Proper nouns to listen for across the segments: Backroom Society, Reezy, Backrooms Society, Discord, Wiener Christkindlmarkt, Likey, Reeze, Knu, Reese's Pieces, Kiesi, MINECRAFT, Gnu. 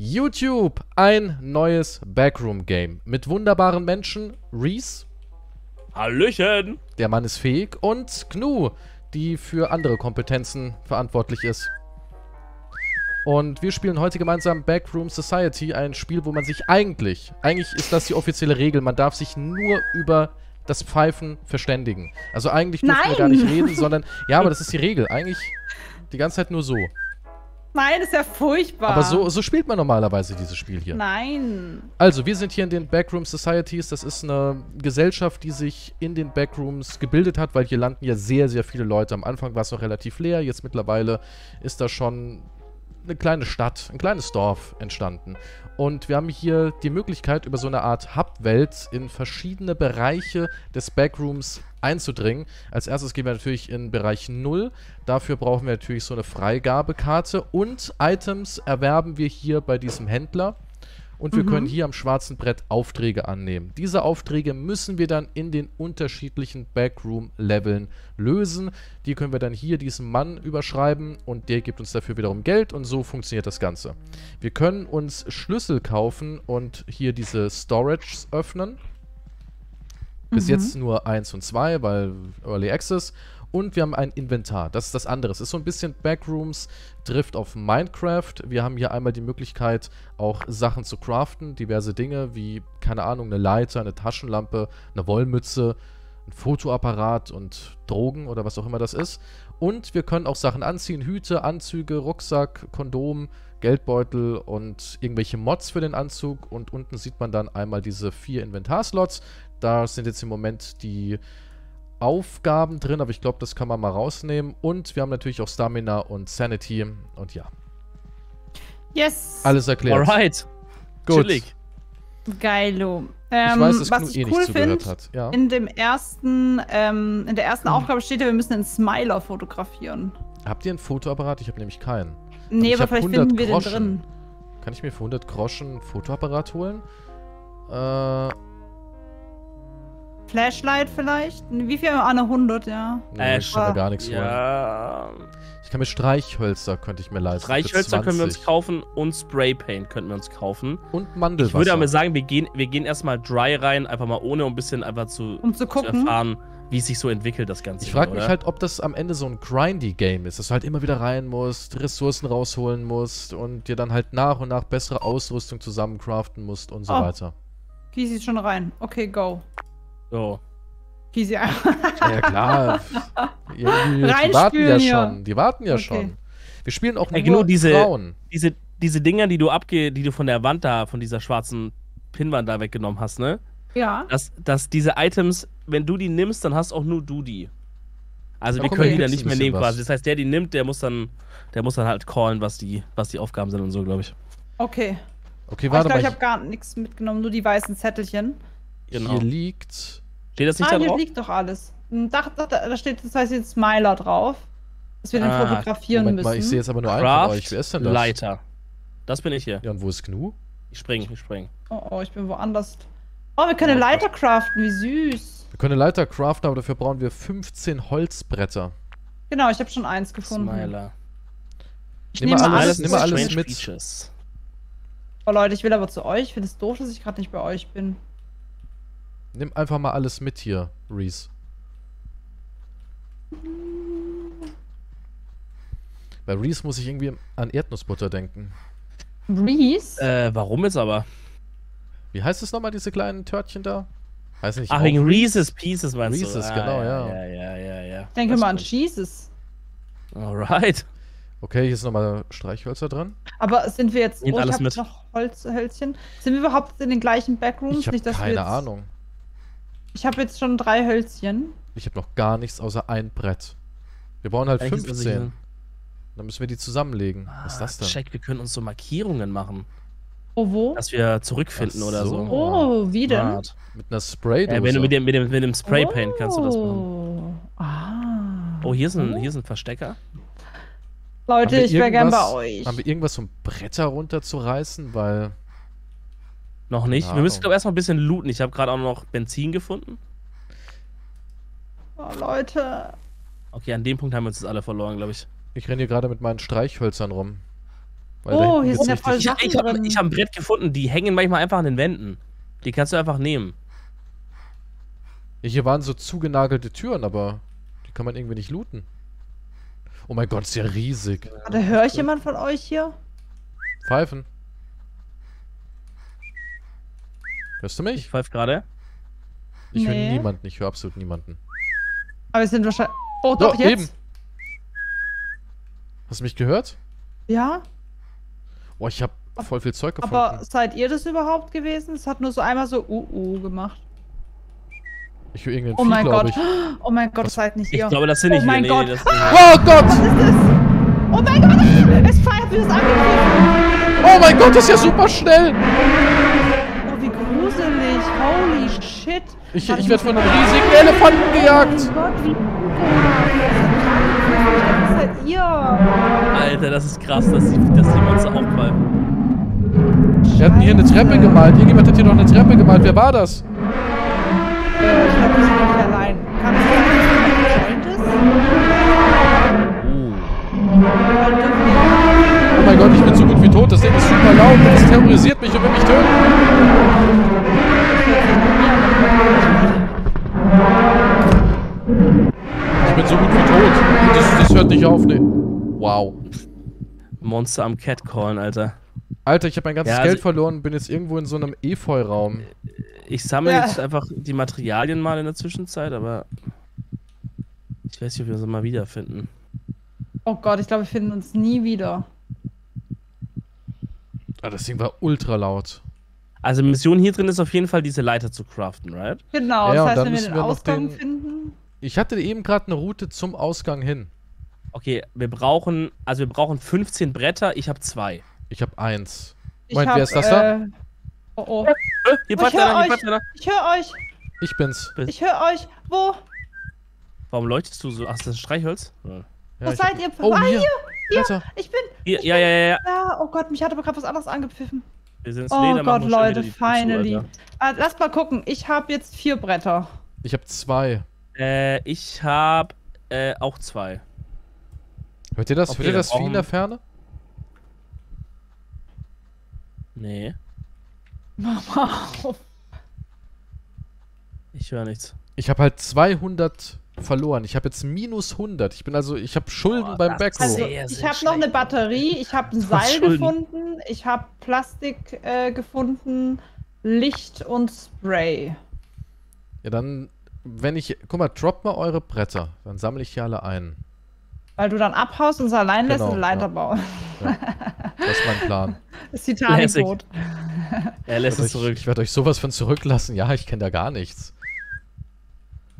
YouTube, ein neues Backroom-Game mit wunderbaren Menschen. Reeze. Hallöchen. Der Mann ist fähig. Und Knu, die für andere Kompetenzen verantwortlich ist. Und wir spielen heute gemeinsam Backroom Society, ein Spiel, wo man sich eigentlich ist das die offizielle Regel, man darf sich nur über das Pfeifen verständigen. Also eigentlich dürfen wir gar nicht reden, sondern, ja, aber das ist die Regel. Eigentlich die ganze Zeit nur so. Nein, ist ja furchtbar. Aber so spielt man normalerweise dieses Spiel hier. Nein. Also, wir sind hier in den Backroom Societies. Das ist eine Gesellschaft, die sich in den Backrooms gebildet hat, weil hier landen ja sehr, sehr viele Leute. Am Anfang war es noch relativ leer. Jetzt mittlerweile ist da schon eine kleine Stadt, ein kleines Dorf entstanden. Und wir haben hier die Möglichkeit, über so eine Art Hub-Welt in verschiedene Bereiche des Backrooms einzudringen. Als erstes gehen wir natürlich in Bereich 0. Dafür brauchen wir natürlich so eine Freigabekarte. Und Items erwerben wir hier bei diesem Händler. Und wir können hier am schwarzen Brett Aufträge annehmen. Diese Aufträge müssen wir dann in den unterschiedlichen Backroom-Leveln lösen. Die können wir dann hier diesem Mann überschreiben und der gibt uns dafür wiederum Geld und so funktioniert das Ganze. Wir können uns Schlüssel kaufen und hier diese Storages öffnen. Bis jetzt nur 1 und 2, weil Early Access. Und wir haben ein Inventar. Das ist das andere. Es ist so ein bisschen Backrooms trifft auf Minecraft. Wir haben hier einmal die Möglichkeit, auch Sachen zu craften. Diverse Dinge wie, keine Ahnung, eine Leiter, eine Taschenlampe, eine Wollmütze, ein Fotoapparat und Drogen oder was auch immer das ist. Und wir können auch Sachen anziehen. Hüte, Anzüge, Rucksack, Kondom, Geldbeutel und irgendwelche Mods für den Anzug. Und unten sieht man dann einmal diese 4 Inventarslots. Da sind jetzt im Moment die Aufgaben drin, aber ich glaube, das kann man mal rausnehmen. Und wir haben natürlich auch Stamina und Sanity und ja. Yes! Alles erklärt. Alright. Gut. Chillig. Geilo. Ich weiß, dass Knu eh nicht zugehört hat. Ja. In der ersten Aufgabe steht ja, wir müssen einen Smiler fotografieren. Habt ihr einen Fotoapparat? Ich habe nämlich keinen. Nee, aber vielleicht finden wir den drin. Kann ich mir für 100 Groschen ein Fotoapparat holen? Flashlight vielleicht? Wie viel? Eine 100, ja. Nee, ich kann mir gar nichts holen. Ja. Ich kann mir Streichhölzer, könnte ich mir leisten. Streichhölzer können wir uns kaufen und Spraypaint könnten wir uns kaufen. Und Mandelwasser. Ich würde aber sagen, wir gehen erstmal dry rein, einfach mal ohne, um ein bisschen einfach zu erfahren, wie es sich so entwickelt, das Ganze. Ich frage mich halt, ob das am Ende so ein Grindy-Game ist, dass du halt immer wieder rein musst, Ressourcen rausholen musst und dir dann halt nach und nach bessere Ausrüstung zusammencraften musst und so weiter. Kiesi ist schon rein. Okay, go. So. Kiesi. Ja klar. Die warten ja schon. Wir spielen auch nur diese Frauen. Diese Dinger, die du von der Wand da, von dieser schwarzen Pinnwand da weggenommen hast, ne? Ja. Dass diese Items, wenn du die nimmst, dann hast auch nur du die. Also wir können die dann nicht mehr nehmen quasi. Das heißt, der die nimmt, der muss dann halt callen, was die Aufgaben sind und so, glaube ich. Okay. Okay, warte mal. Ich glaube, ich habe gar nichts mitgenommen, nur die weißen Zettelchen. Genau. Hier liegt. Steht das nicht da drauf? Hier liegt doch alles. Da steht das heißt jetzt Smiler drauf. Dass wir den fotografieren müssen. Mal, ich sehe jetzt aber nur einen von euch. Wer ist denn das? Leiter. Das bin ich hier. Ja, und wo ist Knu? Ich spring. Oh, ich bin woanders. Oh, wir können eine Leiter craften, wie süß. Wir können eine Leiter craften, aber dafür brauchen wir 15 Holzbretter. Genau, ich habe schon 1 gefunden. Smiler. Ich nehme alles mit. Speeches. Oh Leute, ich will aber zu euch. Ich finde es doof, dass ich gerade nicht bei euch bin. Nimm einfach mal alles mit hier, Reese. Bei Reese muss ich irgendwie an Erdnussbutter denken. Reese? Warum jetzt aber? Wie heißt es nochmal, diese kleinen Törtchen da? Weiß nicht. Ach, wegen Reese's Pieces meinst du? Reese's, genau, ja. Ich denke mal an Jesus. Alright. Okay, hier ist nochmal Streichhölzer dran. Aber sind wir jetzt... Oh, ich hab noch Holzhölzchen. Sind wir überhaupt in den gleichen Backrooms? Ich habe keine Ahnung. Ich habe jetzt schon 3 Hölzchen. Ich habe noch gar nichts außer ein Brett. Wir brauchen halt 15. Dann müssen wir die zusammenlegen. Was ist das denn? Check, wir können uns so Markierungen machen. Oh, wo? Dass wir zurückfinden oder so. Oh, wie denn? Mit einer Spraydose. Ja, wenn du mit dem Spraypaint kannst du das machen. Oh, hier ist ein Verstecker. Leute, ich wäre gern bei euch. Haben wir irgendwas vom Bretter runterzureißen, weil... Noch nicht. Wir müssen, glaube ich, erstmal ein bisschen looten. Ich habe gerade auch noch Benzin gefunden. Oh, Leute. Okay, an dem Punkt haben wir uns jetzt alle verloren, glaube ich. Ich renne hier gerade mit meinen Streichhölzern rum. Oh, hier sind ja voll Sachen. Ich habe ein Brett gefunden, die hängen manchmal einfach an den Wänden. Die kannst du einfach nehmen. Hier waren so zugenagelte Türen, aber die kann man irgendwie nicht looten. Oh mein Gott, ist ja riesig. Warte, höre ich jemand von euch hier? Pfeifen. Hörst du mich? Ich pfeife gerade. Ich höre niemanden, ich höre absolut niemanden. Aber wir sind wahrscheinlich... Oh, doch, jetzt? Eben. Hast du mich gehört? Ja. Boah, ich habe voll viel Zeug gefunden. Aber seid ihr das überhaupt gewesen? Es hat nur so einmal so gemacht. Ich höre irgendeinen Vieh, glaube ich. Oh mein Gott, seid nicht ihr. Ich glaube, das sind nicht wir. Oh mein Gott. Oh Gott! Was ist das? Oh mein Gott! Es feiert, wie das angegriffen. Oh mein Gott, das ist ja super schnell! Oh, wie gruselig. Holy shit. Ich werde von einem riesigen Elefanten gejagt. Oh mein Gott, wie Alter, das ist krass, dass die Monster aufgreifen. Wir hatten hier eine Treppe gemalt. Irgendjemand hat hier noch eine Treppe gemalt. Wer war das? Ich glaube, das war nicht allein. Kann es sein, dass das ein Joint ist? Oh mein Gott, ich bin so gut wie tot. Das Ding ist super laut. Das terrorisiert mich und will mich töten. Ich bin so gut wie tot. Das hört nicht auf, ne? Wow. Monster am Catcallen, Alter. Alter, ich habe mein ganzes Geld verloren und bin jetzt irgendwo in so einem Efeu-Raum. Ich sammle jetzt einfach die Materialien mal in der Zwischenzeit, aber ich weiß nicht, ob wir uns mal wiederfinden. Oh Gott, ich glaube, wir finden uns nie wieder. Ah, das Ding war ultra laut. Also Mission hier drin ist auf jeden Fall, diese Leiter zu craften, right? Genau, ja, das heißt, wenn wir den Ausgang finden... Ich hatte eben gerade eine Route zum Ausgang hin. Okay, wir brauchen 15 Bretter, ich habe 2. Ich habe 1. Moment, wer ist das da? Oh, oh. Hier passt einer, hier passt einer. Ich höre euch. Ich bin's. Ich höre euch. Wo? Warum leuchtest du so? Ach, das ist Streichholz? Ja. Wo seid ihr? Oh, hier. Hier. Ich bin. Ja. Ah, oh Gott, mich hat aber gerade was anderes angepfiffen. Wir sind oh Gott, Leute, finally. Lass mal gucken. Ich habe jetzt 4 Bretter. Ich habe 2. Ich habe auch 2. Hört ihr das? Okay, hört ihr das Vieh in der Ferne? Nee. Mama. Ich höre nichts. Ich habe halt 200 verloren. Ich habe jetzt minus 100. Ich bin also, ich habe Schulden beim Backroom. Also, ich habe noch eine Batterie, ich habe ein Seil gefunden, ich habe Plastik gefunden, Licht und Spray. Ja, dann, wenn ich, guck mal, drop mal eure Bretter. Dann sammle ich hier alle ein. Weil du dann abhaust und sie allein lässt und eine Leiter bauen. Ja. Das ist mein Plan. Das ist Titanic-Boot. Er lässt es zurück. Ich werde euch sowas von zurücklassen. Ja, ich kenne da gar nichts.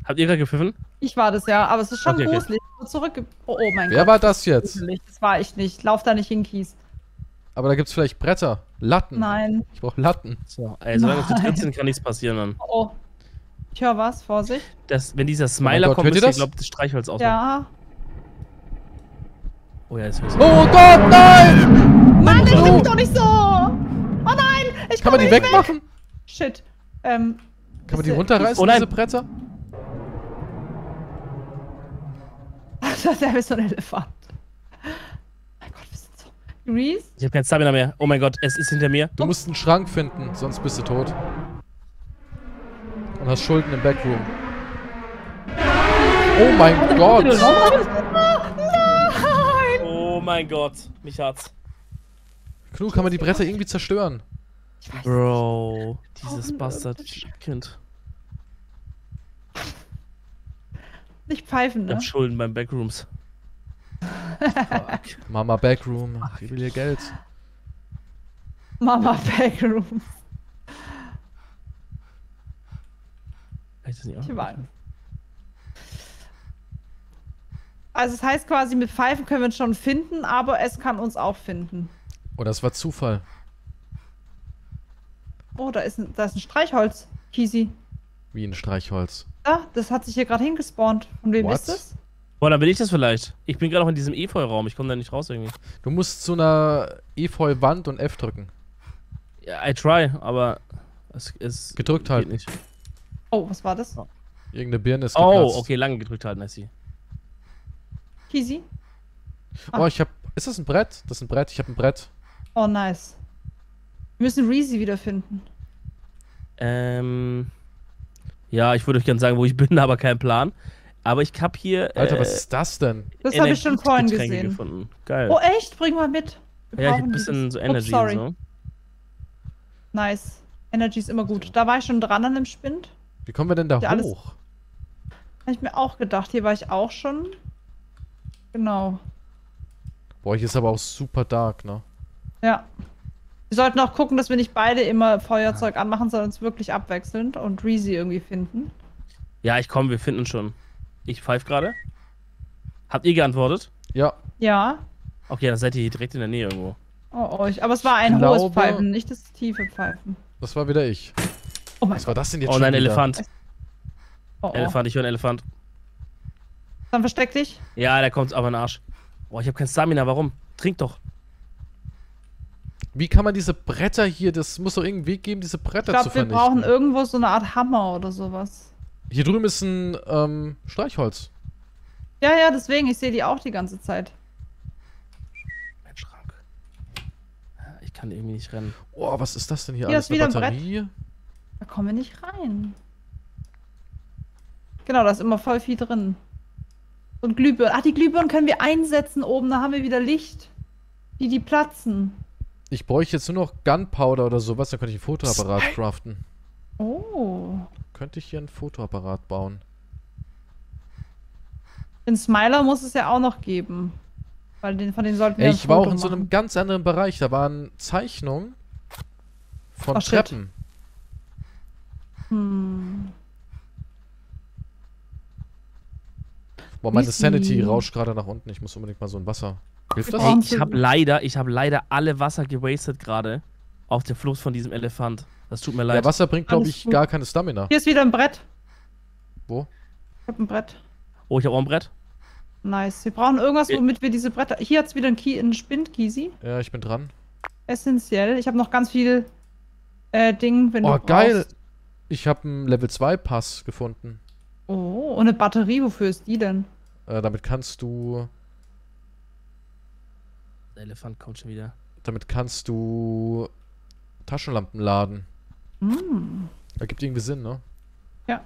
Habt ihr da gepfiffen? Ich war das, ja. Aber es ist schon gruselig. Okay. Oh mein Gott. Wer war das jetzt? Das war ich nicht. Lauf da nicht hin, Kies. Aber da gibt's vielleicht Bretter. Latten. Nein. Ich brauche Latten. So, ey, solange wir drin sind, kann nichts passieren dann. Oh. Ich höre was. Vorsicht. Das, wenn dieser Smiler kommt, ich glaube, das Streichholz auch. Ja. Oh, ja, ist oh Gott, nein! Mann, ich bin doch nicht so! Oh nein! Ich kann man die wegmachen? Weg. Shit. Kann man die runterreißen, diese Bretter? Ach, der ist so ein Elefant. Mein Gott, wir sind so... Reese? Ich hab kein Stamina mehr. Oh mein Gott, es ist hinter mir. Du musst einen Schrank finden, sonst bist du tot. Und hast Schulden im Backroom. Oh mein Gott! Oh mein Gott, mich hat's. Knu, kann man die Bretter irgendwie zerstören? Ich weiß nicht. Dieses Bastard-Kind. Nicht pfeifen, ne? Ich hab Schulden beim Backrooms. Fuck. Mama Backroom, ich will ihr Geld. Mama Backroom. Ich weiß. Also es heißt quasi, mit Pfeifen können wir uns schon finden, aber es kann uns auch finden. Oh, das war Zufall. Oh, da ist ein Streichholz, Kiesi. Wie ein Streichholz? Ja, das hat sich hier gerade hingespawnt. Von wem ist das? Boah, dann bin ich das vielleicht. Ich bin gerade auch in diesem Efeu-Raum, ich komme da nicht raus irgendwie. Du musst zu einer Efeu-Wand und F drücken. Ja, I try, aber es gedrückt halt nicht. Oh, was war das? Irgendeine Birne ist geplatzt. Oh, okay, lange gedrückt halten, Nessie. Kiesi? Oh, ich hab... Ist das ein Brett? Das ist ein Brett, ich hab ein Brett. Oh, nice. Wir müssen Reezy wiederfinden. Ja, ich würde euch gerne sagen, wo ich bin, aber kein Plan. Aber ich hab hier... Alter, was ist das denn? Das habe ich schon vorhin gesehen. Gefunden. Geil. Oh, echt? Bring mal mit. Ja, ich hab ein bisschen so Energy und so. Nice. Energy ist immer gut. Da war ich schon dran an dem Spind. Wie kommen wir denn da hoch? Hab ich mir auch gedacht. Hier war ich auch schon. Genau. Boah, hier ist aber auch super dark, ne? Ja. Wir sollten auch gucken, dass wir nicht beide immer Feuerzeug anmachen, sondern uns wirklich abwechselnd und Reezy irgendwie finden. Ja, ich komme, wir finden schon. Ich pfeife gerade. Habt ihr geantwortet? Ja. Ja. Okay, dann seid ihr hier direkt in der Nähe irgendwo. Oh, euch. Aber es war ein hohes Pfeifen, nicht das tiefe Pfeifen. Das war wieder ich. Oh mein Gott. Was war das denn jetzt? Oh nein, Elefant. Oh, oh. Elefant, ich höre einen Elefant. Dann versteck dich. Ja, da kommt aber ein Arsch. Boah, ich habe kein Stamina, warum? Trink doch. Wie kann man diese Bretter hier, das muss doch irgendeinen Weg geben, diese Bretter zu vernichten. Ich glaube, wir brauchen irgendwo so eine Art Hammer oder sowas. Hier drüben ist ein Streichholz. Ja, ja, deswegen, ich sehe die auch die ganze Zeit. Mein Schrank. Ich kann irgendwie nicht rennen. Oh, was ist das denn hier? Hier alles ist wieder eine Batterie. Ein Brett. Da kommen wir nicht rein. Genau, da ist immer voll viel drin. Und Glühbirnen. Ach, die Glühbirnen können wir einsetzen oben, da haben wir wieder Licht. Die platzen. Ich bräuchte jetzt nur noch Gunpowder oder sowas, dann könnte ich einen Fotoapparat craften. Oh. Könnte ich hier einen Fotoapparat bauen? Den Smiler muss es ja auch noch geben. Weil von denen sollten wir ein Foto machen. Ich war auch in so einem ganz anderen Bereich, da waren Zeichnungen von Treppen. Hm. Boah, meine Sanity rauscht gerade nach unten, ich muss unbedingt mal so ein Wasser... Hilft das? Ey, ich hab leider alle Wasser gewastet gerade auf der Flucht von diesem Elefant. Das tut mir leid. Ja, Wasser bringt, glaube ich, gar keine Stamina. Hier ist wieder ein Brett. Wo? Ich hab ein Brett. Oh, ich hab auch ein Brett. Nice. Wir brauchen irgendwas, womit wir diese Bretter... Hier hat's wieder einen Spind, Kiesi. Ja, ich bin dran. Essentiell. Ich hab noch ganz viel Ding, wenn du brauchst. Oh, geil. Ich hab einen Level 2 Pass gefunden. Oh, und eine Batterie. Wofür ist die denn? Damit kannst du... Elefant kommt schon wieder. Damit kannst du Taschenlampen laden. Mm. Da gibt irgendwie Sinn, ne? Ja.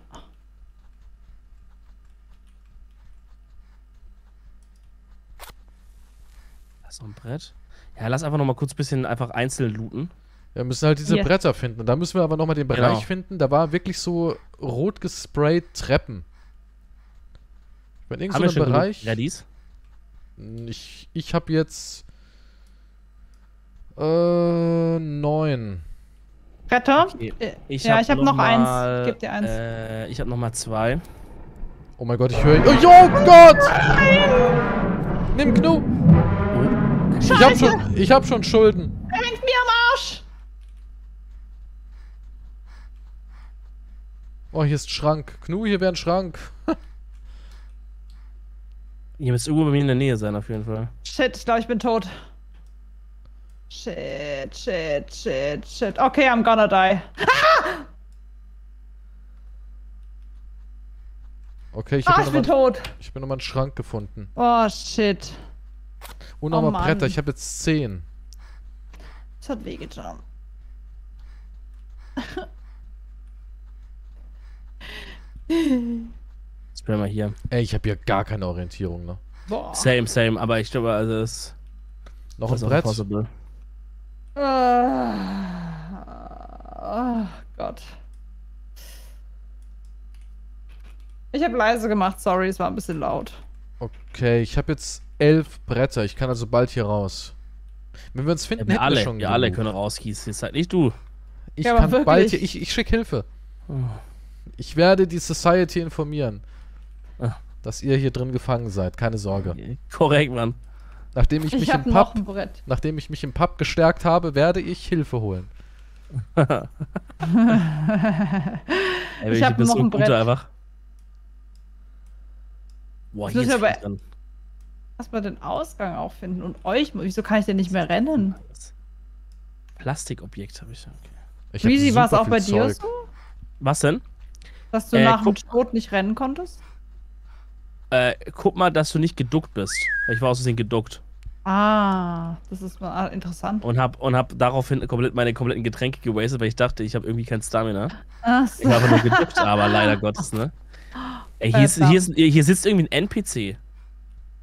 Das ist noch ein Brett. Ja, lass einfach noch mal kurz ein bisschen einfach einzeln looten. Ja, wir müssen halt diese Bretter finden. Da müssen wir aber noch mal den Bereich finden. Da war wirklich so rot gesprayt Treppen. Bei irgendeinem Bereich. Ja, dies. Ich habe jetzt 9. Retter? Okay. Ich hab noch eins. Gib dir eins. Ich hab noch mal 2. Oh mein Gott, ich höre... Oh, oh Gott! Nein! Nimm Knu! Oh. Ich hab schon Schulden. Er hängt mir am Arsch! Oh, hier ist ein Schrank. Knu, hier wäre ein Schrank. Ihr müsst irgendwo bei mir in der Nähe sein, auf jeden Fall. Shit, ich glaube, ich bin tot. Shit, shit, shit, shit. Okay, I'm gonna die. Ah! Okay, ich bin tot. Ich bin nochmal einen Schrank gefunden. Oh, shit. Und nochmal Bretter, ich habe jetzt 10. Das hat wehgetan. Mal hier. Ey, ich habe hier gar keine Orientierung, ne? Boah. Same, same, aber ich glaube, also es... Noch ein Brett? Oh Gott. Ich habe leise gemacht, sorry, es war ein bisschen laut. Okay, ich habe jetzt 11 Bretter, ich kann also bald hier raus. Wenn wir uns finden, ja, wir alle können raus, Kies, jetzt halt nicht du. Ich ja, kann bald hier, ich schicke Hilfe. Oh. Ich werde die Society informieren. Dass ihr hier drin gefangen seid, keine Sorge. Korrekt, Mann. Nachdem ich mich im Pub gestärkt habe, werde ich Hilfe holen. Ey, ich habe noch ein Brett. Einfach. Boah, hier ist aber erstmal den Ausgang auch finden und wieso kann ich denn nicht mehr rennen? Plastikobjekt habe ich. Okay. Reezy, war es auch bei dir so? Was denn? Dass du nach dem Tod nicht rennen konntest? Guck mal, dass du nicht geduckt bist. Ich war aus Versehen geduckt. Ah, das ist mal interessant. Und hab daraufhin meine kompletten Getränke gewastet, weil ich dachte, ich habe irgendwie kein Stamina. Ach so. Ich habe nur gedippt, aber leider Gottes, ne? Ey, hier sitzt irgendwie ein NPC.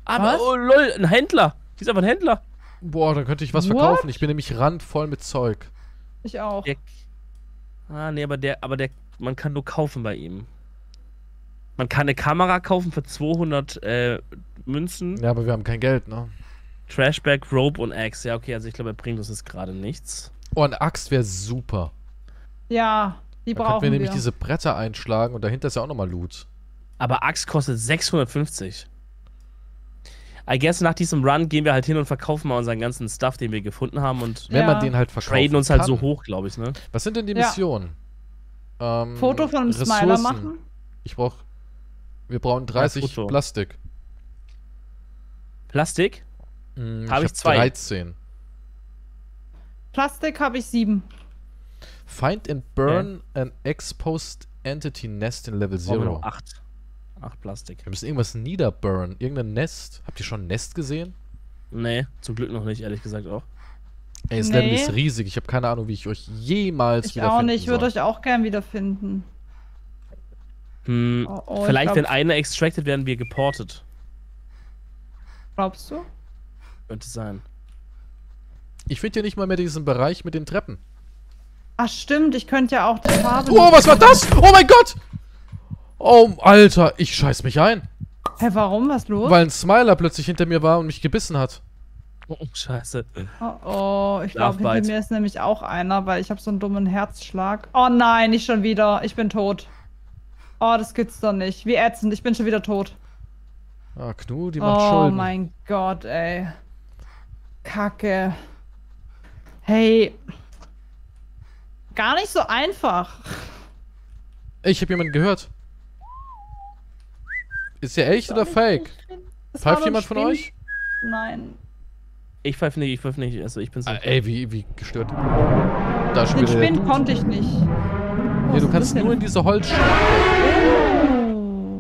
Aber, oh lol, ein Händler. Hier ist einfach ein Händler. Boah, da könnte ich was verkaufen. Ich bin nämlich randvoll mit Zeug. Ich auch. Man kann nur kaufen bei ihm. Man kann eine Kamera kaufen für 200 Münzen. Ja, aber wir haben kein Geld, ne? Trashbag, Rope und Axt. Ja, okay, also ich glaube, er bringt uns jetzt gerade nichts. Oh, eine Axt wäre super. Ja, die brauchen wir. Dann können wir nämlich diese Bretter einschlagen und dahinter ist ja auch nochmal Loot. Aber Axt kostet 650. I guess nach diesem Run gehen wir halt hin und verkaufen mal unseren ganzen Stuff, den wir gefunden haben und wenn man den halt verkaufen traden uns halt so hoch, glaube ich, ne? Was sind denn die Missionen? Foto von einem Smiler machen? Wir brauchen 30 Plastik. Plastik? Habe ich 13. Plastik habe ich 7. Find and burn an exposed entity nest in Level 0. 8 Plastik. Wir müssen irgendwas niederburnen. Irgendein Nest. Habt ihr schon ein Nest gesehen? Nee, zum Glück noch nicht, ehrlich gesagt auch. Ey, das Level ist riesig. Ich habe keine Ahnung, wie ich euch jemals wiederfinden soll. Ich auch nicht. Ich würde euch auch gern wiederfinden. Hm, vielleicht, wenn einer extracted, werden wir geportet. Glaubst du? Könnte sein. Ich finde hier nicht mal mehr diesen Bereich mit den Treppen. Ach stimmt, ich könnte ja auch die Farbe... Oh, was war das? Oh mein Gott! Oh, Alter, ich scheiß mich ein. Hä, warum? Was los? Weil ein Smiler plötzlich hinter mir war und mich gebissen hat. Oh, scheiße. Oh, oh, ich glaube, hinter mir ist nämlich auch einer, weil ich habe so einen dummen Herzschlag. Oh nein, nicht schon wieder. Ich bin tot. Oh, das gibt's doch nicht. Wie ätzend, ich bin schon wieder tot. Ah, Knu, die macht Schulden. Oh mein Gott, ey. Kacke. Hey. Gar nicht so einfach. Ich habe jemanden gehört. Ist der echt oder fake? Pfeift jemand von euch? Nein. Ich pfeife nicht, Also ich bin's nicht. Ey, wie gestört. Da schon wieder. Den Spinn konnte ich nicht. Nee, du kannst nur in diese Holzschale.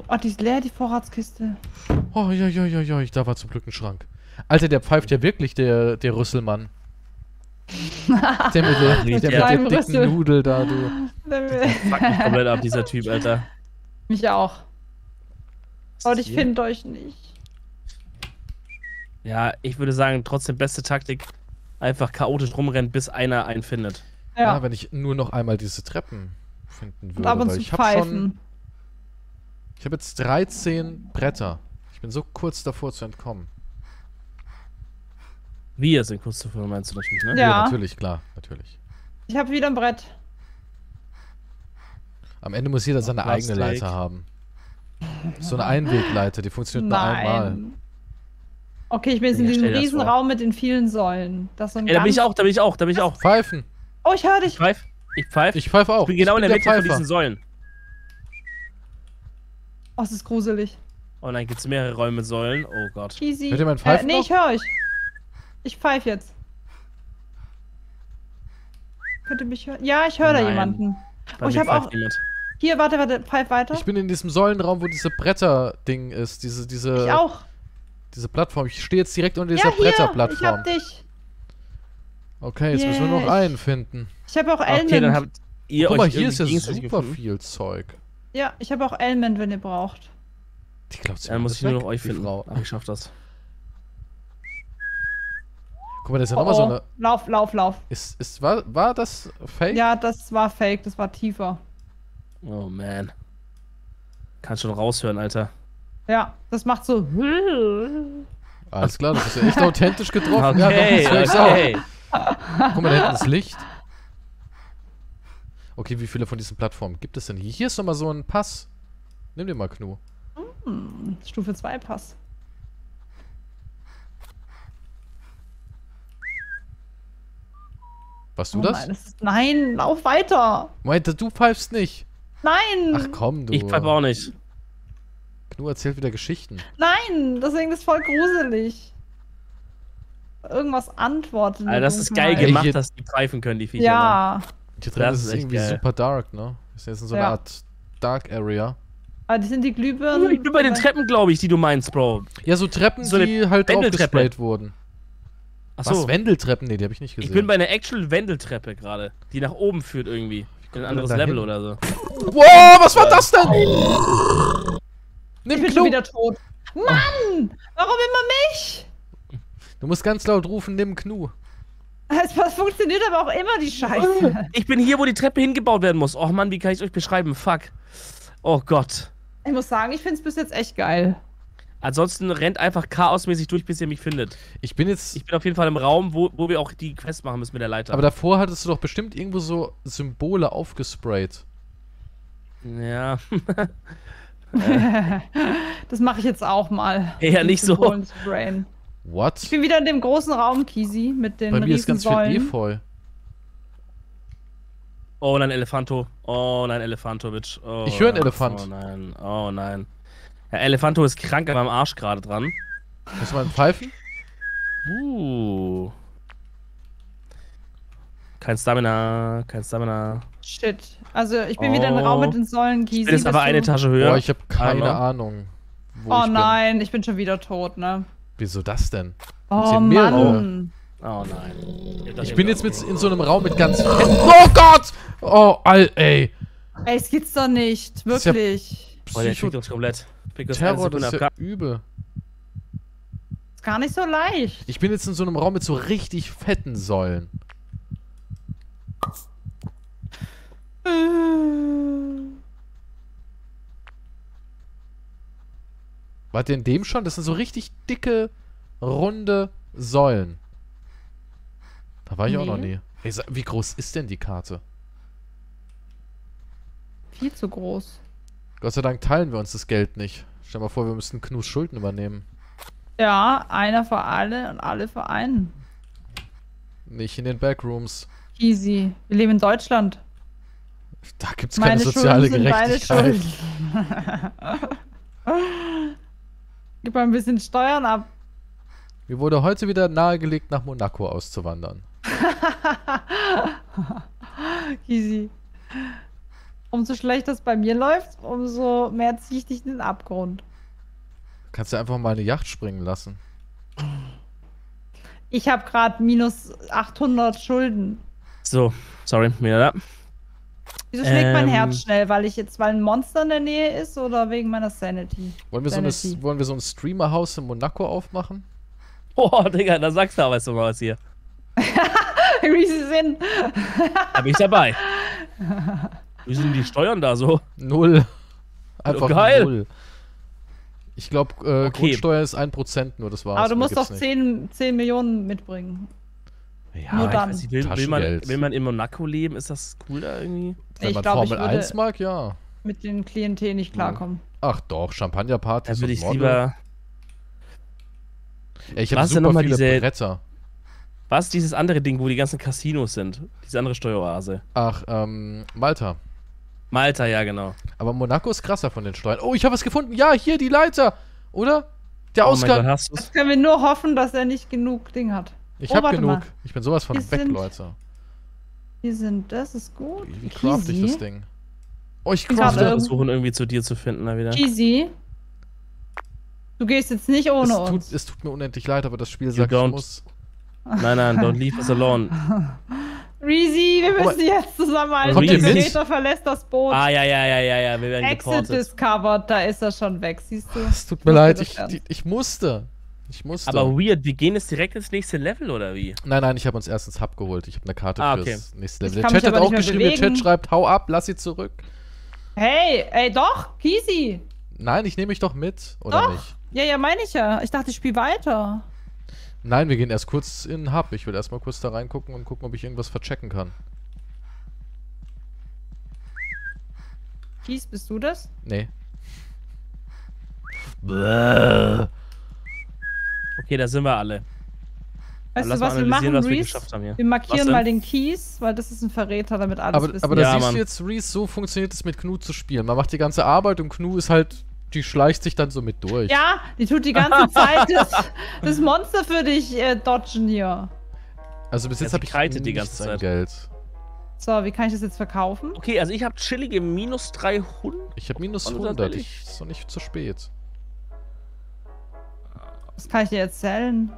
Oh, die ist leer, die Vorratskiste. Oh, ja, da war zum Glück ein Schrank. Alter, der pfeift ja wirklich, der Rüsselmann. Der mit der dicken Nudel da, du. Der fuckt mich komplett ab, dieser Typ, Alter. Mich auch. Und ich finde euch nicht. Ja, ich würde sagen, trotzdem beste Taktik, einfach chaotisch rumrennen, bis einer einen findet. Ja, wenn ich nur noch einmal diese Treppen finden würde. Ab und zu pfeifen. Ich habe jetzt 13 Bretter. Ich bin so kurz davor zu entkommen. Wir sind kurz davor, meinst du natürlich, ne? Ja, natürlich, klar, natürlich. Ich habe wieder ein Brett. Am Ende muss jeder seine eigene Leiter haben. So eine Einwegleiter, die funktioniert nur einmal. Okay, ich bin jetzt in diesem Riesenraum mit den vielen Säulen. Das so ein da bin ich auch. Pfeifen. Oh, ich höre dich. Ich pfeife auch. Ich bin genau in der Mitte von diesen Säulen. Oh, es ist gruselig. Oh nein, gibt's mehrere Räume mit Säulen. Oh Gott. Kiesi. Hört jemand pfeifen? Nee, ich höre euch. Ich pfeife jetzt. Könnt ihr mich hören? Ja, ich höre da jemanden. Oh, ich habe auch... Hier, warte, pfeif weiter. Ich bin in diesem Säulenraum, wo diese Bretter-Ding ist. Diese. Ich auch. Diese Plattform. Ich stehe jetzt direkt unter dieser Bretter-Plattform. Ich hab dich. Okay, jetzt müssen wir noch einen finden. Ich habe auch Element. Okay, dann habt ihr guck mal, hier ist ja super viel Zeug. Ja, ich habe auch Element, wenn ihr braucht. Die glaubt dann muss ich nur noch euch finden. Ach, ich schaff das. Guck mal, das ist ja nochmal so eine. Lauf. War das fake? Ja, das war fake. Das war tiefer. Oh man. Kannst schon raushören, Alter. Ja, das macht so. Alles klar, das ist ja echt authentisch getroffen. Okay, ja, doch. Guck mal, da hinten ist Licht. Okay, wie viele von diesen Plattformen gibt es denn hier? Hier ist nochmal so ein Pass. Nimm den mal, Knu. Stufe 2 Pass. Warst du das? Nein, nein, lauf weiter. Meinte, du pfeifst nicht. Nein! Ach komm, du. Ich pfeife auch nicht. Knu erzählt wieder Geschichten. Nein, deswegen ist voll gruselig. Irgendwas antworten. Alter, das ist geil gemacht, dass die pfeifen können, die Viecher. Ja. Hier drin ist irgendwie super dark, ne? Das ist jetzt in so einer Art Dark Area. Ah, das sind die Glühbirnen. Ich bin bei den Treppen, glaube ich, die du meinst, Bro. Ja, so Treppen, die halt aufgesprayt wurden. Achso. Was, Wendeltreppen? Ne, die habe ich nicht gesehen. Ich bin bei einer actual Wendeltreppe gerade, die nach oben führt irgendwie. Ein anderes Level oder so. Wow, was war das denn? Oh. Ich bin schon wieder tot. Mann! Warum immer mich? Du musst ganz laut rufen, nimm Knu. Es funktioniert aber auch immer die Scheiße. Ich bin hier, wo die Treppe hingebaut werden muss. Oh Mann, wie kann ich es euch beschreiben? Fuck. Oh Gott. Ich muss sagen, ich finde es bis jetzt echt geil. Ansonsten rennt einfach chaosmäßig durch, bis ihr mich findet. Ich bin auf jeden Fall im Raum, wo wir auch die Quest machen müssen mit der Leiter. Aber davor hattest du doch bestimmt irgendwo so Symbole aufgesprayt. Ja. Das mache ich jetzt auch mal. Ja, nicht Symbolen so. What? Ich bin wieder in dem großen Raum, Kiesi, mit den Riesensäulen. Bei mir ist ganz viel Efeu. Oh nein, Elefanto. Oh nein, Elefanto, Bitch. Oh, ich höre einen Elefant. Oh nein, oh nein. Ja, Elefanto ist krank an meinem Arsch gerade dran. Muss man pfeifen? Kein Stamina, kein Stamina. Shit. Also ich bin wieder in den Raum mit den Säulen, Kiesi. Das ist aber eine Etage höher. Boah, ich habe keine Ahnung, wo ich bin. Oh nein, ich bin schon wieder tot, ne? Wieso das denn? Oh Mann. Oh nein. Ich bin jetzt in so einem Raum mit ganz... Oh Gott! Oh, ey. Ey, es geht's doch nicht. Wirklich. Oh, der schickt uns komplett. Terror, das ist ja übel. Ist gar nicht so leicht. Ich bin jetzt in so einem Raum mit so richtig fetten Säulen. Wart ihr in dem schon? Das sind so richtig dicke, runde Säulen. Da war ich auch noch nie. Ey, wie groß ist denn die Karte? Viel zu groß. Gott sei Dank teilen wir uns das Geld nicht. Stell mal vor, wir müssten Knus Schulden übernehmen. Ja, einer für alle und alle für einen. Nicht in den Backrooms. Easy. Wir leben in Deutschland. Da gibt's keine soziale Gerechtigkeit. Gib mal ein bisschen Steuern ab. Mir wurde heute wieder nahegelegt, nach Monaco auszuwandern. Easy. Umso schlechter es bei mir läuft, umso mehr ziehe ich dich in den Abgrund. Kannst du einfach mal eine Yacht springen lassen. Ich habe gerade minus 800 Schulden. So, sorry, mir da. Wieso schlägt mein Herz schnell? Weil ein Monster in der Nähe ist oder wegen meiner Sanity? Wollen wir so ein Streamerhaus in Monaco aufmachen? Oh, Digga, da sagst du aber jetzt mal was hier. Reezy sind. Da bin ich dabei. Wie sind die Steuern da so? Null. Einfach geil. Null. Ich glaube, Grundsteuer ist 1% nur, das war's. Aber du musst doch 10 Millionen mitbringen. Ja, nur dann. Weiß, will man in Monaco leben, ist das cool da irgendwie? Wenn man Formel 1 mag, ja. Mit den Klientel nicht klarkommen. Ach doch, Champagnerpartys. Da würde ich lieber... Ey, ich habe super viele Bretter. Was ist dieses andere Ding, wo die ganzen Casinos sind? Diese andere Steueroase. Ach, Malta. Malta, ja, genau. Aber Monaco ist krasser von den Steuern. Oh, ich habe was gefunden. Ja, hier die Leiter. Oder? Der Ausgang. Das können wir nur hoffen, dass er nicht genug Ding hat. Ich habe genug. Mal. Ich bin sowas von weg, Leute. Das ist gut. Wie craft ich das Ding? Oh, ich crafte. Ich versuchen irgendwie zu dir zu finden da wieder. Easy. Du gehst jetzt nicht ohne uns. Es tut mir unendlich leid, aber das Spiel sagt, ich muss... Nein, nein, don't leave us alone. Reezy, wir müssen jetzt zusammenhalten. Der Peter verlässt das Boot. Ah, ja, wir werden geportet. Exit discovered, da ist er schon weg, siehst du? Es tut mir leid, ich musste. Aber weird, wir gehen jetzt direkt ins nächste Level, oder wie? Nein, nein, ich habe uns erst ins Hub geholt. Ich habe eine Karte fürs nächste Level. Der Chat hat auch geschrieben, der Chat schreibt, hau ab, lass sie zurück. Hey, ey, doch, Kiesi. Nein, ich nehme mich doch mit, oder doch. Nicht? Ja, meine ich ja. Ich dachte, ich spiele weiter. Nein, wir gehen erst kurz in den Hub. Ich will erstmal kurz da reingucken und gucken, ob ich irgendwas verchecken kann. Kies, bist du das? Nee. Okay, da sind wir alle. Weißt du, was wir machen, was wir geschafft haben hier. Wir markieren mal den Kies, weil das ist ein Verräter, damit alles wissen. Aber da siehst du jetzt, Reese, so funktioniert es mit Knu zu spielen. Man macht die ganze Arbeit und Knu ist halt... Die schleicht sich dann so mit durch. Ja, die tut die ganze Zeit das Monster für dich dodgen hier. Also bis jetzt habe ich nichts die ganze Zeit. Geld. So, wie kann ich das jetzt verkaufen? Okay, also ich habe chillige minus 300. Ich habe minus 100, ist noch nicht zu spät. Was kann ich dir erzählen?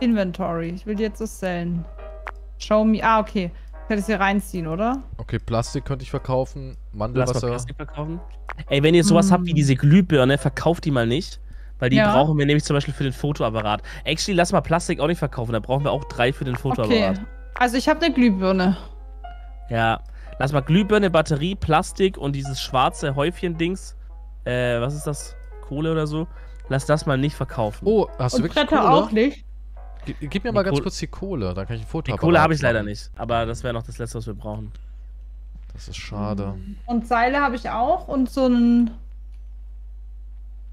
Inventory. Ich will die jetzt so sellen. Show me. Ah, okay. Ich kann das hier reinziehen, oder? Okay, Plastik könnte ich verkaufen. Mandelwasser. Lass mal Plastik verkaufen. Ey, wenn ihr sowas habt wie diese Glühbirne, verkauft die mal nicht. Weil die brauchen wir nämlich zum Beispiel für den Fotoapparat. Actually, lass mal Plastik auch nicht verkaufen. Da brauchen wir auch 3 für den Fotoapparat. Okay. Also ich habe eine Glühbirne. Ja. Lass mal Glühbirne, Batterie, Plastik und dieses schwarze Häufchen-Dings. Was ist das? Kohle oder so? Lass das mal nicht verkaufen. Oh, hast du und wirklich Bretter Kohle? Auch nicht. Gib mir mal ganz kurz die Kohle, dann kann ich ein Fotoapparat. Die Kohle habe ich leider nicht, aber das wäre noch das Letzte, was wir brauchen. Das ist schade. Und Seile habe ich auch und so einen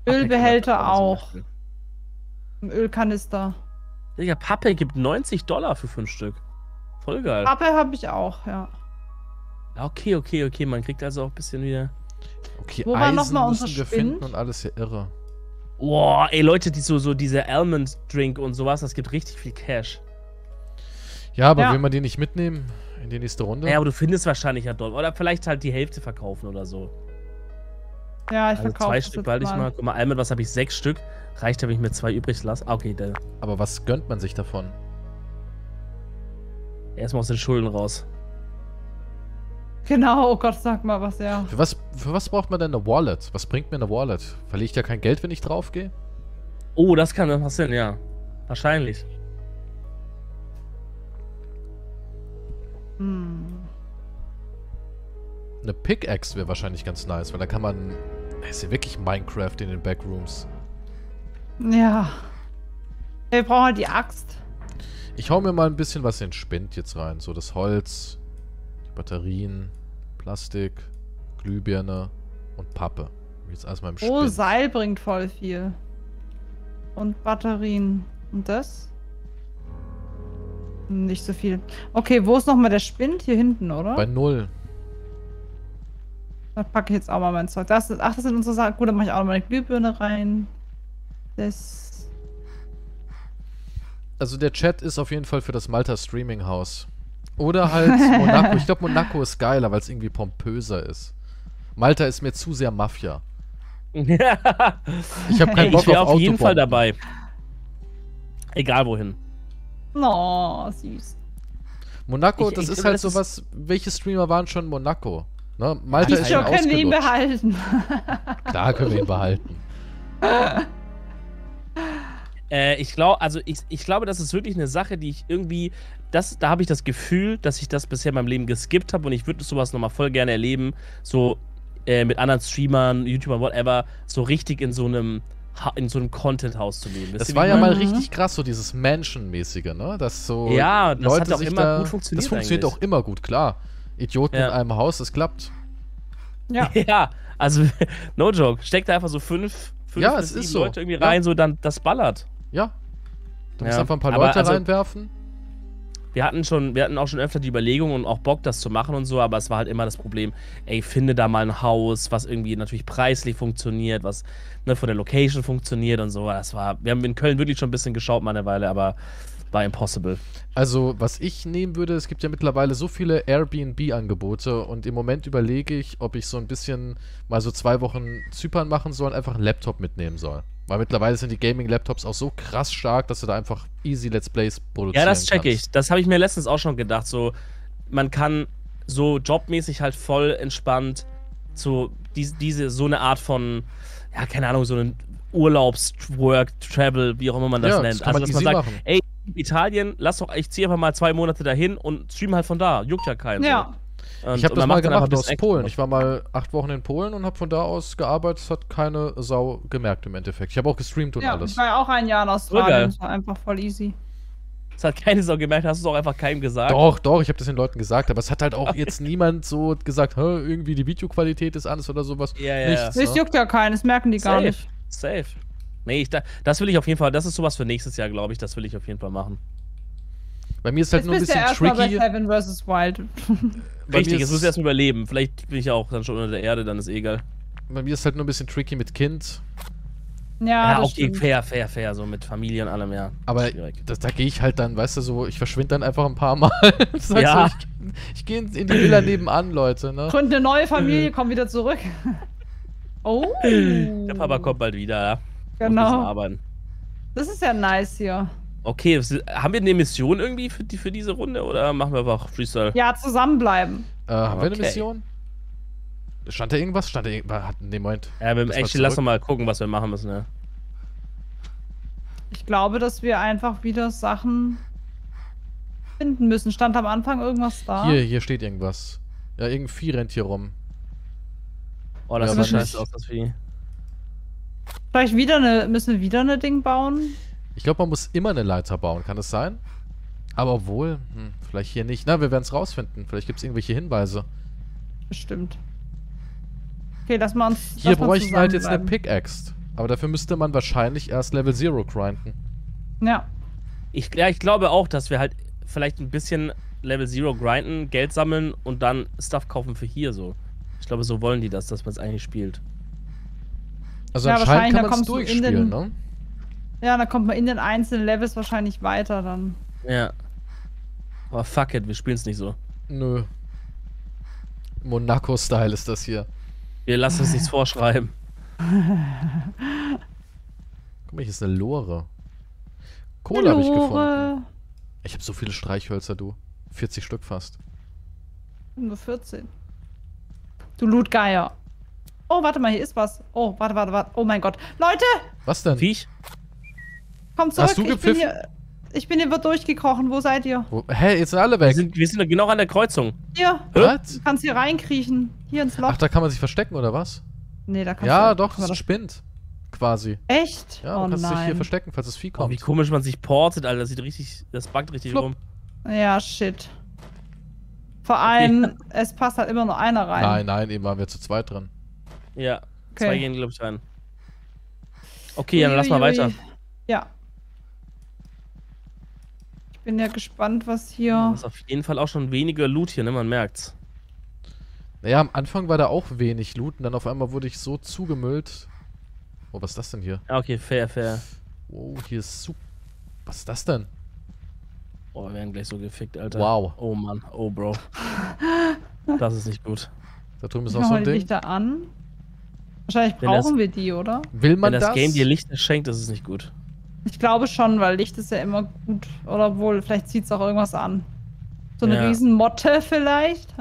Ölbehälter auch. Ein Ölkanister. Digga, Pappe gibt $90 für 5 Stück. Voll geil. Pappe habe ich auch, ja. Okay, okay, okay, man kriegt also auch ein bisschen wieder... Okay, wo Eisen noch mal unser müssen wir Spind? Finden und alles hier irre. Boah, ey Leute, die so diese Almond Drink und sowas, das gibt richtig viel Cash. Ja, aber will man den nicht mitnehmen in die nächste Runde? Ja, aber du findest wahrscheinlich ja dort. Oder vielleicht halt die Hälfte verkaufen oder so. Ja, ich also verkaufe 2 Stück bald ich mal. Guck mal, Almond, was habe ich? 6 Stück. Reicht, wenn ich mir 2 übrig lasse. Ah, okay, dann. Aber was gönnt man sich davon? Erstmal aus den Schulden raus. Genau, oh Gott, sag mal was, ja. Für was braucht man denn eine Wallet? Was bringt mir eine Wallet? Verliere ich ja kein Geld, wenn ich drauf gehe? Oh, das kann dann passieren, ja. Wahrscheinlich. Eine Pickaxe wäre wahrscheinlich ganz nice, weil da kann man... Das ist ja wirklich Minecraft in den Backrooms. Ja. Wir brauchen halt die Axt. Ich hau mir mal ein bisschen was in den Spind jetzt rein. So das Holz... Batterien, Plastik, Glühbirne und Pappe. Jetzt erstmal im Spind. Oh, Seil bringt voll viel. Und Batterien. Und das? Nicht so viel. Okay, wo ist nochmal der Spind? Hier hinten, oder? Bei 0. Da packe ich jetzt auch mal mein Zeug. Das ist, ach, das sind unsere Sachen. Gut, dann mache ich auch noch meine Glühbirne rein. Das. Also der Chat ist auf jeden Fall für das Malta Streaming House. Oder halt Monaco. Ich glaube, Monaco ist geiler, weil es irgendwie pompöser ist. Malta ist mir zu sehr Mafia. Ich habe keinen Bock auf Autobomben. Ich wäre auf jeden Fall dabei. Egal wohin. Oh, süß. Monaco, das ist halt sowas. Welche Streamer waren schon Monaco? Ne? Malta ist schon ausgelutscht. Können wir ihn behalten. Klar können wir ihn behalten. Ich glaube, also ich glaube, das ist wirklich eine Sache, die ich irgendwie, da habe ich das Gefühl, dass ich das bisher in meinem Leben geskippt habe und ich würde sowas nochmal voll gerne erleben, so mit anderen Streamern, YouTubern, whatever, so richtig in so einem Content-Haus zu leben. Das war ja mal richtig krass, so dieses Mansion-mäßige, ne? Dass so ja, das Leute hat auch immer gut funktioniert. Das funktioniert eigentlich auch immer gut, klar. Idioten in einem Haus, das klappt. Ja. Ja, also no joke, steckt da einfach so 5, 7 Leute irgendwie rein, so dann das ballert. Ja. Du musst einfach ein paar Leute reinwerfen. Wir hatten auch schon öfter die Überlegung und auch Bock, das zu machen und so, aber es war halt immer das Problem, ey, finde da mal ein Haus, was irgendwie natürlich preislich funktioniert, was ne, von der Location funktioniert und so. Das war, wir haben in Köln wirklich schon ein bisschen geschaut mal eine Weile, aber war impossible. Also, was ich nehmen würde, es gibt ja mittlerweile so viele Airbnb-Angebote und im Moment überlege ich, ob ich so ein bisschen mal so 2 Wochen Zypern machen soll und einfach einen Laptop mitnehmen soll. Weil mittlerweile sind die Gaming-Laptops auch so krass stark, dass du da einfach easy Let's Plays produzieren kannst. Ja, das check ich. Das habe ich mir letztens auch schon gedacht. So, man kann so jobmäßig halt voll entspannt so, so eine Art von, ja, keine Ahnung, so einen Urlaubs-Work, Travel, wie auch immer man das nennt. Das kann man also, dass man sagt, ey, Italien, lass doch, ich ziehe einfach mal 2 Monate dahin und stream halt von da. Juckt ja keinen. Ja. Und ich habe das mal gemacht aus Polen. Ich war mal 8 Wochen in Polen und habe von da aus gearbeitet. Das hat keine Sau gemerkt im Endeffekt. Ich habe auch gestreamt und alles. Ich war ja auch ein Jahr in Australien. Das war einfach voll easy. Das hat keine Sau gemerkt. Hast du es auch einfach keinem gesagt? Doch, doch. Ich habe das den Leuten gesagt. Aber es hat halt auch jetzt niemand so gesagt, irgendwie die Videoqualität ist anders oder sowas. Ja, ja. Nichts, das juckt ja keinen. Das merken die gar nicht. Safe. Nee, das will ich auf jeden Fall. Das ist sowas für nächstes Jahr, glaube ich. Das will ich auf jeden Fall machen. Bei mir ist halt jetzt nur ein bisschen tricky. Bei Seven vs. Wild. Richtig, es muss erst überleben. Vielleicht bin ich auch dann schon unter der Erde, dann ist eh egal. Bei mir ist halt nur ein bisschen tricky mit Kind. Ja, auch okay, fair, so mit Familie und allem, ja. Aber da gehe ich halt dann, weißt du, so, ich verschwinde dann einfach ein paar Mal. Ja. So, ich gehe in die Villa nebenan, Leute. Ne? Gründe eine neue Familie, komm wieder zurück. Oh. Der Papa kommt bald wieder, ja. Genau. Das ist ja nice hier. Okay, haben wir eine Mission irgendwie für diese Runde oder machen wir einfach Freestyle? Ja, zusammenbleiben. Haben wir eine Mission? Stand da irgendwas? Stand da irgendwas? Nee, Moment. Ja, echt, lass doch mal gucken, was wir machen müssen, ja. Ich glaube, dass wir einfach wieder Sachen finden müssen. Stand am Anfang irgendwas da? Hier steht irgendwas. Ja, irgendein Vieh rennt hier rum. Oh, das sieht scheiße aus, das Vieh. Vielleicht müssen wir wieder eine Ding bauen? Ich glaube, man muss immer eine Leiter bauen, kann das sein? Aber obwohl, vielleicht hier nicht. Na, wir werden es rausfinden. Vielleicht gibt es irgendwelche Hinweise. Bestimmt. Okay, lass mal uns. Hier bräuchten wir halt jetzt eine Pickaxe. Aber dafür müsste man wahrscheinlich erst Level 0 grinden. Ja. Ich glaube auch, dass wir halt vielleicht ein bisschen Level 0 grinden, Geld sammeln und dann Stuff kaufen für hier so. Ich glaube, so wollen die das, dass man es eigentlich spielt. Also ja, anscheinend kann man es durchspielen, ne? Ja, da kommt man in den einzelnen Levels wahrscheinlich weiter dann. Ja. Aber fuck it, wir spielen es nicht so. Nö. Monaco-Style ist das hier. Wir lassen uns nichts vorschreiben. Guck mal, hier ist eine Lore. Kohle habe ich gefunden. Ich habe so viele Streichhölzer, du. 40 Stück fast. Nur 14. Du Lootgeier. Oh, warte mal, hier ist was. Oh, warte. Oh mein Gott. Leute! Was denn? Viech? Komm zurück. Hast du gepfiffen? Ich bin hier wird durchgekrochen. Wo seid ihr? Hä, jetzt sind alle weg. Wir sind genau an der Kreuzung. Hier. Was? Du kannst hier reinkriechen. Hier ins Loch. Ach, da kann man sich verstecken, oder was? Nee, da kannst du... Ja, doch, das spinnt. Quasi. Echt? Ja, man kann sich hier verstecken, falls das Vieh kommt. Oh, wie komisch man sich portet, Alter. Das sieht richtig... Das buggt richtig rum. Ja, shit. Vor allem, es passt halt immer nur einer rein. Nein, eben waren wir zu zweit drin. Ja, okay. Zwei gehen, glaube ich, rein. Okay, dann lass mal weiter. Ja. Ich bin ja gespannt, was hier... Ja, das ist auf jeden Fall auch schon weniger Loot hier, ne? Man merkt's. Naja, am Anfang war da auch wenig Loot und dann auf einmal wurde ich so zugemüllt. Oh, was ist das denn hier? Okay, fair. Oh, hier ist super. Was ist das denn? Oh, wir werden gleich so gefickt, Alter. Wow. Oh Mann, oh Bro. Das ist nicht gut. Da drüben ist auch so ein Ding. Lichter an. Wahrscheinlich brauchen wir die, oder? Will man das? Wenn das Game dir Licht schenkt, ist es nicht gut. Ich glaube schon, weil Licht ist ja immer gut. Oder wohl, vielleicht zieht es auch irgendwas an. So eine riesen Motte vielleicht.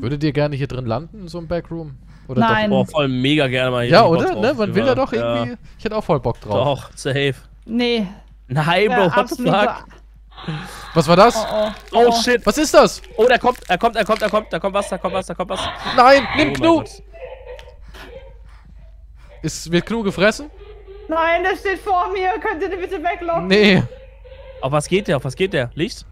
Würdet ihr gerne hier drin landen, in so einem Backroom? Oder nein. Doch, boah, voll mega gerne mal hier. Ja, oder? Ne? Man will ja doch irgendwie... Ja. Ich hätte auch voll Bock drauf. Doch, safe. Nee. Nein, Bro, what the fuck? Was war das? Oh, shit. Was ist das? Oh, da kommt was. Nein, nimm Knu. Wird Knu gefressen? Nein, der steht vor mir. Könnt ihr den bitte weglocken? Nee. Auf was geht der? Licht?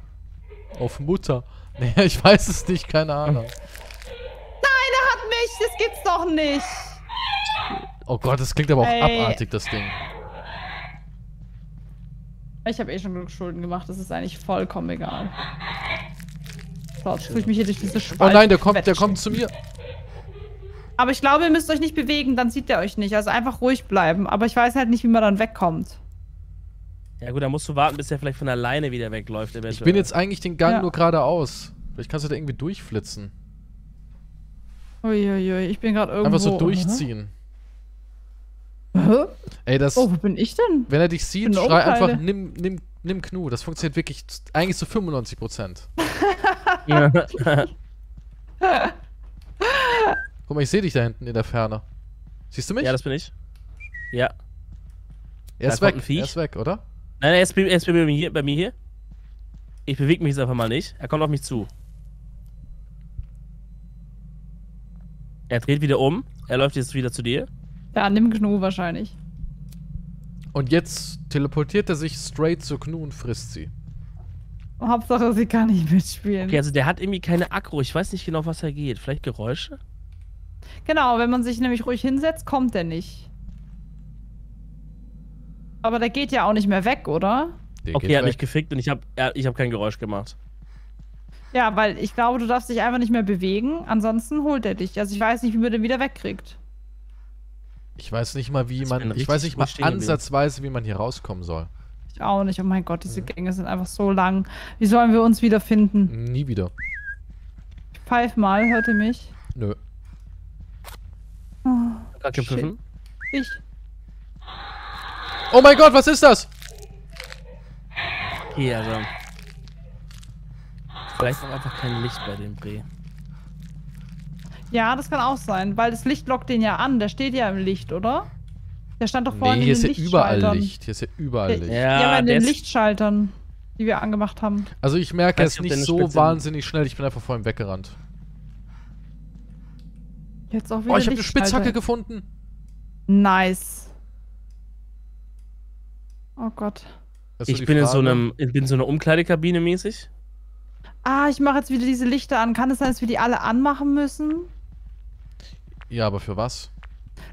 Auf Mutter. Nee, ich weiß es nicht. Keine Ahnung. Nein, er hat mich. Das gibt's doch nicht. Oh Gott, das klingt aber auch abartig, das Ding. Ich habe eh schon genug Schulden gemacht, das ist eigentlich vollkommen egal. So, jetzt fühle ich mich hier durch diese Spalte. Oh nein, der kommt zu mir. Aber ich glaube, ihr müsst euch nicht bewegen, dann sieht der euch nicht. Also einfach ruhig bleiben. Aber ich weiß halt nicht, wie man dann wegkommt. Ja gut, dann musst du warten, bis der vielleicht von alleine wieder wegläuft. Eventuell. Ich bin jetzt eigentlich den Gang nur geradeaus. Vielleicht kannst du da irgendwie durchflitzen. Uiuiui, ich bin gerade irgendwo... Einfach so durchziehen. Hä? Ey, das... Oh, wo bin ich denn? Wenn er dich sieht, schrei einfach, nimm Knu. Das funktioniert wirklich eigentlich zu 95%. Guck mal, ich sehe dich da hinten in der Ferne. Siehst du mich? Ja, das bin ich. Ja. Er ist weg, oder? Nein, er ist bei mir hier. Ich bewege mich jetzt einfach mal nicht. Er kommt auf mich zu. Er dreht wieder um. Er läuft jetzt wieder zu dir. Ja, nimm Knu wahrscheinlich. Und jetzt teleportiert er sich straight zu Knu und frisst sie. Hauptsache, sie kann nicht mitspielen. Okay, also der hat irgendwie keine Aggro. Ich weiß nicht genau, was er geht. Vielleicht Geräusche? Genau, wenn man sich nämlich ruhig hinsetzt, kommt er nicht. Aber der geht ja auch nicht mehr weg, oder? Okay, er hat mich gefickt und ich hab kein Geräusch gemacht. Ja, weil ich glaube, du darfst dich einfach nicht mehr bewegen. Ansonsten holt er dich. Also ich weiß nicht, wie man den wieder wegkriegt. Ich weiß nicht mal, ich weiß nicht mal ansatzweise, wie man hier rauskommen soll. Ich auch nicht. Oh mein Gott, diese Gänge sind einfach so lang. Wie sollen wir uns wiederfinden? Nie wieder. Ich pfeif mal, hört ihr mich? Nö. Gerade gepfiffen. Ich. Oh mein Gott, was ist das? Hier, also. Vielleicht auch einfach kein Licht bei dem Dreh. Ja, das kann auch sein, weil das Licht lockt den ja an. Der steht ja im Licht, oder? Der stand doch vorne in den Lichtschaltern. Hier ist ja überall Licht. Hier ist ja überall Licht. Ja, in den Lichtschaltern, die wir angemacht haben. Also ich merke es nicht so wahnsinnig schnell. Ich bin einfach vorhin weggerannt. Jetzt auch wieder. Oh, ich habe eine Spitzhacke gefunden. Nice. Oh Gott. Ich bin in so einer Umkleidekabine mäßig. Ah, ich mache jetzt wieder diese Lichter an. Kann es sein, dass wir die alle anmachen müssen? Ja, aber für was?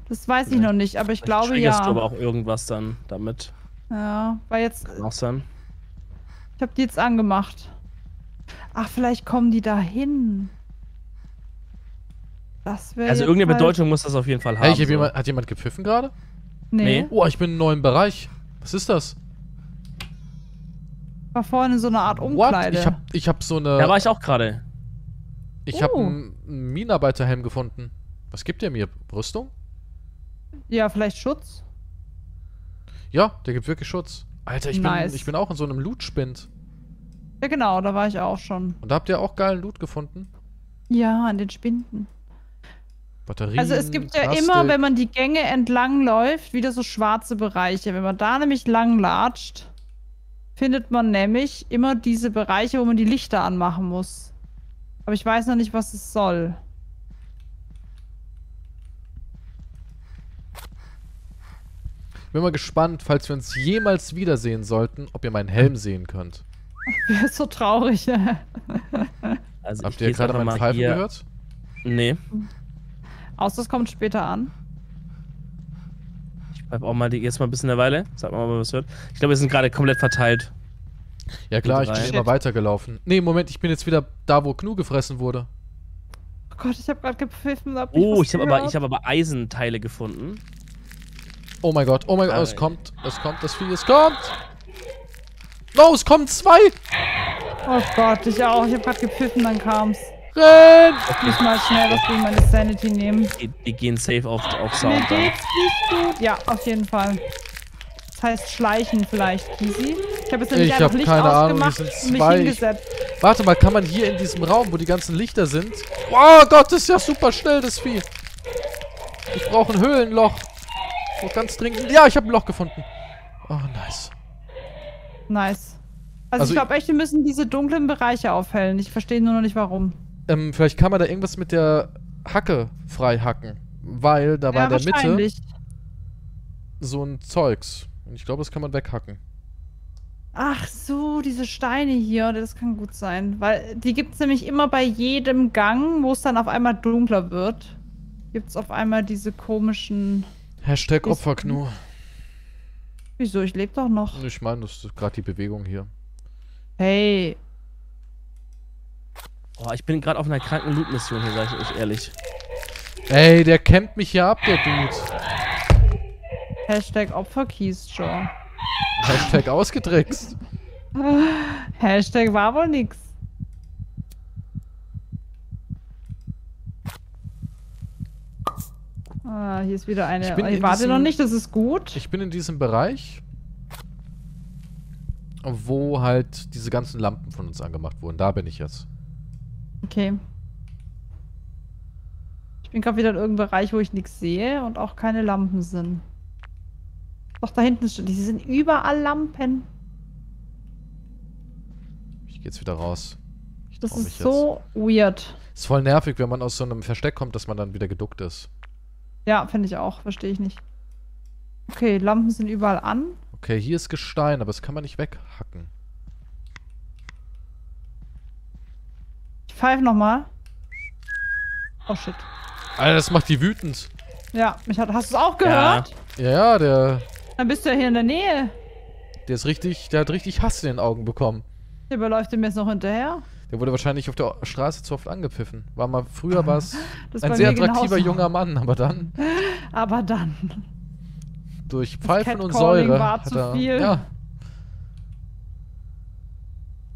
Das weiß ich noch nicht, aber ich glaube ja. Du aber auch irgendwas dann damit. Ja, weil jetzt. Was dann? Ich habe die jetzt angemacht. Ach, vielleicht kommen die da hin. Das wäre. Also irgendeine Bedeutung muss das auf jeden Fall haben. Hey, hat jemand gepfiffen gerade? Nee. Oh, ich bin in einem neuen Bereich. Was ist das? War vorhin so eine Art Umkleide. What? Ich hab so eine. Da war ich auch gerade. Ich habe einen Minenarbeiterhelm gefunden. Was gibt der mir? Rüstung? Ja, vielleicht Schutz? Ja, der gibt wirklich Schutz. Alter, ich bin auch in so einem Loot-Spind. Ja genau, da war ich auch schon. Und da habt ihr auch geilen Loot gefunden? Ja, an den Spinden. Batterien, also es gibt ja Plastik. Immer, wenn man die Gänge entlang läuft, wieder so schwarze Bereiche. Wenn man da nämlich lang latscht, findet man nämlich immer diese Bereiche, wo man die Lichter anmachen muss. Aber ich weiß noch nicht, was es soll. Bin mal gespannt, falls wir uns jemals wiedersehen sollten, ob ihr meinen Helm sehen könnt. Der ist so traurig. Also habt ihr gerade meinen Pfeifen gehört? Nee. Außer das kommt später an. Ich bleib auch mal jetzt mal ein bisschen eine Weile. Sag mal, was hört. Ich glaube, wir sind gerade komplett verteilt. Ja klar, ich bin immer weitergelaufen. Nee, Moment, ich bin jetzt wieder da, wo Knu gefressen wurde. Oh Gott, ich habe gerade gepfiffen. Oh, ich hab aber Eisenteile gefunden. Oh mein Gott, oh, es kommt. No, es kommen zwei! Oh Gott, ich auch. Ich hab grad gepfiffen, dann kam's. Renn! Okay. Nicht mal schnell, dass wir meine Sanity nehmen. Die gehen safe auf Sound. Mir geht's nicht gut. Ja, auf jeden Fall. Das heißt schleichen vielleicht, Kiesi. Ich habe jetzt nämlich einfach Licht ausgemacht und mich hingesetzt. Warte mal, kann man hier in diesem Raum, wo die ganzen Lichter sind... Oh Gott, das ist ja super schnell, das Vieh. Ich brauche ein Höhlenloch. Ganz dringend. Ja, ich habe ein Loch gefunden. Oh, nice. Nice. Also ich glaube echt, wir müssen diese dunklen Bereiche aufhellen. Ich verstehe nur noch nicht, warum. Vielleicht kann man da irgendwas mit der Hacke frei hacken. Weil da war in der Mitte so ein Zeugs. Und ich glaube, das kann man weghacken. Ach so, diese Steine hier. Das kann gut sein. Weil die gibt es nämlich immer bei jedem Gang, wo es dann auf einmal dunkler wird. Gibt es auf einmal diese komischen... Hashtag Opferknu. Wieso? Ich lebe doch noch. Ich meine, das ist gerade die Bewegung hier. Hey. Oh, ich bin gerade auf einer kranken Loot-Mission hier, sag ich euch ehrlich. Ey, der campt mich hier ab, der Dude. Hashtag Opferkiesjaw. Hashtag ausgetrickst. Hashtag war wohl nix. Ah, hier ist wieder eine. Ich warte noch nicht, das ist gut. Ich bin in diesem Bereich, wo halt diese ganzen Lampen von uns angemacht wurden. Da bin ich jetzt. Okay. Ich bin gerade wieder in irgendeinem Bereich, wo ich nichts sehe und auch keine Lampen sind. Doch, da hinten sind. Die sind überall Lampen. Ich geh jetzt wieder raus. Das ist so weird. Ist voll nervig, wenn man aus so einem Versteck kommt, dass man dann wieder geduckt ist. Ja, finde ich auch. Verstehe ich nicht. Okay, Lampen sind überall an. Okay, hier ist Gestein, aber das kann man nicht weghacken. Ich pfeife nochmal. Oh shit. Alter, das macht die wütend. Ja, hast du es auch gehört? Ja, ja, der... Dann bist du ja hier in der Nähe. Der hat richtig Hass in den Augen bekommen. Der überläuft dem jetzt noch hinterher. Der wurde wahrscheinlich auf der Straße zu oft angepfiffen. Früher war es ein sehr attraktiver junger Mann, aber dann... Durch Pfeifen und Säure war zu viel. Ja.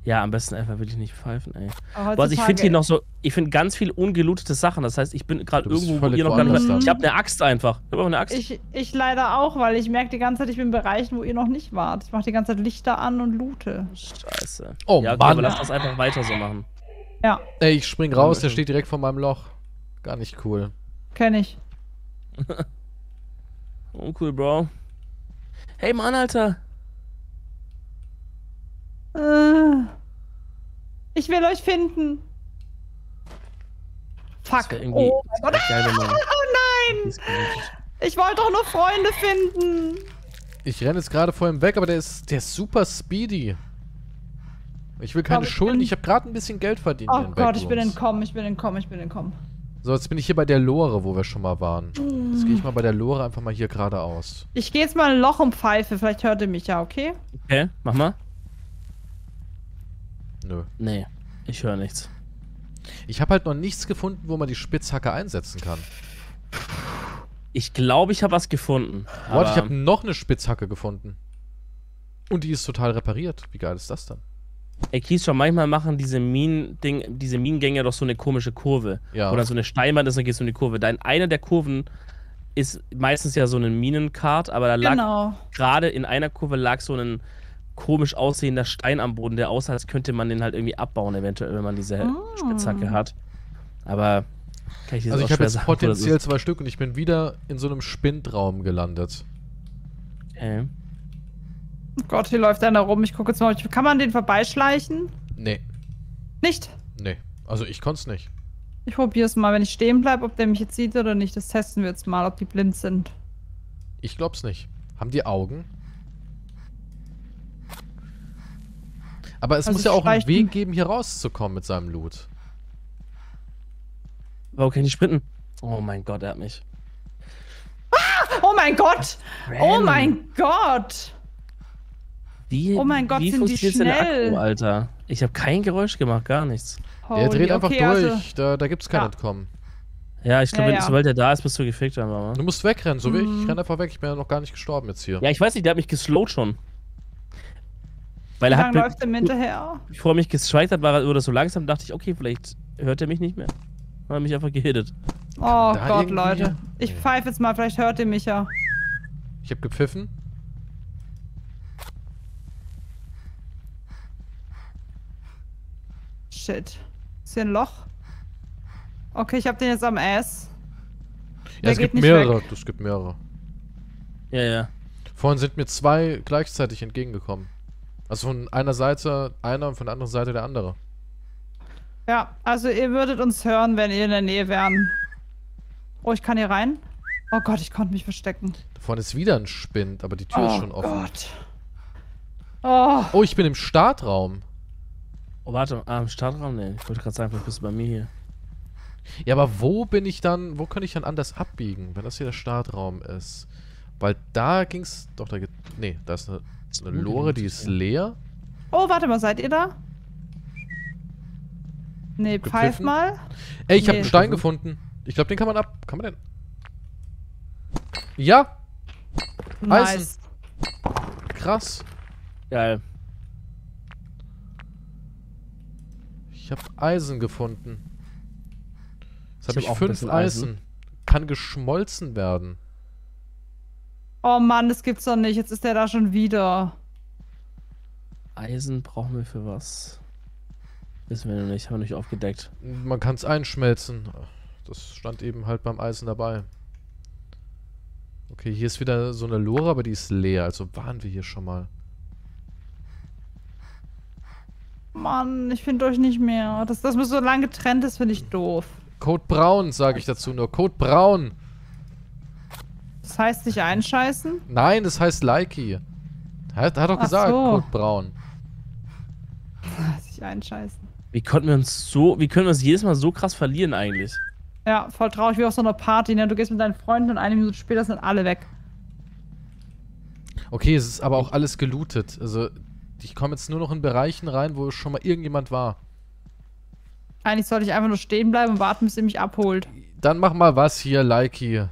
Ja, am besten einfach wirklich nicht pfeifen, ey. Oh, also ich finde hier noch so, ich finde ganz viel ungelootete Sachen. Das heißt, ich bin gerade irgendwo, wo ihr noch gar nicht. Ich habe eine Axt einfach. Ich habe eine Axt. Ich leider auch, weil ich merke die ganze Zeit, ich bin in Bereichen, wo ihr noch nicht wart. Ich mache die ganze Zeit Lichter an und loote. Scheiße. Oh ja, okay, Mann. Aber lass das einfach weiter so machen. Ja. Ey, ich spring raus, der steht direkt vor meinem Loch. Gar nicht cool. Kenn ich. Uncool, Bro. Hey, Mann, Alter. Ich will euch finden. Fuck. Oh mein Gott. Oh nein! Ich wollte doch nur Freunde finden. Ich renne jetzt gerade vor ihm weg, aber der ist super speedy. Ich will keine Schulden, ich habe gerade ein bisschen Geld verdient. Oh Gott, ich bin entkommen, ich bin entkommen, ich bin entkommen. So, jetzt bin ich hier bei der Lore, wo wir schon mal waren. Jetzt gehe ich mal bei der Lore einfach mal hier geradeaus. Ich gehe jetzt mal ein Loch und pfeife, vielleicht hört ihr mich ja, okay? Okay, mach mal. Nö. Nee, ich höre nichts. Ich habe halt noch nichts gefunden, wo man die Spitzhacke einsetzen kann. Ich glaube, ich habe was gefunden. Warte, ich habe noch eine Spitzhacke gefunden. Und die ist total repariert. Wie geil ist das dann? Ey, Kies, schon manchmal machen diese Minengänge doch so eine komische Kurve. Ja. Oder so eine Steinwand ist, dann geht so eine Kurve. Da in einer der Kurven ist meistens ja so ein Minenkart, aber da lag gerade in einer Kurve lag so ein komisch aussehender Stein am Boden, der aussah, als könnte man den halt irgendwie abbauen, eventuell, wenn man diese Spitzhacke hat. Aber kann ich dir also ich habe jetzt sagen, potenziell zwei Stück und ich bin wieder in so einem Spindraum gelandet. Okay. Oh Gott, hier läuft einer rum. Ich gucke jetzt mal. Kann man den vorbeischleichen? Nee. Nicht? Nee. Also ich konnte es nicht. Ich probiere es mal, wenn ich stehen bleibe, ob der mich jetzt sieht oder nicht. Das testen wir jetzt mal, ob die blind sind. Ich glaub's nicht. Haben die Augen? Aber es also muss ja auch einen Weg geben, hier rauszukommen mit seinem Loot. Warum kann ich sprinten? Oh mein Gott, er hat mich. Ah! Oh mein Gott! Oh mein Gott! Oh mein Gott, sind die schnell! Akku, Alter? Ich habe kein Geräusch gemacht, gar nichts. Der dreht einfach durch, also da gibt's kein Entkommen. Ja, ich glaube, sobald der da ist, bist du gefickt. Du musst wegrennen, so wie ich. Ich renne einfach weg, ich bin ja noch gar nicht gestorben jetzt hier. Ja, ich weiß nicht, der hat mich geslowt schon. Weil er hat läuft dem hinterher? Bevor er mich gestrikt hat, war er so langsam, dachte ich, okay, vielleicht hört er mich nicht mehr. Dann hat er mich einfach gehittet. Oh Gott, Leute. Ich pfeife jetzt mal, vielleicht hört ihr mich ja. Ich hab gepfiffen. Shit. Ist hier ein Loch? Okay, ich hab den jetzt am Ass. Ja, es gibt mehrere. Es gibt mehrere. Ja, ja. Vorhin sind mir zwei gleichzeitig entgegengekommen. Also von einer Seite einer und von der anderen Seite der andere. Ja, also ihr würdet uns hören, wenn ihr in der Nähe wären. Oh, ich kann hier rein? Oh Gott, ich konnte mich verstecken. Da vorne ist wieder ein Spind, aber die Tür ist schon offen. Gott. Oh. Oh, ich bin im Startraum. Oh, warte, im Startraum? Nee, ich wollte gerade sagen, vielleicht bist du bei mir hier. Ja, aber wo bin ich dann, wo kann ich dann anders abbiegen, wenn das hier der Startraum ist? Weil da ging's, doch, da geht, nee, da ist eine Lore, die ist leer. Oh, warte mal, seid ihr da? Nee, pfeif mal. Ey, ich hab einen Stein gefunden. Ich glaube, den kann man kann man den? Ja! Nice. Krass. Geil. Ich habe Eisen gefunden. Jetzt habe ich 5 Eisen. Kann geschmolzen werden. Oh Mann, das gibt's doch nicht. Jetzt ist der da schon wieder. Eisen brauchen wir für was? Wissen wir noch nicht. Haben wir nicht aufgedeckt. Man kann es einschmelzen. Das stand eben halt beim Eisen dabei. Okay, hier ist wieder so eine Lore, aber die ist leer. Also waren wir hier schon mal. Mann, ich finde euch nicht mehr. Dass man so lange getrennt ist, finde ich doof. Code Braun, sage ich dazu nur. Code Braun. Das heißt nicht einscheißen? Nein, das heißt Likey. Hat doch gesagt, Code Braun. Sich einscheißen. Wie können wir uns jedes Mal so krass verlieren eigentlich? Ja, voll traurig wie auf so einer Party, ne? Du gehst mit deinen Freunden und eine Minute später sind alle weg. Okay, es ist aber auch alles gelootet. Also ich komme jetzt nur noch in Bereichen rein, wo schon mal irgendjemand war. Eigentlich sollte ich einfach nur stehen bleiben und warten, bis ihr mich abholt. Dann mach mal was hier, Likey.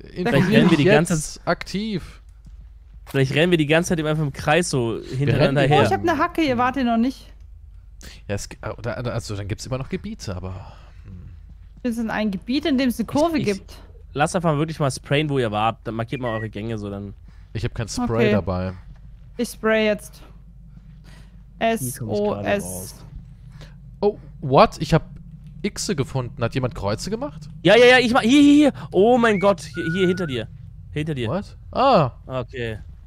Vielleicht werden wir die ganze aktiv. Vielleicht rennen wir die ganze Zeit einfach im Kreis so hintereinander her. Oh, ich hab eine Hacke, ihr wartet noch nicht. Ja, es, also dann gibt's immer noch Gebiete, aber... Wir sind ein Gebiet, in dem es eine Kurve gibt. Lasst einfach wirklich mal sprayen, wo ihr wart. Dann markiert mal eure Gänge so, dann... Ich hab kein Spray dabei. Ich spray jetzt. S-O-S. Oh, what? Ich hab Xe gefunden. Hat jemand Kreuze gemacht? Ja, ja, ja, ich mach... Hier. Oh mein Gott, hier hinter dir. Hinter dir. What? Ah.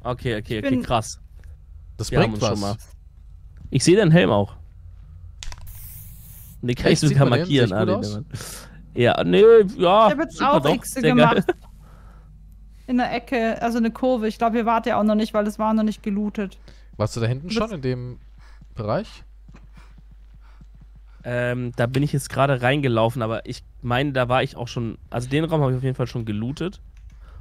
Okay, krass. Das bringt was. Schon mal. Ich sehe deinen Helm auch. Den kann ich sogar markieren, Alter. Ja, nee, ja. Ich hab jetzt auch Xe gemacht. Geil. In der Ecke, also eine Kurve. Ich glaube, wir warten ja auch noch nicht, weil es war noch nicht gelootet. Warst du da hinten schon in dem Bereich? Da bin ich jetzt gerade reingelaufen, aber ich meine, da war ich auch schon. Also den Raum habe ich auf jeden Fall schon gelootet.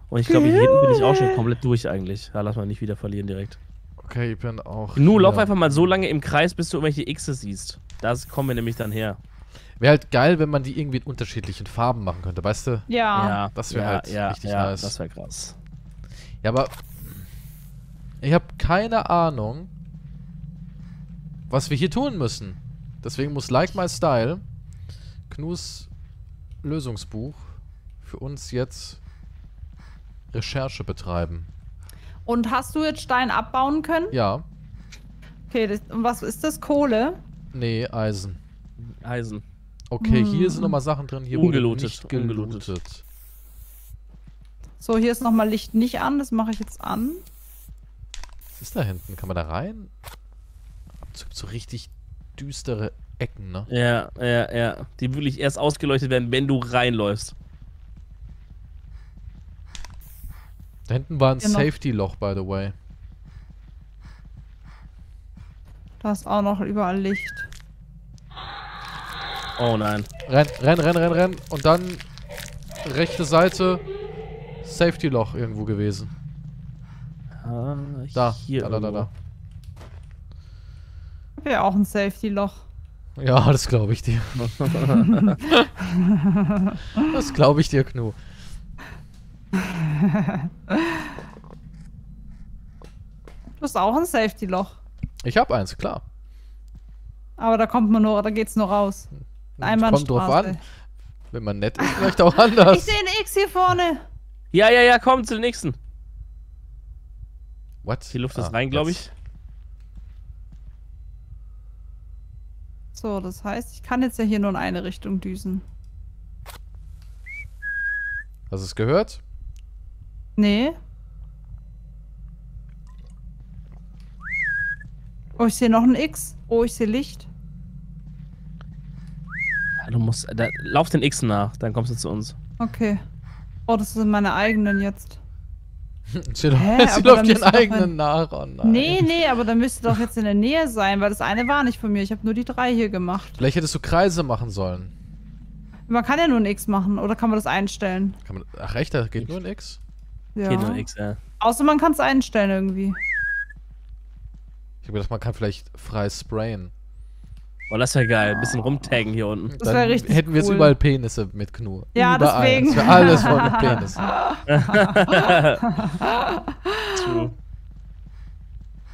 Und ich glaube, hier hinten bin ich auch schon komplett durch eigentlich. Da lass mal nicht wieder verlieren direkt. Okay, ich bin auch. Gnu, lauf einfach mal so lange im Kreis, bis du irgendwelche Xe siehst. Da kommen wir nämlich dann her. Wäre halt geil, wenn man die irgendwie in unterschiedlichen Farben machen könnte, weißt du? Ja. Das wäre halt richtig nice. Das wäre krass. Ja, aber ich habe keine Ahnung, was wir hier tun müssen. Deswegen muss Like My Style, Knus Lösungsbuch, für uns jetzt Recherche betreiben. Und hast du jetzt Stein abbauen können? Ja. Okay, und was ist das? Kohle? Nee, Eisen. Eisen. Okay, hier sind nochmal Sachen drin. Hier wurde nicht gelootet. So, hier ist nochmal Licht nicht an. Das mache ich jetzt an. Was ist da hinten? Kann man da rein? Es gibt so richtig düstere Ecken, ne? Ja. Die will ich erst ausgeleuchtet werden, wenn du reinläufst. Da hinten war ein Safety-Loch, by the way. Da ist auch noch überall Licht. Oh nein. Renn. Und dann rechte Seite Safety-Loch irgendwo gewesen. Ah, hier da. Ich hab ja auch ein Safety-Loch. Ja, das glaube ich dir. Das glaube ich dir, Gnu. Du hast auch ein Safety-Loch. Ich hab eins, klar. Aber da kommt man nur, da geht's nur raus. Kommt drauf an. Wenn man nett ist, vielleicht auch anders. Ich sehe ein X hier vorne. Ja, komm zu den nächsten. What? Die Luft ist rein, glaube ich. So, das heißt, ich kann jetzt ja hier nur in eine Richtung düsen. Hast du es gehört? Nee. Oh, ich sehe noch ein X. Oh, ich sehe Licht. Du musst, lauf den X nach, dann kommst du zu uns. Okay. Oh, das sind meine eigenen jetzt. Sie läuft ihren eigenen nach. Oh nein. Nee, aber dann müsste doch jetzt in der Nähe sein, weil das eine war nicht von mir. Ich habe nur die 3 hier gemacht. Vielleicht hättest du Kreise machen sollen. Man kann ja nur ein X machen, oder kann man das einstellen? Kann man, ach echt, da geht nur ein X? Ja. Geht nur ein X, ja. Außer man kann es einstellen irgendwie. Ich habe gedacht, man kann vielleicht frei sprayen. Oh, das wäre geil. Ein bisschen rumtaggen hier unten. Das wäre richtig hätten wir jetzt überall Penisse mit Gnu. Ja, überall. Deswegen. Das wäre alles voll mit Penissen. True.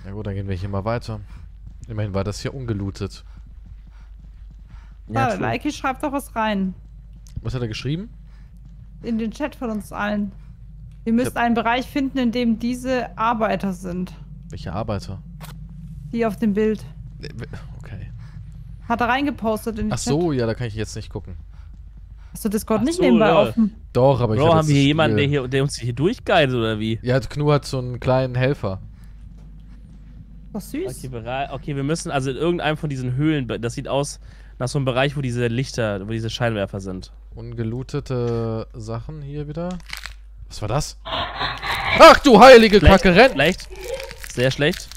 Ja gut, dann gehen wir hier mal weiter. Immerhin war das hier ungelootet. Ja, Likey schreibt doch was rein. Was hat er geschrieben? In den Chat von uns allen. Ihr müsst einen Bereich finden, in dem diese Arbeiter sind. Welche Arbeiter? Die auf dem Bild. Okay. Hat er reingepostet in den Chat? Ach so, ja, da kann ich jetzt nicht gucken. Hast du Discord nicht nebenbei offen? Doch, aber ich habe haben wir hier jemanden, der uns hier durchguidet, oder wie? Ja, Gnu hat so einen kleinen Helfer. Was süß. Okay, wir müssen also in irgendeinem von diesen Höhlen, das sieht aus nach so einem Bereich, wo diese Lichter, wo diese Scheinwerfer sind. Ungelootete Sachen hier wieder. Was war das? Ach du heilige Kacke, renn! Schlecht, sehr schlecht.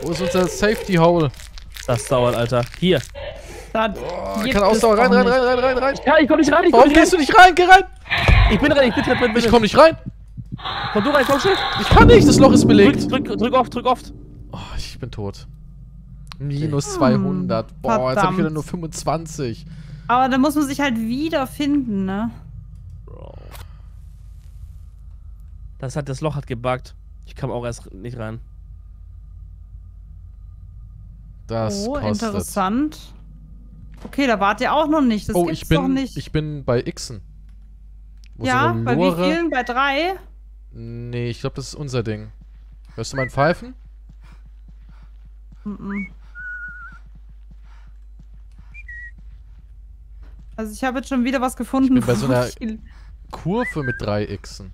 Wo ist unser Safety Hole? Das dauert, Alter. Hier. Oh, ich kann ausdauern. Rein. Ja, ich komm nicht rein. Warum gehst du nicht rein? Geh rein. Ich bin rein. Ich bin. Ich komm nicht rein. Komm du rein, komm schnell. Ich kann nicht. Das Loch ist belegt. Drück oft. Oh, ich bin tot. Minus 200. Boah, verdammt. Jetzt hab ich wieder nur 25. Aber da muss man sich halt wiederfinden, ne? Bro. Das Loch hat gebuggt. Ich kam auch erst nicht rein. Das kostet. Interessant. Okay, da wart ihr auch noch nicht. Das gibt's doch nicht. Ich bin bei Xen. Ja, bei wie vielen? Bei 3? Nee, ich glaube, das ist unser Ding. Hörst du mein Pfeifen? Also ich habe jetzt schon wieder was gefunden. Ich bin bei so einer Kurve mit 3 Xen.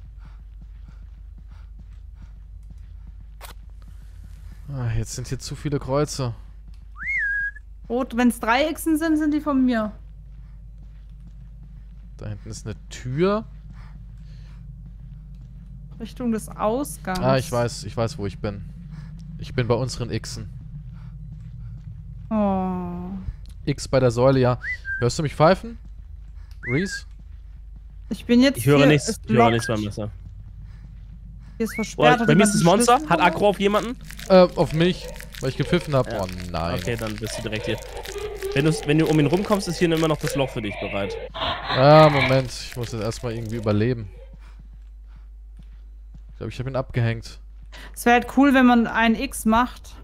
Ah, jetzt sind hier zu viele Kreuze. Rot, wenn es 3 Xen sind, sind die von mir. Da hinten ist eine Tür. Richtung des Ausgangs. Ah, ich weiß, wo ich bin. Ich bin bei unseren Xen. Oh. X bei der Säule, ja. Hörst du mich pfeifen? Reese? Ich bin jetzt. Ich höre nichts. Ich höre nichts beim Messer. Hier ist versperrt. Bei mir ist das Monster. Hat Aggro auf jemanden? Auf mich, weil ich gepfiffen habe. Ja. Oh nein. Okay, dann bist du direkt hier. Wenn du um ihn rumkommst, ist hier immer noch das Loch für dich bereit. Ah, Moment. Ich muss jetzt erstmal irgendwie überleben. Ich glaube, ich habe ihn abgehängt. Es wäre halt cool, wenn man ein X macht.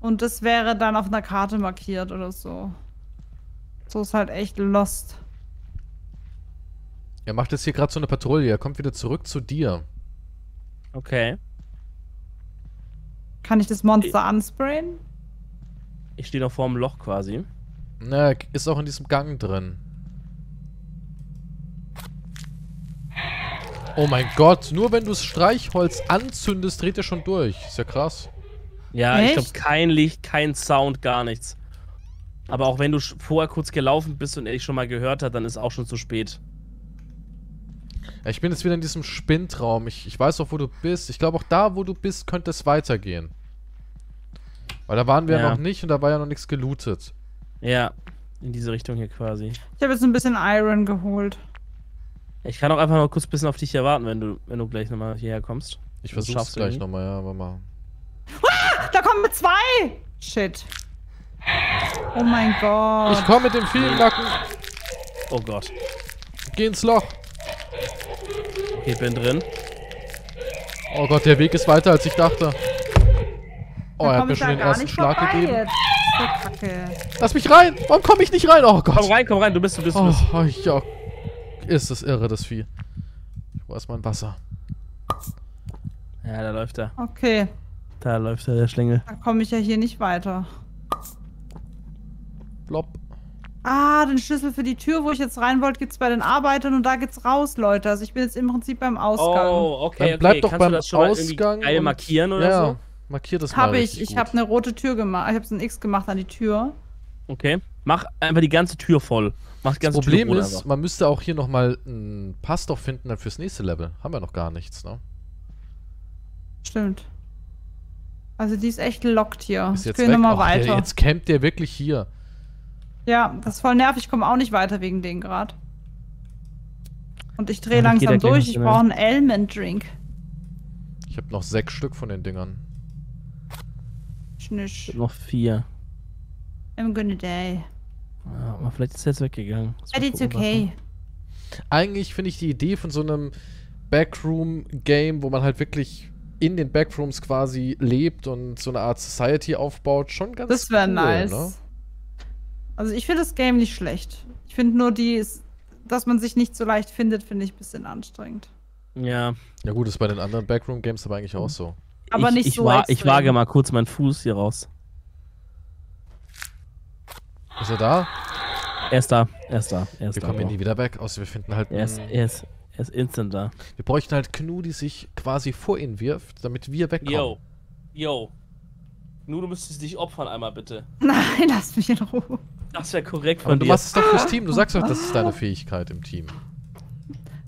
Und das wäre dann auf einer Karte markiert oder so. So ist halt echt lost. Er macht jetzt hier gerade so eine Patrouille. Er kommt wieder zurück zu dir. Okay. Kann ich das Monster ansprayen? Ich stehe noch vor dem Loch quasi. Na, ist auch in diesem Gang drin. Oh mein Gott, nur wenn du das Streichholz anzündest, dreht er schon durch. Ist ja krass. Ja, echt? Ich glaube, kein Licht, kein Sound, gar nichts. Aber auch wenn du vorher kurz gelaufen bist und er dich schon mal gehört hat, dann ist auch schon zu spät. Ja, ich bin jetzt wieder in diesem Spindraum. Ich weiß auch, wo du bist. Ich glaube, auch da, wo du bist, könnte es weitergehen. Weil da waren wir ja noch nicht und da war ja noch nichts gelootet. Ja, in diese Richtung hier quasi. Ich habe jetzt ein bisschen Iron geholt. Ich kann auch einfach mal kurz ein bisschen auf dich erwarten, wenn du gleich nochmal hierher kommst. Ich versuch's gleich nochmal, ja, aber mal. Ah, da kommen wir 2! Shit. Oh mein Gott. Ich komme mit dem vielen Lacken. Oh Gott. Geh ins Loch. Okay, ich bin drin. Oh Gott, der Weg ist weiter, als ich dachte. Oh, er hat mir schon den ersten Schlag gegeben. Lass mich rein! Warum komme ich nicht rein? Oh Gott! Komm rein, du bist. Oh, ja. Ist das irre, das Vieh. Wo ist mein Wasser? Ja, da läuft er. Okay. Da läuft er, der Schlingel. Da komme ich ja hier nicht weiter. Blob. Ah, den Schlüssel für die Tür, wo ich jetzt rein wollte, gibt's bei den Arbeitern und da geht's raus, Leute. Also ich bin jetzt im Prinzip beim Ausgang. Oh, okay, dann bleib doch beim Ausgang. Geil markieren oder so? Ja, markier das mal. Habe ich. Ich habe eine rote Tür gemacht. Ich habe ein X gemacht an die Tür. Okay. Mach einfach die ganze Tür voll. Das Problem ist, man müsste auch hier nochmal einen Pass doch finden dann fürs nächste Level. Haben wir noch gar nichts, ne? Stimmt. Also die ist echt gelockt hier. Ich will nochmal weiter. Jetzt campt der wirklich hier. Ja, das ist voll nervig. Ich komme auch nicht weiter wegen denen gerade. Und ich drehe langsam durch. Ich brauche einen Element Drink. Ich habe noch 6 Stück von den Dingern. Schnisch. Noch 4. I'm gonna die. Ja, aber vielleicht ist er jetzt weggegangen. It's okay. Eigentlich finde ich die Idee von so einem Backroom-Game, wo man halt wirklich in den Backrooms quasi lebt und so eine Art Society aufbaut, schon ganz cool. Das wäre nice. Ne? Also ich finde das Game nicht schlecht. Ich finde nur, dass man sich nicht so leicht findet, finde ich ein bisschen anstrengend. Ja. Ja gut, das ist bei den anderen Backroom-Games aber eigentlich auch so. Aber nicht so extrem. Ich wage mal kurz meinen Fuß hier raus. Ist er da? Er ist da. Wir kommen hier nie wieder weg, außer wir finden halt... Er ist instant da. Wir bräuchten halt Knu, die sich quasi vor ihn wirft, damit wir wegkommen. Yo. Knu, du müsstest dich opfern einmal, bitte. Nein, lass mich in Ruhe. Das wäre korrekt von dir. Du machst es doch fürs Team, du sagst doch, das ist deine Fähigkeit im Team.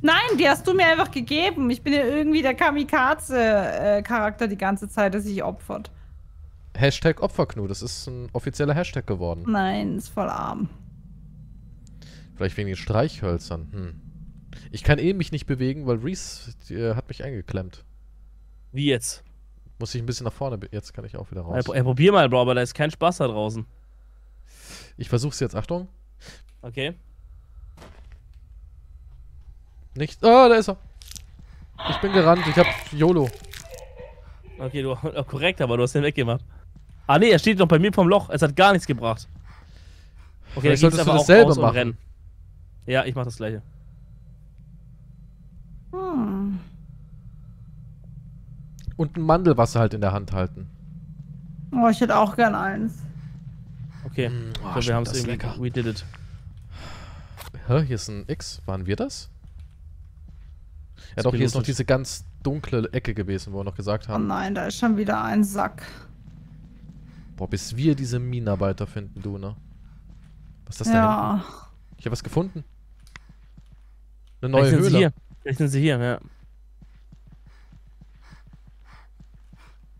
Nein, die hast du mir einfach gegeben. Ich bin ja irgendwie der Kamikaze-Charakter die ganze Zeit, der sich opfert. Hashtag Opferknu, das ist ein offizieller Hashtag geworden. Nein, ist voll arm. Vielleicht wegen den Streichhölzern. Ich kann mich nicht bewegen, weil Reese hat mich eingeklemmt. Wie jetzt? Muss ich ein bisschen nach vorne, jetzt kann ich auch wieder raus. Ey, probier mal, Bro, aber da ist kein Spaß da draußen. Ich versuch's jetzt, Achtung. Okay. Nichts. Oh, da ist er. Ich bin gerannt. Ich hab YOLO. Okay, du korrekt, aber du hast den weggemacht. Ah ne, er steht noch bei mir vom Loch. Es hat gar nichts gebracht. Okay, ich solltest du dasselbe machen. Rennen. Ja, ich mach das gleiche. Hm. Und ein Mandelwasser halt in der Hand halten. Oh, ich hätte auch gern eins. Okay, oh, so, wir haben es irgendwie. Lecker. We did it. Hä, hier ist ein X. Waren wir das? Ja, doch, hier ist noch diese ganz dunkle Ecke gewesen, wo wir noch gesagt haben. Oh nein, da ist schon wieder ein Sack. Boah, bis wir diese Minenarbeiter finden, du, ne? Was ist das da hinten? Ich habe was gefunden. Eine neue Höhle. Vielleicht sind sie hier, ja.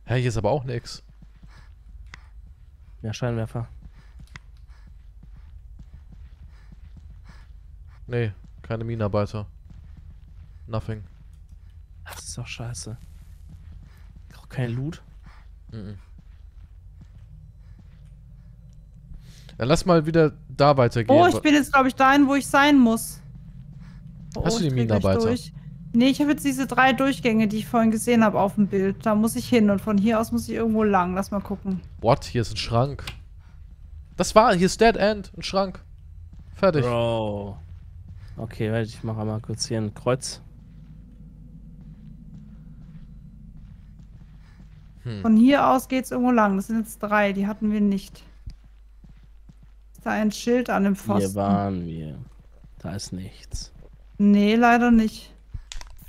Hä, hier ist aber auch eine X. Ja, Scheinwerfer. Nee, keine Minenarbeiter. Nothing. Das ist doch scheiße. Auch kein Loot. Mhm. Dann lass mal wieder da weitergehen. Oh, ich bin jetzt, glaube ich, dahin, wo ich sein muss. Oh, hast du die Minenarbeiter? Nee, ich habe jetzt diese 3 Durchgänge, die ich vorhin gesehen habe auf dem Bild. Da muss ich hin und von hier aus muss ich irgendwo lang. Lass mal gucken. What? Hier ist ein Schrank. Das war, hier ist Dead End. Ein Schrank. Fertig. Bro. Okay, warte, ich mache mal kurz hier ein Kreuz. Hm. Von hier aus geht's irgendwo lang. Das sind jetzt 3, die hatten wir nicht. Ist da ein Schild an dem Pfosten? Hier waren wir. Da ist nichts. Nee, leider nicht.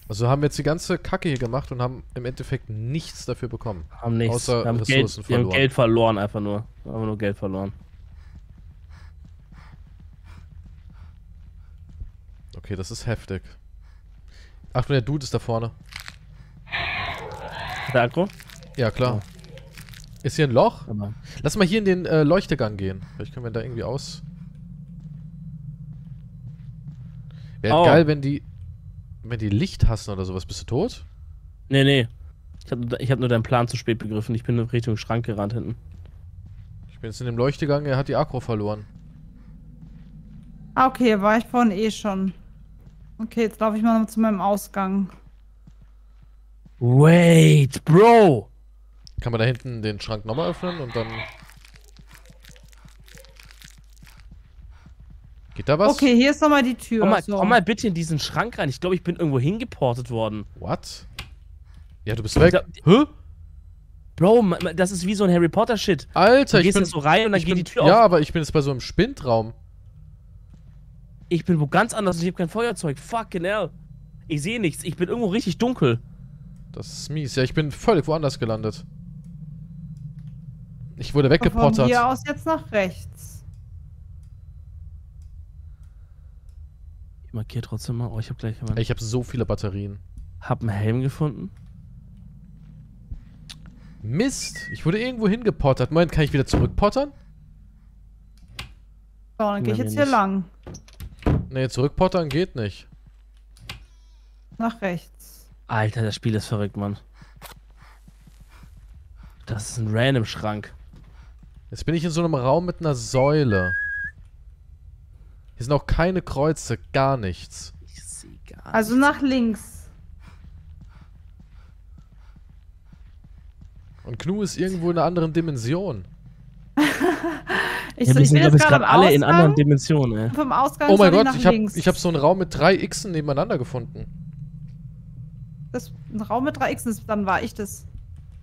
Also haben wir jetzt die ganze Kacke hier gemacht und haben im Endeffekt nichts dafür bekommen. Haben nichts. Außer wir haben Ressourcen verloren. Wir haben Geld verloren, einfach nur. Wir haben nur Geld verloren. Okay, das ist heftig. Achtung, der Dude ist da vorne. Der Aggro? Ja, klar. Ist hier ein Loch? Lass mal hier in den Leuchtegang gehen. Vielleicht können wir da irgendwie aus... Wäre geil, wenn die... Wenn die Licht hassen oder sowas. Bist du tot? Nee, nee. Ich hab nur deinen Plan zu spät begriffen. Ich bin in Richtung Schrank gerannt hinten. Ich bin jetzt in dem Leuchtegang. Er hat die Aggro verloren. Ah, okay. War ich vorhin eh schon. Okay, jetzt laufe ich mal zu meinem Ausgang. Wait, Bro! Kann man da hinten den Schrank nochmal öffnen und dann... Geht da was? Okay, hier ist nochmal die Tür. Komm mal bitte in diesen Schrank rein. Ich glaube, ich bin irgendwo hingeportet worden. What? Ja, du bist weg. Hä? Bro, das ist wie so ein Harry Potter Shit. Alter, ich bin... Du gehst so rein und dann geht die Tür auf. Ja, aber ich bin jetzt bei so einem Spindraum. Ich bin wo ganz anders und ich habe kein Feuerzeug. Fucking hell. Ich sehe nichts. Ich bin irgendwo richtig dunkel. Das ist mies. Ja, ich bin völlig woanders gelandet. Ich wurde weggepottert. Von hier aus jetzt nach rechts. Ich markiere trotzdem mal. Oh, ich habe gleich jemanden. Ich habe so viele Batterien. Hab einen Helm gefunden. Mist! Ich wurde irgendwo hingepottert. Moment, kann ich wieder zurückpottern? So, dann gehe ich jetzt hier lang. Nee, zurückpottern geht nicht. Nach rechts. Alter, das Spiel ist verrückt, Mann. Das ist ein random Schrank. Jetzt bin ich in so einem Raum mit einer Säule. Hier sind auch keine Kreuze, gar nichts. Ich sehe gar nichts. Also nach links. Und Knu ist irgendwo in einer anderen Dimension. Ich bin jetzt gerade alle in anderen Dimensionen, ey. Vom Ausgang. Oh mein Gott, ich hab so einen Raum mit 3 Xen nebeneinander gefunden. Das ein Raum mit 3 Xen, dann war ich das.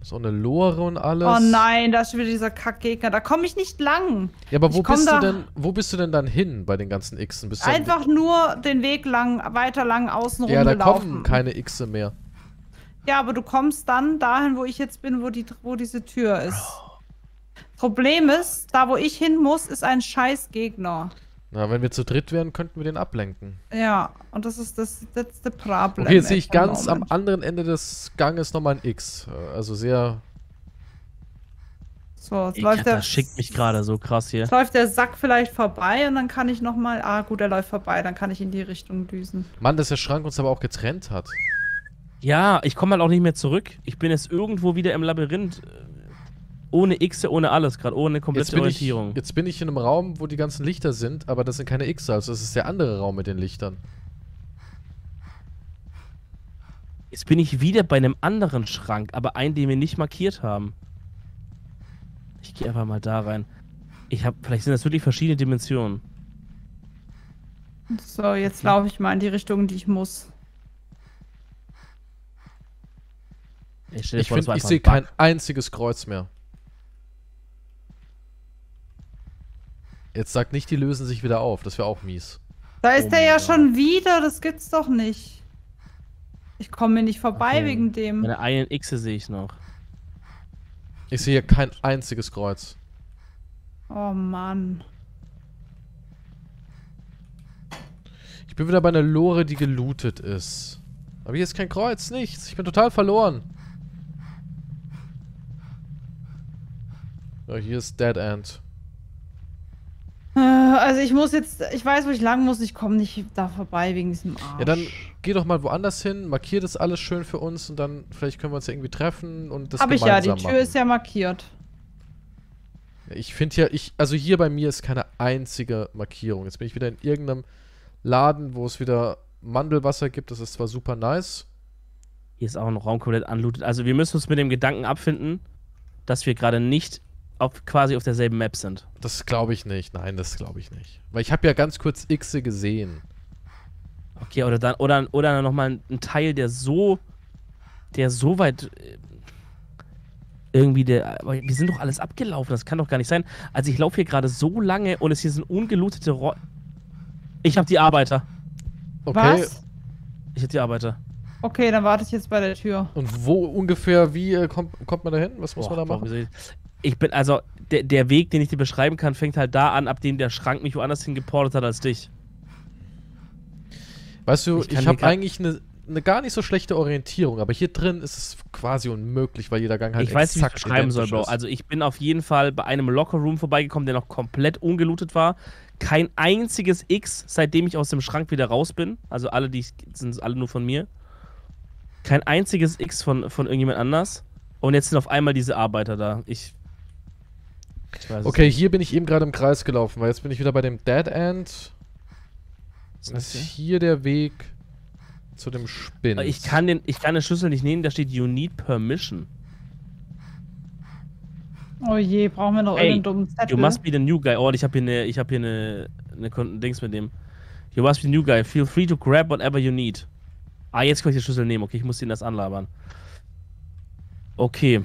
So eine Lore und alles. Oh nein, da ist schon wieder dieser Kackgegner. Da komme ich nicht lang. Ja, aber wo bist du denn dann hin bei den ganzen Xen? Einfach nur den Weg lang, weiter lang außen ja, rumgelaufen. Ja, da kommen keine Xe mehr. Ja, aber du kommst dann dahin, wo ich jetzt bin, wo diese Tür ist. Problem ist, da wo ich hin muss, ist ein scheiß Gegner. Na, wenn wir zu dritt wären, könnten wir den ablenken. Ja, und das ist das letzte Problem. Okay, jetzt sehe ich ganz am anderen Ende des Ganges nochmal ein X. Also sehr... So, jetzt läuft der... Das schickt mich gerade so krass hier. Jetzt läuft der Sack vielleicht vorbei und dann kann ich nochmal... Ah, gut, er läuft vorbei, dann kann ich in die Richtung düsen. Mann, dass der Schrank uns aber auch getrennt hat. Ja, ich komme halt auch nicht mehr zurück. Ich bin jetzt irgendwo wieder im Labyrinth... Ohne Xe, ohne alles, gerade ohne komplette Orientierung. Jetzt bin ich in einem Raum, wo die ganzen Lichter sind, aber das sind keine Xe, also das ist der andere Raum mit den Lichtern. Jetzt bin ich wieder bei einem anderen Schrank, aber einen, den wir nicht markiert haben. Ich gehe einfach mal da rein. Vielleicht sind das wirklich verschiedene Dimensionen. So, jetzt laufe ich mal in die Richtung, die ich muss. Ich sehe kein einziges Kreuz mehr. Jetzt sagt nicht, die lösen sich wieder auf. Das wäre auch mies. Da ist der ja schon wieder. Das gibt's doch nicht. Ich komme nicht vorbei wegen dem. Meine einen Xe sehe ich noch. Ich sehe hier kein einziges Kreuz. Oh Mann. Ich bin wieder bei einer Lore, die gelootet ist. Aber hier ist kein Kreuz, nichts. Ich bin total verloren. Ja, hier ist Dead End. Also ich muss jetzt, ich weiß, wo ich lang muss, ich komme nicht da vorbei wegen diesem Arsch. Ja, dann geh doch mal woanders hin, markier das alles schön für uns und dann vielleicht können wir uns ja irgendwie treffen und das gemeinsam machen. Hab ich ja, die Tür ist ja markiert. Ich finde ja, also hier bei mir ist keine einzige Markierung. Jetzt bin ich wieder in irgendeinem Laden, wo es wieder Mandelwasser gibt, das ist zwar super nice. Hier ist auch ein Raum komplett anlootet. Also wir müssen uns mit dem Gedanken abfinden, dass wir gerade nicht quasi auf derselben Map sind. Das glaube ich nicht. Nein, das glaube ich nicht. Weil ich habe ja ganz kurz Xe gesehen. Okay, oder nochmal ein Teil, der so weit irgendwie aber wir sind doch alles abgelaufen. Das kann doch gar nicht sein. Also ich laufe hier gerade so lange und es hier sind ungelootete Räume. Ich habe die Arbeiter. Okay. Was? Ich habe die Arbeiter. Okay, dann warte ich jetzt bei der Tür. Und wo ungefähr, wie kommt man da hin? Was muss man da machen? Ich bin, also, der Weg, den ich dir beschreiben kann, fängt halt da an, ab dem der Schrank mich woanders hin geportet hat als dich. Weißt du, ich habe eigentlich eine gar nicht so schlechte Orientierung, aber hier drin ist es quasi unmöglich, weil jeder Gang halt exakt identisch ist. Ich weiß nicht, wie ich schreiben soll, Bro. Also ich bin auf jeden Fall bei einem Lockerroom vorbeigekommen, der noch komplett ungelootet war. Kein einziges X, seitdem ich aus dem Schrank wieder raus bin. Also sind alle nur von mir. Kein einziges X von irgendjemand anders. Und jetzt sind auf einmal diese Arbeiter da. Ich weiß okay, nicht. Hier bin ich eben gerade im Kreis gelaufen, weil jetzt bin ich wieder bei dem Dead End. Das ist hier der Weg zu dem Spind. Ich kann den Schlüssel nicht nehmen, da steht You need permission. Oh je, brauchen wir noch irgendeinen dummen Zettel? You must be the new guy. Oh, ich habe hier eine Dings mit dem. You must be the new guy. Feel free to grab whatever you need. Ah, jetzt kann ich den Schlüssel nehmen. Okay, ich muss ihn das anlabern. Okay.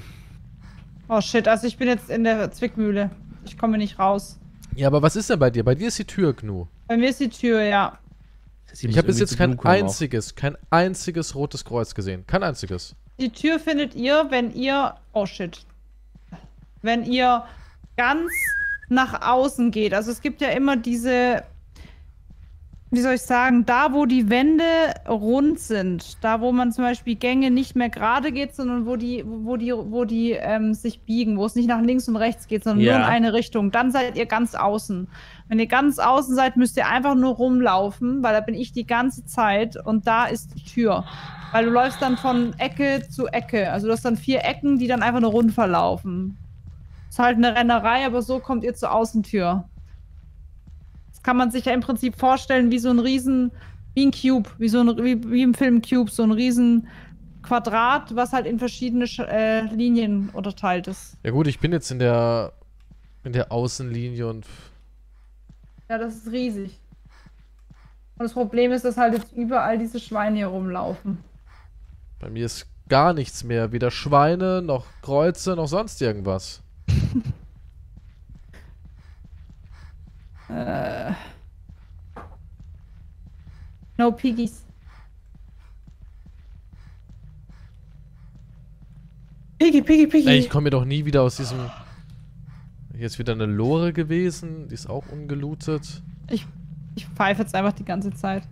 Oh shit, also ich bin jetzt in der Zwickmühle. Ich komme nicht raus. Ja, aber was ist denn bei dir? Bei dir ist die Tür, Gnu. Bei mir ist die Tür, ja. Ich habe bis jetzt kein einziges rotes Kreuz gesehen. Kein einziges. Die Tür findet ihr, wenn ihr... Oh shit. Wenn ihr ganz nach außen geht. Also es gibt ja immer diese... Wie soll ich sagen, da wo die Wände rund sind, da wo man zum Beispiel Gänge nicht mehr gerade geht, sondern wo die sich biegen, wo es nicht nach links und rechts geht, sondern nur in eine Richtung, dann seid ihr ganz außen. Wenn ihr ganz außen seid, müsst ihr einfach nur rumlaufen, weil da bin ich die ganze Zeit und da ist die Tür. Weil du läufst dann von Ecke zu Ecke, also du hast dann 4 Ecken, die dann einfach nur rund verlaufen. Ist halt eine Rennerei, aber so kommt ihr zur Außentür. Kann man sich ja im Prinzip vorstellen, wie so ein riesen, wie ein Cube, wie im Film Cube, so ein riesen Quadrat, was halt in verschiedene Linien unterteilt ist. Ja gut, ich bin jetzt in der Außenlinie und... Ja, das ist riesig. Und das Problem ist, dass halt jetzt überall diese Schweine hier rumlaufen. Bei mir ist gar nichts mehr, weder Schweine, noch Kreuze, noch sonst irgendwas. No piggies. Piggy, piggy, piggy. Ey, ich komme mir doch nie wieder aus diesem... Hier ist wieder eine Lore gewesen. Die ist auch ungelootet. Ich pfeife jetzt einfach die ganze Zeit.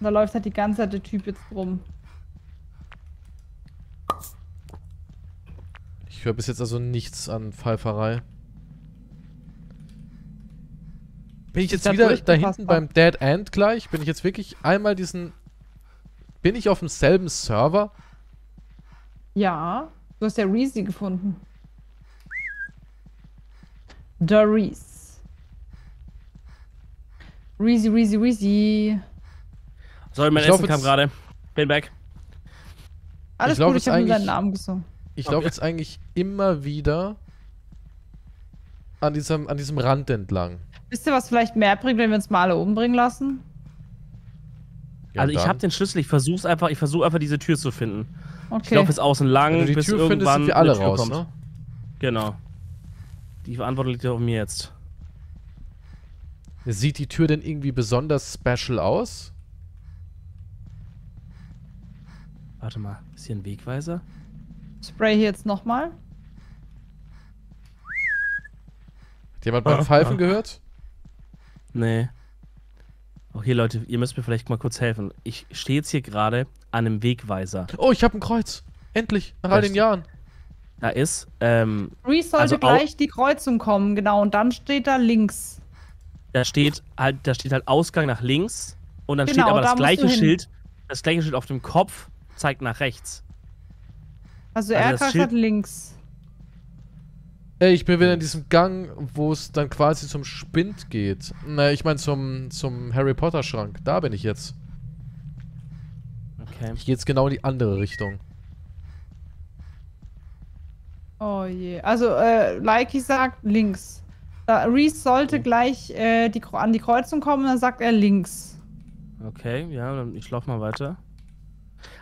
Da läuft halt die ganze Zeit der Typ jetzt rum. Ich höre bis jetzt also nichts an Pfeiferei. Bin ich jetzt wieder da hinten beim Dead End gleich? Bin ich jetzt wirklich einmal diesen... Bin ich auf demselben Server? Ja. Du hast ja Reezy gefunden. Der Reeze. Reezy. Sorry, mein Essen kam gerade. Bin weg. Alles gut, ich habe nur seinen Namen gesungen. Ich laufe jetzt eigentlich immer wieder an diesem Rand entlang. Wisst ihr, was vielleicht mehr bringt, wenn wir uns mal alle umbringen lassen? Ja, also ich habe den Schlüssel, ich versuche einfach diese Tür zu finden. Okay. Ich laufe jetzt außen lang, bis Tür irgendwann findest, wir alle Tür raus, kommt. Ne? Genau. Die Verantwortung liegt ja auf mir jetzt. Sieht die Tür denn irgendwie besonders special aus? Warte mal, ist hier ein Wegweiser? Spray hier jetzt nochmal. Hat jemand beim Pfeifen gehört? Nee. Okay, Leute, ihr müsst mir vielleicht mal kurz helfen. Ich stehe jetzt hier gerade an einem Wegweiser. Oh, ich habe ein Kreuz. Endlich, nach all den Jahren. Da ist, Reese sollte also gleich die Kreuzung kommen, genau. Und dann steht da links. Da steht halt Ausgang nach links. Und dann steht aber da das gleiche Schild auf dem Kopf zeigt nach rechts. Also er hat links. Ey, ich bin wieder in diesem Gang, wo es dann quasi zum Spind geht. Naja, ich meine zum Harry Potter Schrank. Da bin ich jetzt. Okay. Ich gehe jetzt genau in die andere Richtung. Oh je. Also, Likey sagt links. Reese sollte gleich an die Kreuzung kommen und dann sagt er links. Okay, ja, dann ich laufe mal weiter.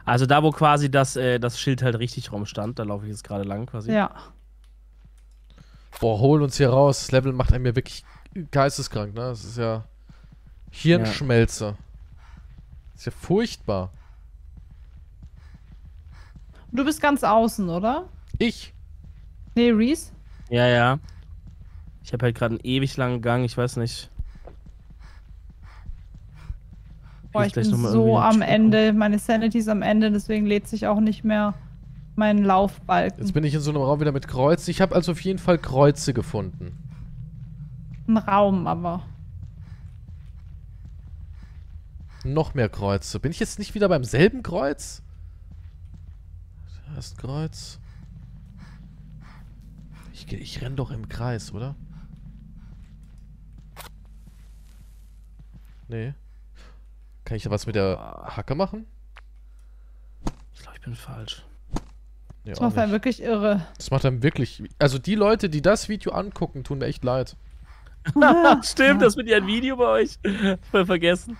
Also da, wo quasi das Schild halt richtig rumstand, da laufe ich jetzt gerade lang quasi. Ja. Boah, hol uns hier raus. Das Level macht einem ja wirklich geisteskrank, ne? Das ist ja Hirnschmelze. Ja. Das ist ja furchtbar. Du bist ganz außen, oder? Ich? Nee, Reese? Ja, ja. Ich habe halt gerade einen ewig langen Gang, ich weiß nicht. Boah, ich bin so am Ende, meine Sanity ist am Ende, deswegen lädt sich auch nicht mehr mein Laufbalken. Jetzt bin ich in so einem Raum wieder mit Kreuzen. Ich habe also auf jeden Fall Kreuze gefunden. Ein Raum aber. Noch mehr Kreuze. Bin ich jetzt nicht wieder beim selben Kreuz? Da ist ein Kreuz. Ich renn doch im Kreis, oder? Nee. Kann ich da was mit der Hacke machen? Ich glaube, ich bin falsch. Ja, das macht einem wirklich irre. Das macht einem wirklich... Also die Leute, die das Video angucken, tun mir echt leid. Stimmt, das wird ja ein Video bei euch. Voll vergessen.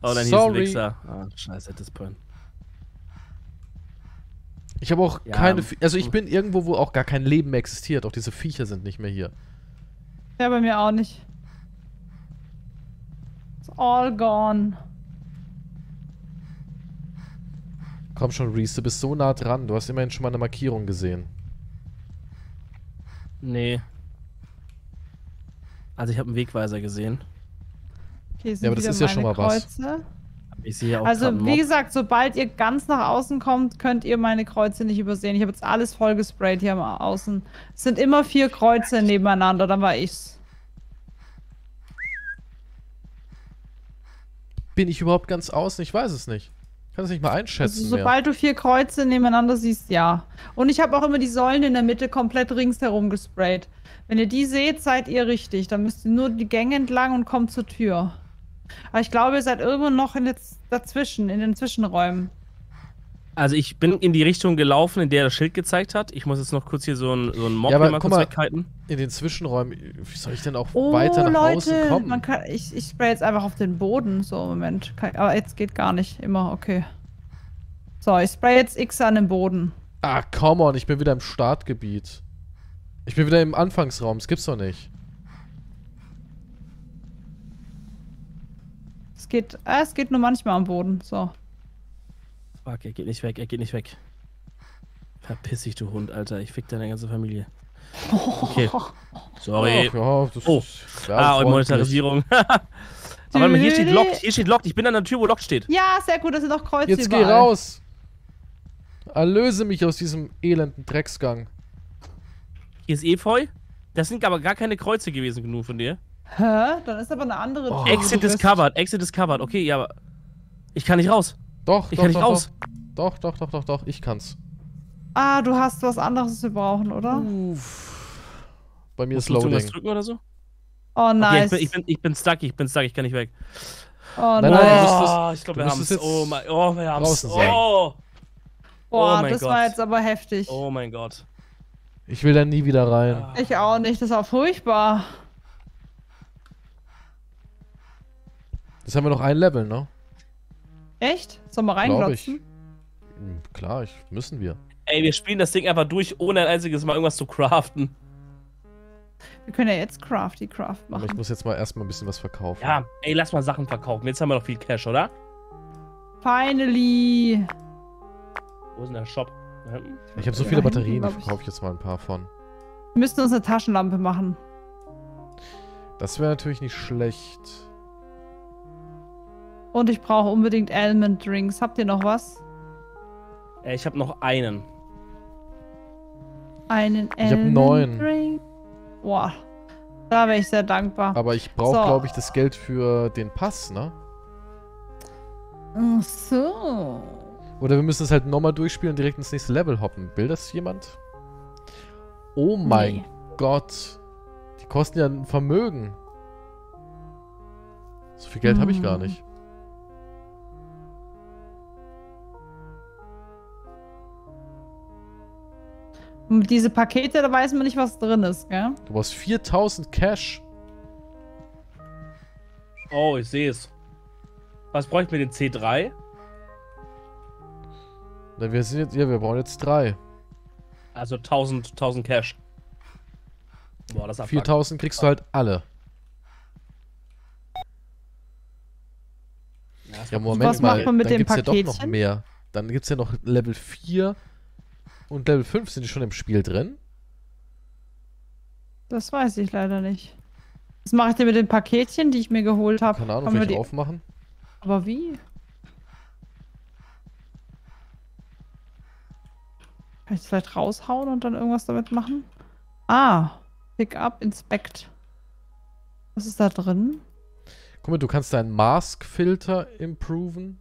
Oh, dann hieß ein Wichser. Ah, scheiße, hätte es können. Ich habe auch keine... Also ich bin irgendwo, wo auch gar kein Leben mehr existiert. Auch diese Viecher sind nicht mehr hier. Ja, bei mir auch nicht. All gone. Komm schon, Reese, du bist so nah dran. Du hast immerhin schon mal eine Markierung gesehen. Nee. Also ich habe einen Wegweiser gesehen. Okay, ja, aber das ist ja schon mal Kreuze. Was. Ich sehe auch also wie gesagt, sobald ihr ganz nach außen kommt, könnt ihr meine Kreuze nicht übersehen. Ich habe jetzt alles voll gesprayt hier am Außen. Es sind immer 4 Kreuze nebeneinander, dann war ich's. Bin ich überhaupt ganz außen? Ich weiß es nicht. Ich kann es nicht mal einschätzen. Also, sobald du 4 Kreuze nebeneinander siehst, ja. Und ich habe auch immer die Säulen in der Mitte komplett ringsherum gesprayt. Wenn ihr die seht, seid ihr richtig. Dann müsst ihr nur die Gänge entlang und kommt zur Tür. Aber ich glaube, ihr seid irgendwo noch dazwischen, in den Zwischenräumen. Also ich bin in die Richtung gelaufen, in der das Schild gezeigt hat. Ich muss jetzt noch kurz hier so einen Mob mal kurz weghalten. In den Zwischenräumen, wie soll ich denn auch weiter nach außen kommen? Man kann, ich spray jetzt einfach auf den Boden, so im Moment. Aber jetzt geht gar nicht immer, okay. So, ich spray jetzt X an den Boden. Ah, come on, ich bin wieder im Startgebiet. Ich bin wieder im Anfangsraum, das gibt's doch nicht. Es geht nur manchmal am Boden, so. Fuck, er geht nicht weg, er geht nicht weg. Verpiss dich, du Hund, Alter. Ich fick deine ganze Familie. Okay. Sorry. Oh, und Monetarisierung. Aber warte mal, hier steht locked, hier steht locked. Ich bin an der Tür, wo locked steht. Ja, sehr gut, dass ihr noch Kreuze jetzt überall. Geh raus. Erlöse mich aus diesem elenden Drecksgang. Hier ist Efeu. Das sind aber gar keine Kreuze gewesen genug von dir. Hä? Dann ist aber eine andere Tür. Exit discovered, exit discovered. Okay, ja, aber ich kann nicht raus. Doch, ich kann nicht raus. Doch, ich kann's. Ah, du hast was anderes zu brauchen, oder? Uff. Bei mir ist Loading. Musst du was drücken oder so? Oh, nice. Okay, ich bin stuck, ich kann nicht weg. Oh nein, nein, ich glaube, wir haben es. Oh mein Gott. Oh, wir haben es. Oh. Boah, das war jetzt aber heftig. Oh mein Gott. Ich will da nie wieder rein. Ich auch nicht, das war furchtbar. Jetzt haben wir noch ein Level, ne? Echt? Sollen wir reinglotzen? Klar, müssen wir. Ey, wir spielen das Ding einfach durch, ohne ein einziges Mal irgendwas zu craften. Wir können ja jetzt Craft machen. Aber ich muss jetzt mal erstmal ein bisschen was verkaufen. Ja, ey, lass mal Sachen verkaufen. Jetzt haben wir noch viel Cash, oder? Finally! Wo ist denn der Shop? Ich habe so viele Batterien, da verkaufe ich jetzt mal ein paar von. Wir müssten uns eine Taschenlampe machen. Das wäre natürlich nicht schlecht. Und ich brauche unbedingt Almond Drinks. Habt ihr noch was? Ich habe noch einen. Einen Almond Drink? Ich habe 9. Boah, da wäre ich sehr dankbar. Aber ich brauche, glaube ich, das Geld für den Pass, ne? Ach so. Oder wir müssen es halt nochmal durchspielen und direkt ins nächste Level hoppen. Will das jemand? Oh mein Gott. Die kosten ja ein Vermögen. So viel Geld habe ich gar nicht. Und diese Pakete, da weiß man nicht, was drin ist, gell? Du brauchst 4000 Cash. Oh, ich sehe es. Was brauche ich mit den C3? Na, wir sind jetzt, ja, wir brauchen jetzt 3. Also 1000 Cash. Boah, das ist 4000 kriegst du halt alle. Ja, Moment, was macht man mit dem Paketchen? Dann gibt's ja doch noch mehr. Dann gibt's ja noch Level 4. Und Level 5 sind die schon im Spiel drin? Das weiß ich leider nicht. Was mache ich denn mit den Paketchen, die ich mir geholt habe? Keine Ahnung, welche aufmachen. Aber wie? Kann ich das vielleicht raushauen und dann irgendwas damit machen? Ah, pick up, inspect. Was ist da drin? Guck mal, du kannst deinen Mask-Filter improven.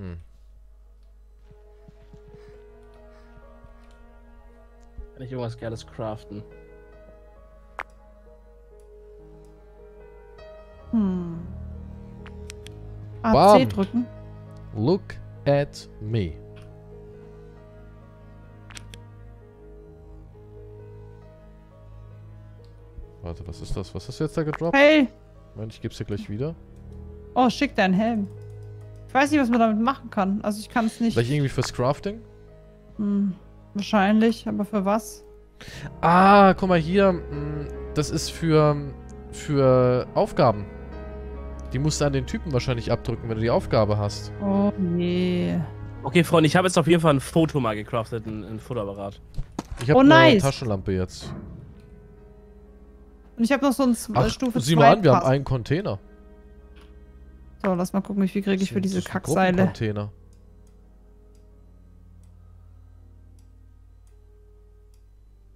Kann ich irgendwas Geiles craften? AC drücken. Look at me. Warte, was ist das? Was ist jetzt da gedroppt? Hey! Moment, ich geb's dir gleich wieder. Oh, schick deinen Helm. Ich weiß nicht, was man damit machen kann. Also ich kann es nicht... Vielleicht irgendwie fürs Crafting? Hm, wahrscheinlich, aber für was? Ah, guck mal hier. Das ist für Aufgaben. Die musst du an den Typen wahrscheinlich abdrücken, wenn du die Aufgabe hast. Oh nee. Okay, Freunde, ich habe jetzt auf jeden Fall ein Foto mal gecraftet, ein Fotoapparat. Ich habe eine Taschenlampe jetzt. Und ich habe noch so ein Stufe 2. Sieh mal an, wir haben einen Container. So, lass mal gucken, wie viel kriege ich für diese Kackseile.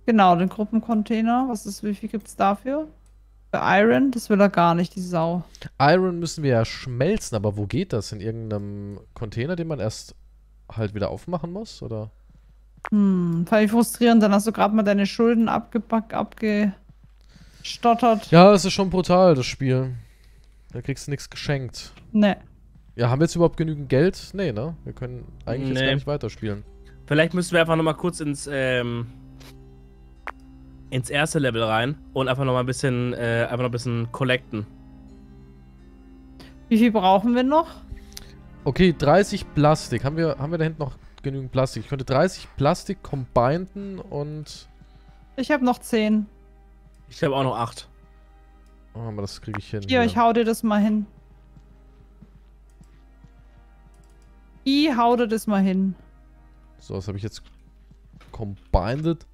Genau, den Gruppencontainer. Was ist, wie viel gibt's dafür? Für Iron? Das will er gar nicht, die Sau. Iron müssen wir ja schmelzen, aber wo geht das? In irgendeinem Container, den man erst halt wieder aufmachen muss, oder? Hm, fand ich frustrierend. Dann hast du gerade mal deine Schulden abgestottert. Ja, das ist schon brutal, das Spiel. Da kriegst du nichts geschenkt. Ne. Ja, haben wir jetzt überhaupt genügend Geld? Nee, ne? Wir können eigentlich jetzt gar nicht weiterspielen. Vielleicht müssen wir einfach nochmal kurz ins erste Level rein und einfach nochmal ein bisschen, collecten. Wie viel brauchen wir noch? Okay, 30 Plastik. Haben wir da hinten noch genügend Plastik? Ich könnte 30 Plastik combinden und... Ich habe noch 10. Ich habe auch noch 8. Oh, aber das kriege ich hin. Hier, ich hau dir das mal hin. Ich hau dir das mal hin. So, das habe ich jetzt combined.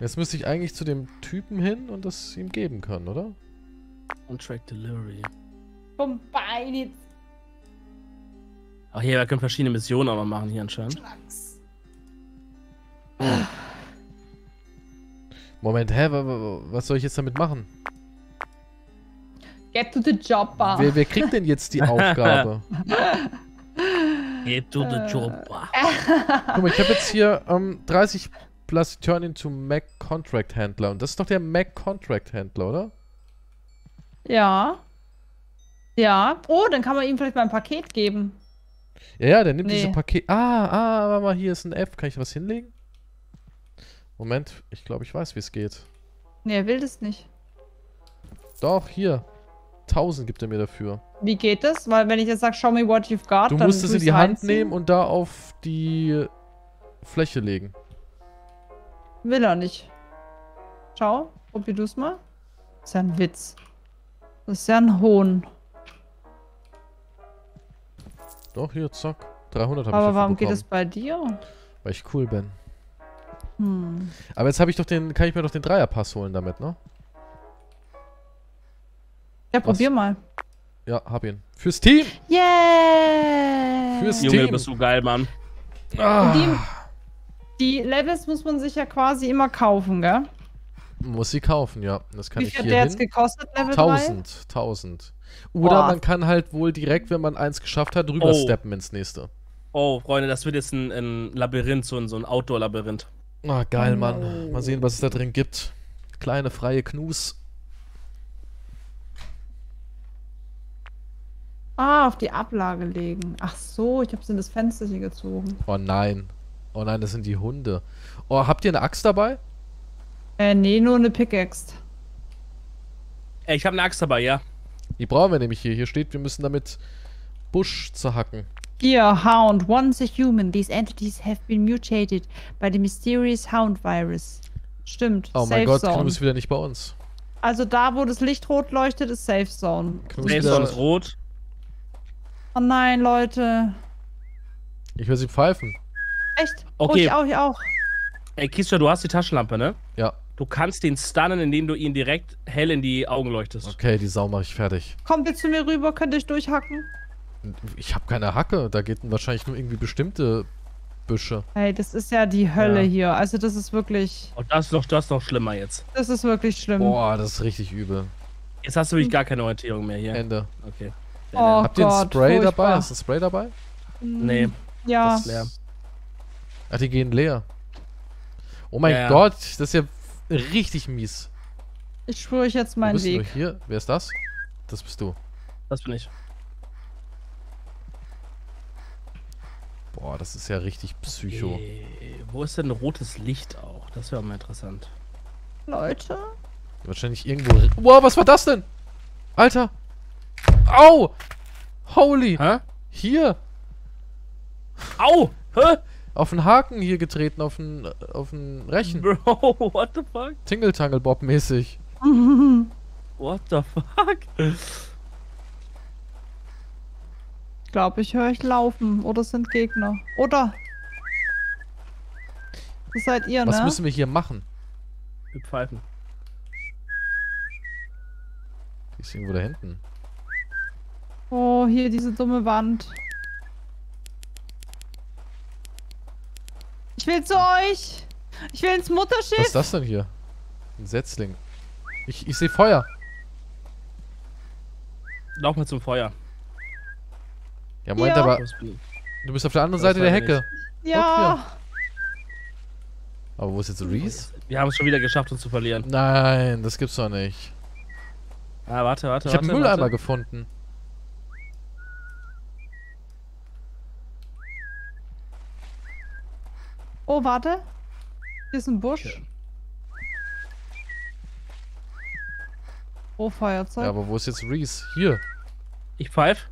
Jetzt müsste ich eigentlich zu dem Typen hin und das ihm geben können, oder? Contract Delivery. Combined. Ach hier, wir können verschiedene Missionen auch noch machen hier anscheinend. Moment, hä? Was soll ich jetzt damit machen? Get to the job, Bar. Wer kriegt denn jetzt die Aufgabe? Get to the job, Bar. Guck mal, ich habe jetzt hier 30 plus turn into Mac Contract Handler. Und das ist doch der Mac Contract Handler, oder? Ja. Ja. Oh, dann kann man ihm vielleicht mal ein Paket geben. Ja, ja, der nimmt diese Pakete. Ah, warte mal, hier ist ein F. Kann ich was hinlegen? Moment, ich glaube, ich weiß, wie es geht. Nee, er will das nicht. Doch, hier. 1000 gibt er mir dafür. Wie geht das? Weil wenn ich jetzt sage, show me what you've got, dann du musst es in die Hand nehmen und da auf die Fläche legen. Will er nicht. Schau, probier du es mal. Das ist ja ein Witz. Das ist ja ein Hohn. Doch, hier, zack. 300 habe ich. Aber warum geht es bei dir? Weil ich cool bin. Hm. Aber jetzt habe ich doch den, kann ich mir doch den Dreierpass holen damit, ne? Ja, probier mal. Ja, hab ihn. Fürs Team! Yeah! Fürs Team! Junge, bist du geil, Mann. Ah. Die Levels muss man sich ja quasi immer kaufen, gell? Muss sie kaufen, ja. Das kann ich hier. Wie viel hat der jetzt gekostet, Level 3? 1000. Oder man kann halt wohl direkt, wenn man eins geschafft hat, rübersteppen ins nächste. Oh, Freunde, das wird jetzt ein Labyrinth, so ein Outdoor-Labyrinth. Ah, geil, Mann. Mal sehen, was es da drin gibt. Kleine, freie Knus. Ah, auf die Ablage legen. Ach so, ich hab's in das Fenster hier gezogen. Oh nein. Oh nein, das sind die Hunde. Oh, habt ihr eine Axt dabei? Nee, nur eine Pickaxe. Ich habe eine Axt dabei, ja. Die brauchen wir nämlich hier. Hier steht, wir müssen damit Busch zerhacken. Dear Hound, once a human, these entities have been mutated by the mysterious Hound Virus. Stimmt. Oh mein Gott, Knu ist wieder nicht bei uns. Also da, wo das Licht rot leuchtet, ist Safe Zone. Safe Zone ist rot. Oh nein, Leute. Ich höre sie pfeifen. Echt? Okay. Oh, ich auch, Ey, Kiesja, du hast die Taschenlampe, ne? Ja. Du kannst den stunnen, indem du ihn direkt hell in die Augen leuchtest. Okay, die Sau mache ich fertig. Kommt jetzt zu mir rüber, könnt ihr euch durchhacken? Ich habe keine Hacke, da geht wahrscheinlich nur irgendwie bestimmte Büsche. Ey, das ist ja die Hölle hier, also das ist wirklich... Oh, das ist noch schlimmer jetzt. Das ist wirklich schlimm. Boah, das ist richtig übel. Jetzt hast du wirklich gar keine Orientierung mehr hier. Ende. Okay. Oh, habt ihr ein Spray dabei? Hast du ein Spray dabei? Nee. Ja. Das ist leer. Ach, die gehen leer. Oh mein Gott, das ist ja richtig mies. Ich schwöre euch jetzt meinen Weg. Hier? Wer ist das? Das bist du. Das bin ich. Boah, das ist ja richtig psycho. Okay. Wo ist denn rotes Licht auch? Das wäre mal interessant. Leute? Wahrscheinlich irgendwo... Wow, was war das denn? Alter! Au! Holy! Hä? Hier! Au! Hä? Auf den Haken hier getreten, auf den Rechen. Bro, what the fuck? Tingle-Tangle-Bob-mäßig. What the fuck? Ich glaube, ich höre euch laufen. Oder es sind Gegner. Oder? Das seid ihr, ne? Was müssen wir hier machen? Wir pfeifen. Die ist irgendwo da hinten. Oh, hier diese dumme Wand. Ich will zu euch! Ich will ins Mutterschiff! Was ist das denn hier? Ein Setzling. Ich sehe Feuer. Lauf mal zum Feuer. Ja, Moment, aber... Du bist auf der anderen Seite der Hecke. Nicht. Ja. Aber wo ist jetzt Reese? Wir haben es schon wieder geschafft, uns zu verlieren. Nein, das gibt's doch nicht. Ah, warte. Ich habe einen Mülleimer gefunden. Oh, warte. Hier ist ein Busch. Okay. Oh, Feuerzeug. Ja, aber wo ist jetzt Reese? Hier. Ich pfeife.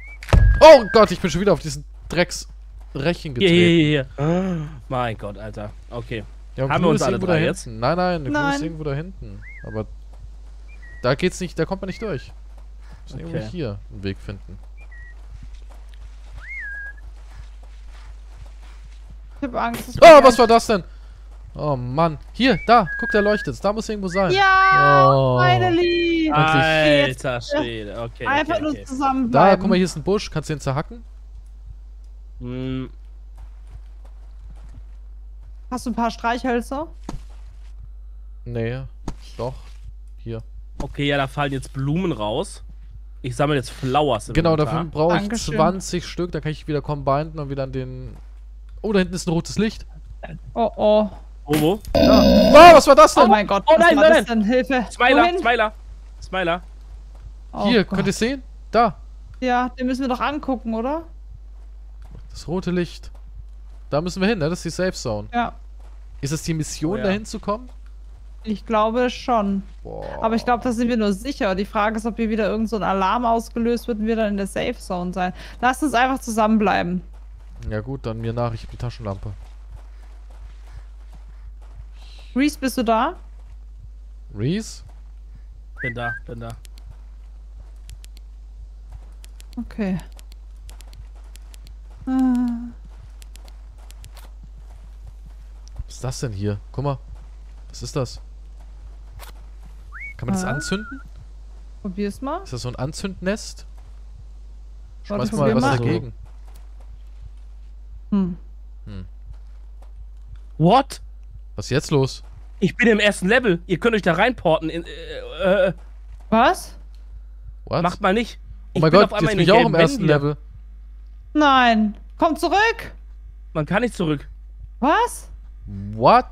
Oh Gott, ich bin schon wieder auf diesen Drecksrechen getreten. Hier. Mein Gott, Alter. Okay. Ja, haben wir uns alle drei jetzt? Nein. Gnu ist irgendwo da hinten. Aber da geht's nicht, da kommt man nicht durch. Wir müssen irgendwo hier einen Weg finden. Ich hab Angst. Oh, was war das denn? Oh Mann. Hier, da. Guck, da leuchtet's. Da muss irgendwo sein. Ja, finally. Alter Schwede. Okay, einfach nur zusammen. Da, guck mal, hier ist ein Busch. Kannst du den zerhacken? Hm. Hast du ein paar Streichhölzer? Nee. Doch. Hier. Okay, ja, da fallen jetzt Blumen raus. Ich sammle jetzt Flowers. Genau, dafür brauche ich 20 Stück. Da kann ich wieder combinen und wieder an den... Oh, da hinten ist ein rotes Licht. Oh, oh. Omo? Ja. Oh, was war das denn? Oh mein Gott, oh nein, was war das denn? Hilfe! Smiler! Oh hier, Gott. Könnt ihr sehen? Da! Ja, den müssen wir doch angucken, oder? Das rote Licht. Da müssen wir hin, ne? Das ist die Safe Zone. Ja. Ist das die Mission, da hinzukommen? Ich glaube schon. Boah. Aber ich glaube, da sind wir nur sicher. Die Frage ist, ob hier wieder irgend so ein Alarm ausgelöst wird und wir dann in der Safe Zone sein. Lasst uns einfach zusammenbleiben. Ja gut, dann mir nach, ich hab die Taschenlampe. Reese, bist du da? Reese? Bin da. Okay. Was ist das denn hier? Guck mal. Was ist das? Kann man das anzünden? Probier's mal. Ist das so ein Anzündnest? Schmeiß mal was dagegen. What? Was ist jetzt los? Ich bin im ersten Level. Ihr könnt euch da reinporten. Was? What? Macht mal nicht. Oh mein Gott, jetzt bin ich auch im ersten Level. Nein. Komm zurück. Man kann nicht zurück. Was? What?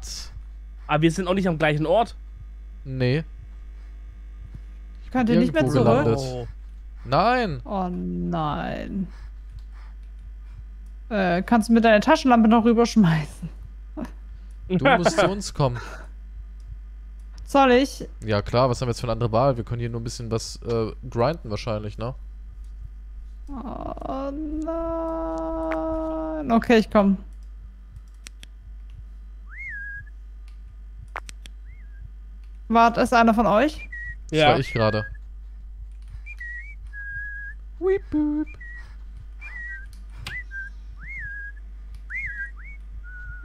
Aber wir sind auch nicht am gleichen Ort. Nee. Ich kann dir nicht mehr zurück. Oh. Nein. Oh nein. Kannst du mit deiner Taschenlampe noch rüberschmeißen? Du musst zu uns kommen. Soll ich? Ja klar, was haben wir jetzt für eine andere Wahl? Wir können hier nur ein bisschen was grinden wahrscheinlich, ne? Oh nein. Okay, ich komme. Wart, ist einer von euch? Ja. Das war ich gerade.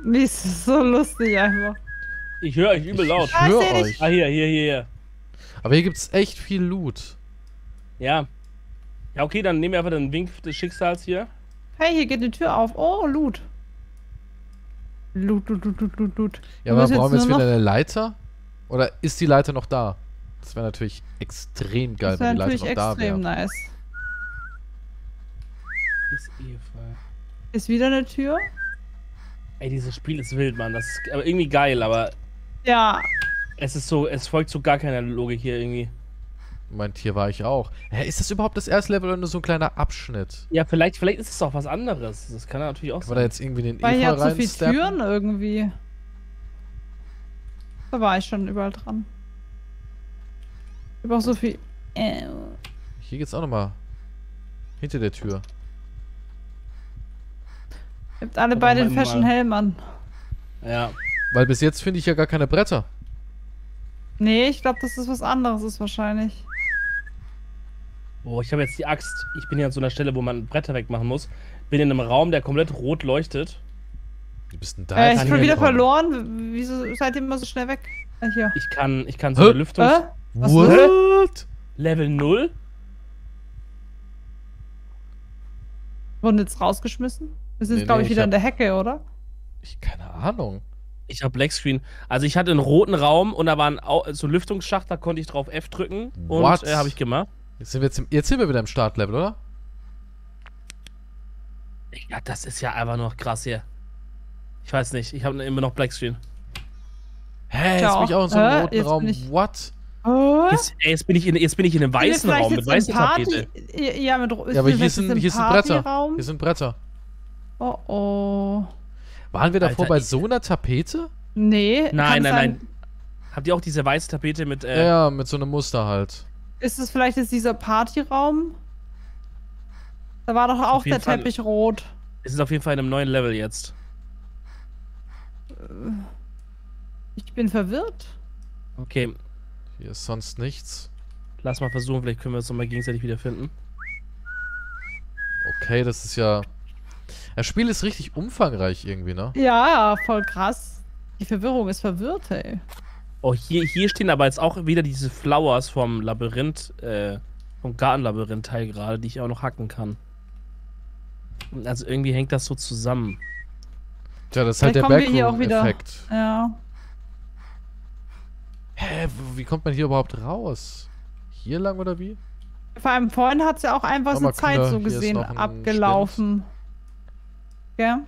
Wie ist das so lustig einfach. Ich höre euch übel laut. Ich höre euch. Ah, hier. Aber hier gibt's echt viel Loot. Ja. Ja, okay, dann nehmen wir einfach den Wink des Schicksals hier. Hey, hier geht die Tür auf. Oh, Loot. Loot. Ja, aber brauchen wir jetzt wieder eine Leiter? Oder ist die Leiter noch da? Das wäre natürlich extrem geil, wenn die Leiter noch da wäre. Das wäre extrem nice. Ist eh voll. Ist wieder eine Tür? Ey, dieses Spiel ist wild, Mann. Das ist aber irgendwie geil, aber... Ja. Es ist so, es folgt so gar keiner Logik hier irgendwie. Mein Tier war ich auch. Hä, ist das überhaupt das erste Level oder nur so ein kleiner Abschnitt? Ja, vielleicht ist es auch was anderes. Das kann natürlich auch sein. Kann man da jetzt irgendwie den Eva reinsteppen? Weil hier hat so viele Türen irgendwie. Da war ich schon überall dran. Ich brauch so viel... Hier geht's auch nochmal. Hinter der Tür. Ihr habt alle beide den Fashion Helm an. Ja. Weil bis jetzt finde ich ja gar keine Bretter. Nee, ich glaube, dass das was anderes ist wahrscheinlich. Boah, ich habe jetzt die Axt. Ich bin ja an so einer Stelle, wo man Bretter wegmachen muss. Bin in einem Raum, der komplett rot leuchtet. Du bist denn da? Ich bin wieder verloren. Wieso seid ihr immer so schnell weg? Hier. Ich kann so eine Lüftung. What? Level 0? Wurden jetzt rausgeschmissen? Wir sind, glaube ich, wieder in der Hecke, oder? Keine Ahnung. Ich habe Blackscreen. Also ich hatte einen roten Raum und da war so ein Lüftungsschacht, da konnte ich drauf F drücken. What? Und habe ich gemacht. Jetzt sind wir wieder im Startlevel, oder? Ja, das ist ja einfach nur krass hier. Ich weiß nicht, ich habe immer noch Blackscreen. Hä, jetzt bin ich auch in so einem roten Raum. What? Jetzt bin ich in einem weißen Raum, mit weißen Tapete. Ja, aber hier sind Bretter. Hier sind Bretter. Oh oh. Waren wir davor bei so einer Tapete? Nee. Nein. Habt ihr auch diese weiße Tapete mit... ja, mit so einem Muster halt. Ist es vielleicht jetzt dieser Partyraum? Da war doch auch der Teppich rot. Es ist auf jeden Fall in einem neuen Level jetzt. Ich bin verwirrt. Okay. Hier ist sonst nichts. Lass mal versuchen, vielleicht können wir es nochmal gegenseitig wiederfinden. Okay, das ist ja... Das Spiel ist richtig umfangreich irgendwie, ne? Ja, voll krass. Die Verwirrung ist verwirrt, ey. Oh, hier stehen aber jetzt auch wieder diese Flowers vom Labyrinth, vom Gartenlabyrinth-Teil gerade, die ich auch noch hacken kann. Also irgendwie hängt das so zusammen. Tja, das ist halt der Backroom-Effekt. Ja. Hä, wie kommt man hier überhaupt raus? Hier lang oder wie? Vor allem vorhin hat es ja auch einfach so Zeit so gesehen abgelaufen. Spind. Ja.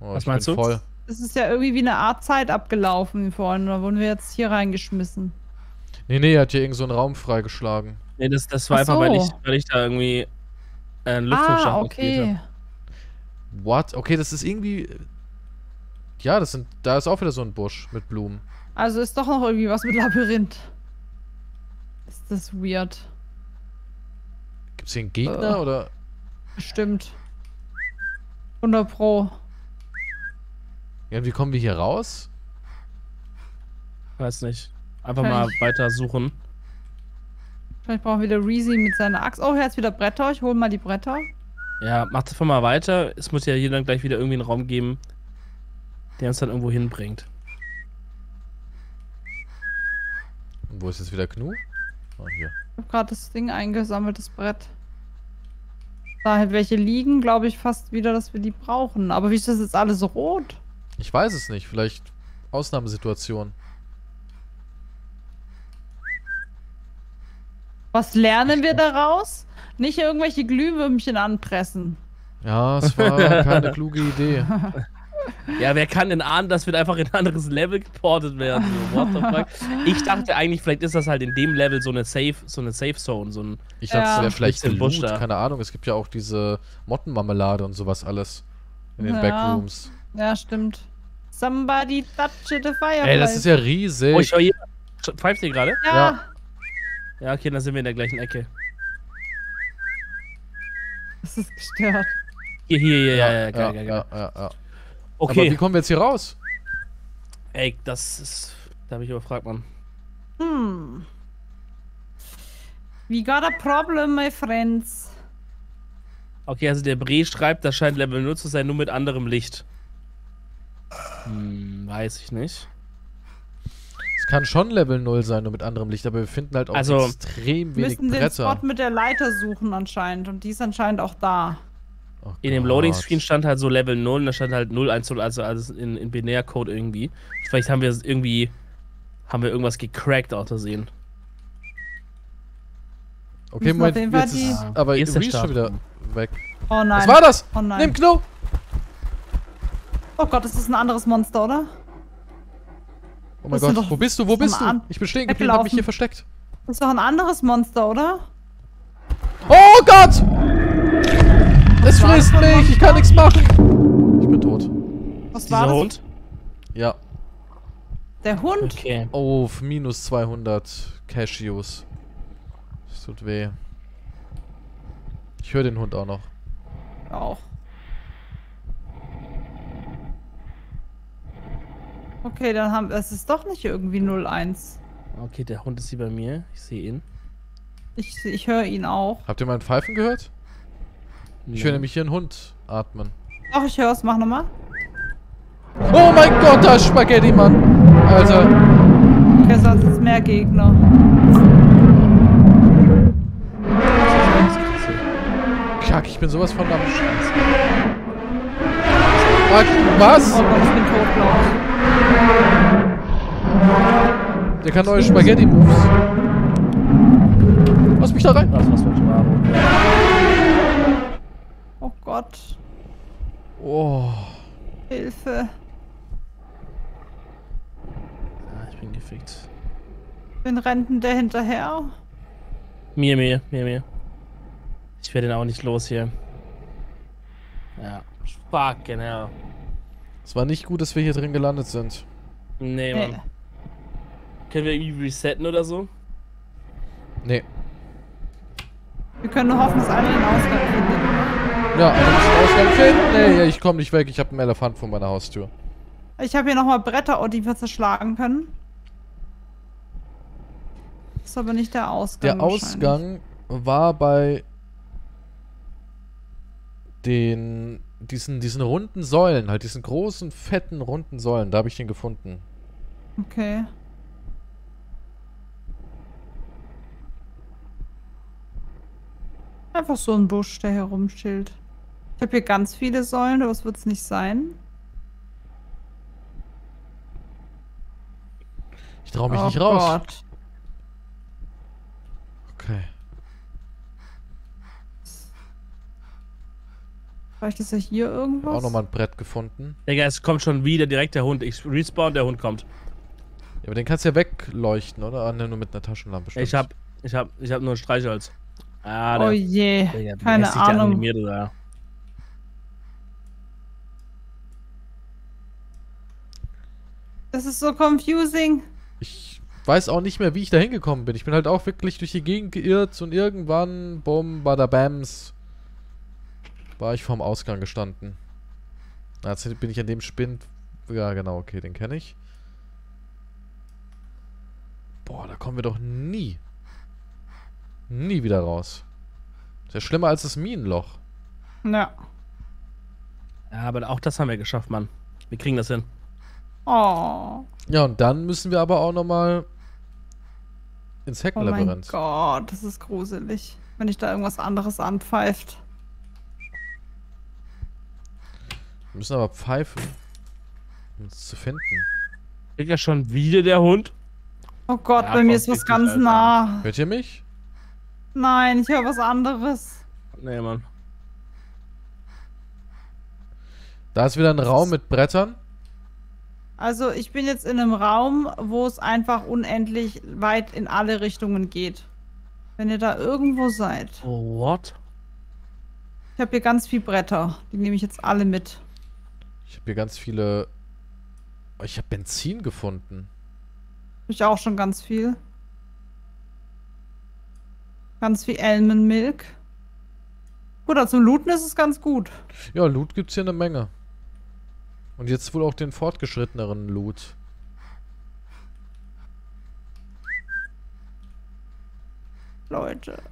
Oh, was meinst du? Voll. es ist ja irgendwie wie eine Art Zeit abgelaufen vorhin. Da wurden wir jetzt hier reingeschmissen. Nee, nee, er hat hier irgend so einen Raum freigeschlagen. Nee, das war einfach, weil ich da irgendwie einen Lüftungsschacht ausgewählt habe. What? Okay, das ist irgendwie... Ja, das sind, da ist auch wieder so ein Busch mit Blumen. Also ist doch noch irgendwie was mit Labyrinth. Ist das weird. Gibt's hier einen Gegner, oder? Bestimmt. 100 Pro. Ja, und wie kommen wir hier raus? Weiß nicht. Einfach mal weiter suchen. Vielleicht brauchen wir wieder Reezy mit seiner Axt. Oh, hier ist wieder Bretter. Ich hole mal die Bretter. Ja, macht einfach mal weiter. Es muss ja hier dann gleich wieder irgendwie einen Raum geben, der uns dann irgendwo hinbringt. Und wo ist jetzt wieder Knu? Oh, hier. Ich habe gerade das Ding eingesammelt, das Brett. Da halt welche liegen, glaube ich fast wieder, dass wir die brauchen. Aber wie ist das jetzt alles rot? Ich weiß es nicht. Vielleicht Ausnahmesituation. Was lernen wir daraus? Nicht irgendwelche Glühwürmchen anpressen. Ja, es war keine kluge Idee. Ja, wer kann denn ahnen, dass wir da einfach in ein anderes Level geportet werden? So, what the fuck? Ich dachte eigentlich, vielleicht ist das halt in dem Level so eine Safe Zone. So ein ich dachte, es wäre vielleicht ein Busch da. Keine Ahnung, es gibt ja auch diese Mottenmarmelade und sowas alles in den Backrooms. Ja, stimmt. Somebody touch the fire. Ey, das ist ja riesig. Oh, ich höre hier. Pfeift ihr gerade? Ja. Ja, okay, dann sind wir in der gleichen Ecke. Das ist gestört. Hier, ja, geil, ja. Okay. Aber wie kommen wir jetzt hier raus? Ey, das ist... Da habe ich überfragt, Mann. Hm. We got a problem, my friends. Okay, also der Bree schreibt, das scheint Level 0 zu sein, nur mit anderem Licht. Hm, weiß ich nicht. Es kann schon Level 0 sein, nur mit anderem Licht, aber wir finden halt auch also extrem wenig Bretter. Wir müssen den Spot mit der Leiter suchen anscheinend und die ist anscheinend auch da. Oh, in dem Loading-Screen stand halt so Level 0 und da stand halt 010, also in Binärcode irgendwie. Vielleicht haben wir irgendwie, irgendwas gecrackt aus Versehen. Okay, Moment, jetzt ist, aber ist der schon wieder weg. Oh nein. Was war das? Oh nein. Nimm Knu! Oh Gott, ist das ein anderes Monster, oder? Oh mein Gott, wo bist du, Ich bin stehen geblieben, hab mich hier versteckt. Das ist doch ein anderes Monster, oder? Oh Gott! Es frisst mich, ich kann nichts machen! Ich bin tot. Was war das? Der Hund? Ja. Der Hund? Okay. Oh, minus 200 Cashews. Das tut weh. Ich höre den Hund auch noch. Auch. Okay, dann haben wir... Es ist doch nicht irgendwie 0-1. Okay, der Hund ist hier bei mir. Ich sehe ihn. Ich höre ihn auch. Habt ihr mal ein Pfeifen gehört? Ich höre nämlich hier einen Hund atmen. Ach, ich höre es. Mach nochmal. Oh mein Gott, da ist Spaghetti, Mann. Alter. Okay, sonst ist mehr Gegner. Kack, ich bin sowas von am Scheiß. Was? Oh Gott, ich bin tot, glaub ich. Der kann neue Spaghetti-Moves. Lass mich da rein. Was für ein Schwaro. Oh Gott. Oh. Hilfe. Ah, ich bin gefickt. Wen rennt denn der hinterher? Mir. Ich werde den auch nicht los hier. Ja. Fucking hell. Es war nicht gut, dass wir hier drin gelandet sind. Nee, Mann. Können wir irgendwie resetten oder so? Nee. Wir können nur hoffen, dass alle den Ausgang finden. Ja, also muss ich Ausgang finden. Nee, ich komme nicht weg. Ich habe einen Elefant vor meiner Haustür. Ich habe hier nochmal Bretter, die wir zerschlagen können. Das ist aber nicht der Ausgang. Der Ausgang war bei den diesen runden Säulen, halt diesen großen, fetten, runden Säulen. Da habe ich den gefunden. Okay. Einfach so ein Busch, der herumschilt. Ich habe hier ganz viele Säulen, aber es wird es nicht sein. Ich traue mich nicht raus. Gott. Okay. Vielleicht ist ja hier irgendwas. Auch nochmal ein Brett gefunden. Digga, es kommt schon wieder direkt der Hund. Ich respawn, der Hund kommt. Ja, aber den kannst du ja wegleuchten, oder? Ah, ne, nur mit einer Taschenlampe. Stimmt. Ich hab nur ein Streichholz. Ah, oh je. Digga, keine Ahnung. Animiert, oder? Das ist so confusing. Ich weiß auch nicht mehr, wie ich da hingekommen bin. Ich bin halt auch wirklich durch die Gegend geirrt und irgendwann, bumm, badabams, war ich vorm Ausgang gestanden. Jetzt bin ich an dem Spind. Ja, genau, okay, den kenne ich. Boah, da kommen wir doch nie wieder raus. Ist ja schlimmer als das Minenloch. Ja. Ja, aber auch das haben wir geschafft, Mann. Wir kriegen das hin. Oh. Ja, und dann müssen wir aber auch nochmal ins Heckenlabyrinth. Oh mein Gott, das ist gruselig, wenn ich da irgendwas anderes anpfeift. Wir müssen aber pfeifen, um es zu finden. Ist ja schon wieder der Hund. Oh Gott, ja, bei mir ist was ganz nah. Hört ihr mich? Nein, ich höre was anderes. Nee, Mann. Da ist wieder ein Raum mit Brettern. Also ich bin jetzt in einem Raum, wo es einfach unendlich weit in alle Richtungen geht. Wenn ihr da irgendwo seid. Oh, what? Ich habe hier ganz viele Bretter. Die nehme ich jetzt alle mit. Ich habe hier ganz viele... Oh, ich habe Benzin gefunden. Ich auch schon ganz viel. Ganz viel Elmenmilch. Gut, also zum Looten ist es ganz gut. Ja, Loot gibt es hier eine Menge. Und jetzt wohl auch den fortgeschritteneren Loot. Leute.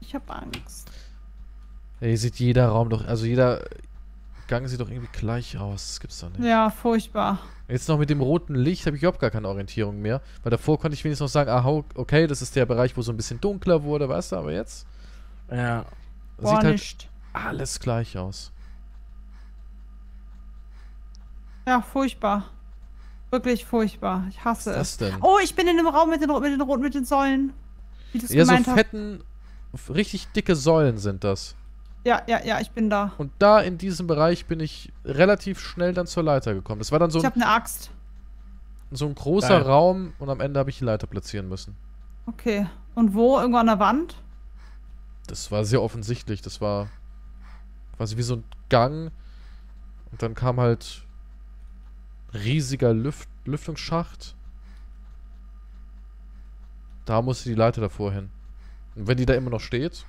Ich hab Angst. Ja, hier sieht jeder Raum doch, also jeder Gang sieht doch irgendwie gleich aus. Das gibt's doch nicht. Ja, furchtbar. Jetzt noch mit dem roten Licht habe ich überhaupt gar keine Orientierung mehr. Weil davor konnte ich wenigstens noch sagen, aha, okay, das ist der Bereich, wo so ein bisschen dunkler wurde, weißt du, aber jetzt? Ja. Das sieht halt alles gleich aus. Ja, furchtbar. Wirklich furchtbar. Ich hasse es. Was ist das denn? Oh, ich bin in einem Raum mit den Säulen. Wie das gemeint so fetten, richtig dicke Säulen sind das. Ja, ich bin da. Und da in diesem Bereich bin ich relativ schnell dann zur Leiter gekommen. Das war dann so. Ich hab eine Axt. So ein großer Geil. Raum und am Ende habe ich die Leiter platzieren müssen. Okay. Und wo? Irgendwo an der Wand? Das war sehr offensichtlich. Das war quasi wie so ein Gang. Und dann kam halt. Riesiger Lüftungsschacht. Da musste die Leiter davor hin. Und wenn die da immer noch steht.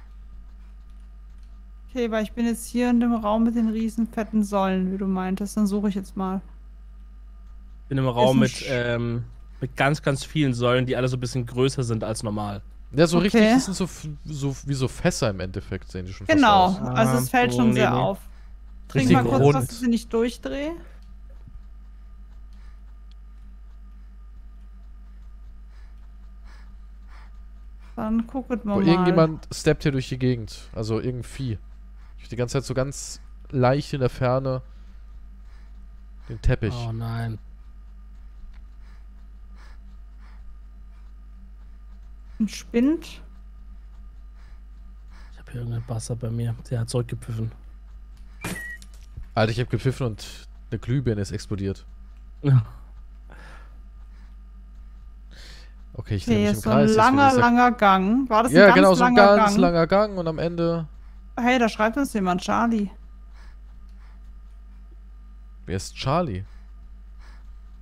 Okay, weil ich bin jetzt hier in dem Raum mit den riesen fetten Säulen, wie du meintest. Dann suche ich jetzt mal. Ich bin im Raum mit ganz vielen Säulen, die alle so ein bisschen größer sind als normal. Ja, so okay. Richtig, das sind so wie so Fässer im Endeffekt, sehen die schon fast aus. Genau, also es fällt schon sehr auf. Trink mal kurz, dass ich sie nicht durchdrehe. Dann gucket mal. Irgendjemand steppt hier durch die Gegend. Also irgendein Vieh. Ich hab die ganze Zeit so ganz leicht in der Ferne den Teppich. Oh nein. Ein Spind? Ich hab hier irgendeinen Bastard bei mir. Der hat zurückgepfiffen. Alter, ich hab gepfiffen und eine Glühbirne ist explodiert. Ja. Okay, ich drehe mich im Kreis. So ein langer Gang. War das ein ganz langer Gang? Ja, genau, so ein ganz langer Gang und am Ende... Hey, da schreibt uns jemand, Charlie. Wer ist Charlie?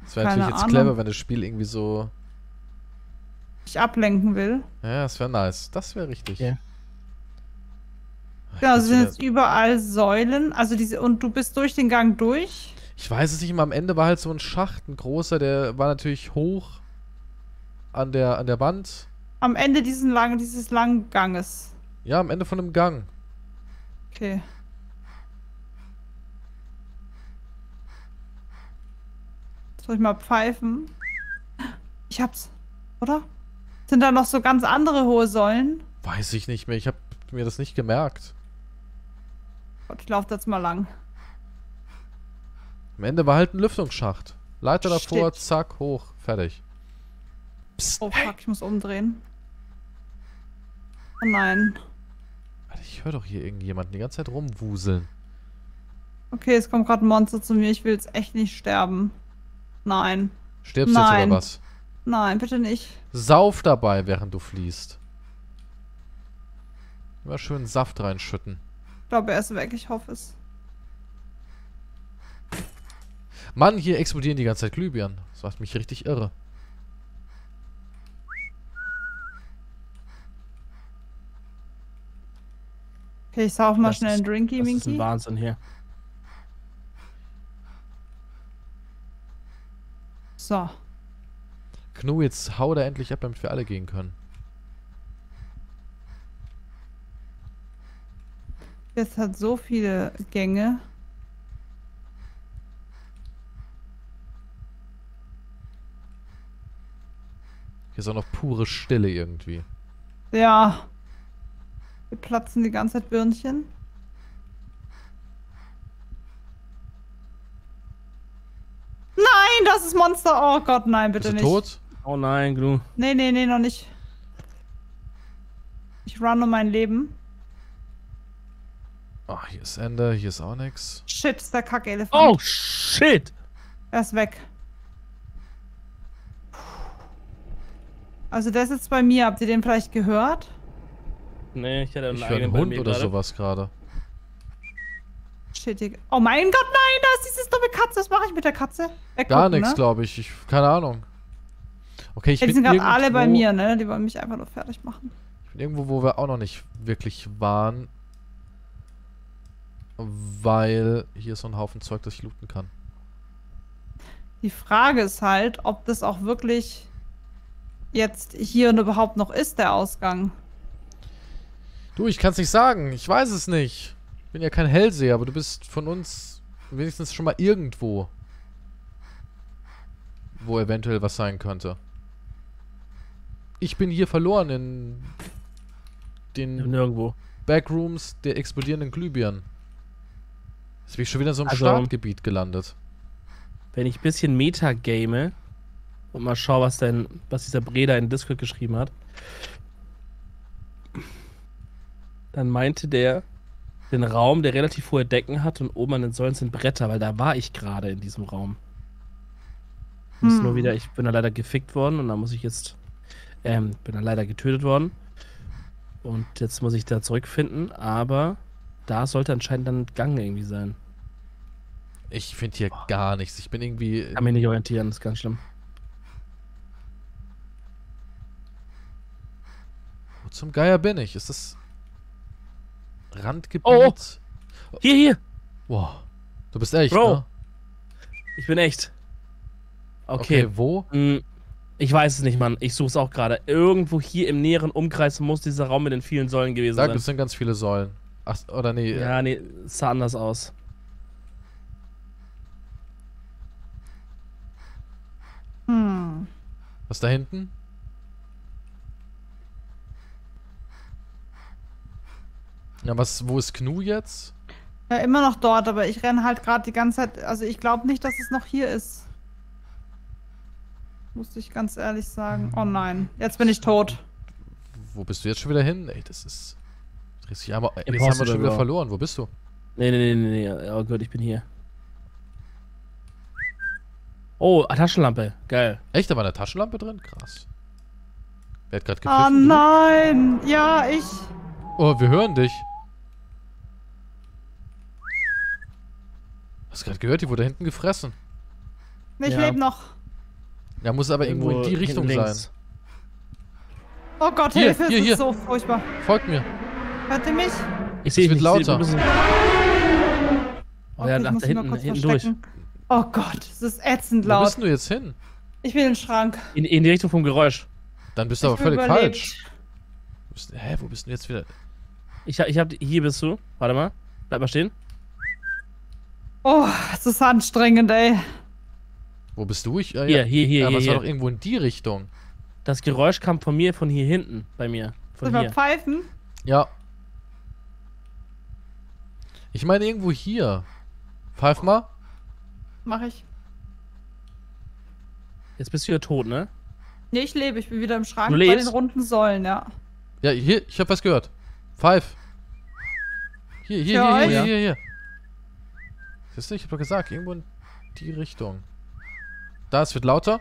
Das wäre natürlich jetzt clever, wenn das Spiel irgendwie so... ...dich ablenken will. Ja, das wäre nice. Das wäre richtig. Ja, genau, es sind jetzt überall Säulen. Also diese und du bist durch den Gang durch? Ich weiß es nicht, aber am Ende war halt so ein Schacht, ein großer, der war natürlich hoch... An der Wand. Am Ende dieses langen Ganges. Ja, am Ende von einem Gang. Okay. Soll ich mal pfeifen? Ich hab's, oder? Sind da noch so ganz andere hohe Säulen? Weiß ich nicht mehr, ich hab mir das nicht gemerkt. Gott, ich lauf jetzt mal lang. Am Ende war halt ein Lüftungsschacht. Leiter davor, zack, hoch, fertig. Psst, oh fuck, hey. Ich muss umdrehen. Oh nein. Ich höre doch hier irgendjemanden die ganze Zeit rumwuseln. Okay, es kommt gerade ein Monster zu mir. Ich will jetzt echt nicht sterben. Nein. Stirbst Nein. jetzt oder was? Nein, bitte nicht. Sauf dabei, während du fließt. Immer schön Saft reinschütten. Ich glaube, er ist weg. Ich hoffe es. Mann, hier explodieren die ganze Zeit Glühbirnen. Das macht mich richtig irre. Okay, ich sauf mal schnell einen Drinky, Minky. Das ist ein Wahnsinn hier. So. Knu, jetzt hau da endlich ab, damit wir alle gehen können. Jetzt hat so viele Gänge. Hier ist auch noch pure Stille irgendwie. Ja. Wir platzen die ganze Zeit Birnchen. Nein, das ist Monster. Oh Gott, nein, bitte nicht. Bist du tot? Oh nein, Gnu. Nee, nee, nee, noch nicht. Ich run um mein Leben. Ah, oh, hier ist Ende, hier ist auch nix. Shit, ist der Kackelefant. Oh, shit! Er ist weg. Also der ist jetzt bei mir, habt ihr den vielleicht gehört? Nee, ich hatte einen eigenen Hund oder gerade. Sowas gerade. Shit, oh mein Gott, nein, da ist diese dumme Katze. Was mache ich mit der Katze? Weggucken, gar nichts, ne? Glaube ich. Keine Ahnung. Okay, ich bin die sind gerade alle bei mir, ne? Die wollen mich einfach nur fertig machen. Ich bin irgendwo, wo wir auch noch nicht wirklich waren. Weil hier ist so ein Haufen Zeug, das ich looten kann. Die Frage ist halt, ob das auch wirklich jetzt hier und überhaupt noch ist, der Ausgang. Du, ich kann es nicht sagen. Ich weiß es nicht. Ich bin ja kein Hellseher, aber du bist von uns wenigstens schon mal irgendwo, wo eventuell was sein könnte. Ich bin hier verloren in den Nirgendwo. Backrooms der explodierenden Glühbirnen. Jetzt bin ich schon wieder in so einem Startgebiet gelandet. Wenn ich ein bisschen metagame und mal schaue, was dieser Breda in Discord geschrieben hat, dann meinte der den Raum, der relativ hohe Decken hat und oben an den Säulen sind Bretter, weil da war ich gerade in diesem Raum. Muss nur wieder, ich bin da leider gefickt worden und da muss ich jetzt, bin da leider getötet worden. Und jetzt muss ich da zurückfinden, aber da sollte anscheinend dann ein Gang irgendwie sein. Ich finde hier gar nichts. Ich bin irgendwie... Ich kann mich nicht orientieren, das ist ganz schlimm. Wo zum Geier bin ich? Ist das... Randgebiet? Oh, oh. Hier, hier! Wow. Du bist echt, Bro. Ne? Ich bin echt. Okay. Okay, wo? Ich weiß es nicht, Mann. Ich suche es auch gerade. Irgendwo hier im näheren Umkreis muss dieser Raum mit den vielen Säulen gewesen sein. Da gibt es ganz viele Säulen. Ach, oder nee. Ja, nee, sah anders aus. Hm. Was da hinten? Ja, was, wo ist Knu jetzt? Ja, immer noch dort, aber ich renne halt gerade die ganze Zeit, also ich glaube nicht, dass es noch hier ist. Muss ich ganz ehrlich sagen. Oh nein, jetzt bin ich tot. Wo bist du jetzt schon wieder hin? Ey, das ist... Jetzt haben wir schon wieder verloren. Wo bist du? Nee, nee, nee, nee. Oh Gott, ich bin hier. Oh, eine Taschenlampe. Geil. Echt? Da war eine Taschenlampe drin? Krass. Wer hat gerade gepfiffen? Ah nein! Du? Ja, ich... Oh, wir hören dich. Hast du gerade gehört? Die wurde da hinten gefressen. Ich lebe noch. Ja, muss aber irgendwo in die Richtung sein. Oh Gott, hier, Hilfe! Hier, ist so furchtbar. Folgt mir. Hört ihr mich? Ich sehe, wird lauter. Oh ja, nach da hinten durch. Oh Gott, es ist ätzend laut. Wo bist du jetzt hin? Ich bin im Schrank. In die Richtung vom Geräusch. Dann bist du aber völlig falsch. Hä, wo bist du jetzt wieder? Hier bist du. Warte mal. Bleib mal stehen. Oh, es ist anstrengend, ey. Wo bist du? Hier. Aber es war doch irgendwo in die Richtung. Das Geräusch kam von mir, von hier hinten, bei mir. Soll ich mal pfeifen? Ja. Ich meine irgendwo hier. Pfeif mal. Mach ich. Jetzt bist du ja tot, ne? Ne, ich lebe. Ich bin wieder im Schrank bei den runden Säulen, ja. Ja, hier. Ich hab was gehört. Pfeif. Hier. Siehst du, ich hab doch gesagt, irgendwo in die Richtung. Da, es wird lauter.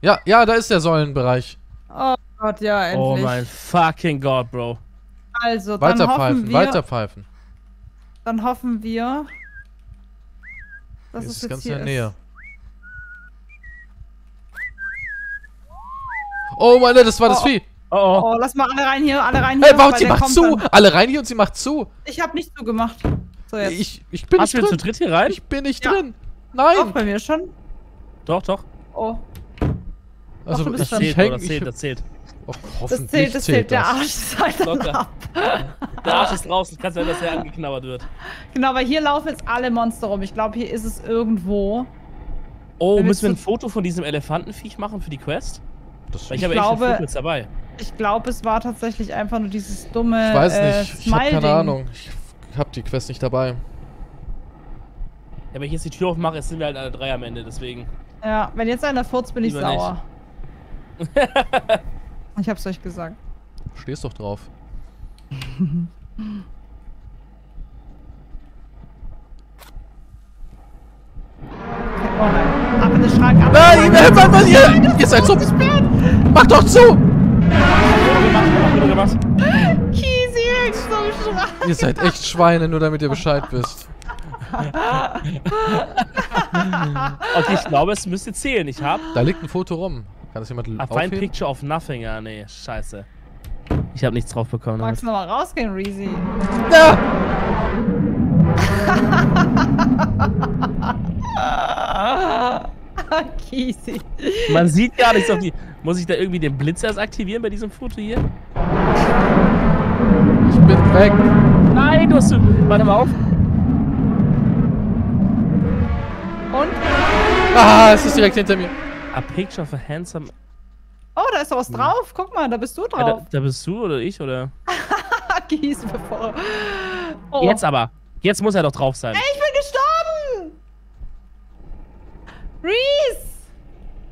Ja, da ist der Säulenbereich. Oh Gott, ja, endlich. Oh mein fucking Gott, Bro. Also, dann weiterpfeifen. Dann hoffen wir, dass es jetzt hier ist. Nähe. Oh meine, das war das Vieh. Oh, lass mal alle rein hier. Hey, warte, sie macht zu! Dann. Alle rein hier und sie macht zu! Ich hab nicht zugemacht. So, jetzt. Ich bin nicht drin. Hast du zu dritt hier rein? Ich bin nicht drin. Nein! Doch, bei mir schon. Doch. Oh. Also, doch, das zählt. Oh, hoffentlich das zählt. Der Arsch ist halt ab. Der Arsch ist draußen. Kann sein, dass er angeknabbert wird. Genau, weil hier laufen jetzt alle Monster rum. Ich glaube, hier ist es irgendwo. Oh, müssen wir ein Foto von diesem Elefantenviech machen für die Quest? Ich habe echt ein Foto jetzt dabei. Ich glaube, es war tatsächlich einfach nur dieses dumme. Ich weiß nicht, ich habe keine Ahnung. Ich habe die Quest nicht dabei. Ja, wenn ich jetzt die Tür aufmache, jetzt sind wir halt alle drei am Ende, deswegen. Ja, wenn jetzt einer furzt, bin ich sauer. Ich hab's euch gesagt. Stehst doch drauf. Oh nein. Ab in den Schrank, ab! Nein, was hier? Ihr seid so spät! Mach doch zu! Gemacht. Kiesi hängst zum Schrank! Ihr seid echt Schweine, nur damit ihr Bescheid wisst. Okay, ich glaube, es müsste zählen. Ich hab. Da liegt ein Foto rum. Kann das jemand aufheben? Find Picture of Nothing, ja, nee, scheiße. Ich hab nichts drauf bekommen. Magst du nochmal rausgehen, Reezy? Ja. Kiesi. Man sieht gar nichts auf die. Muss ich da irgendwie den Blitz erst aktivieren bei diesem Foto hier? Ich bin weg. Nein, du hast. Warte mal auf. Und? Ah, es ist direkt hinter mir. A picture of a handsome. Oh, da ist doch was drauf. Guck mal, da bist du drauf. Ja, da bist du oder ich oder? Kiesi, bevor. Oh. Jetzt aber. Jetzt muss er doch drauf sein. Ey, ich bin gestorben! Reese!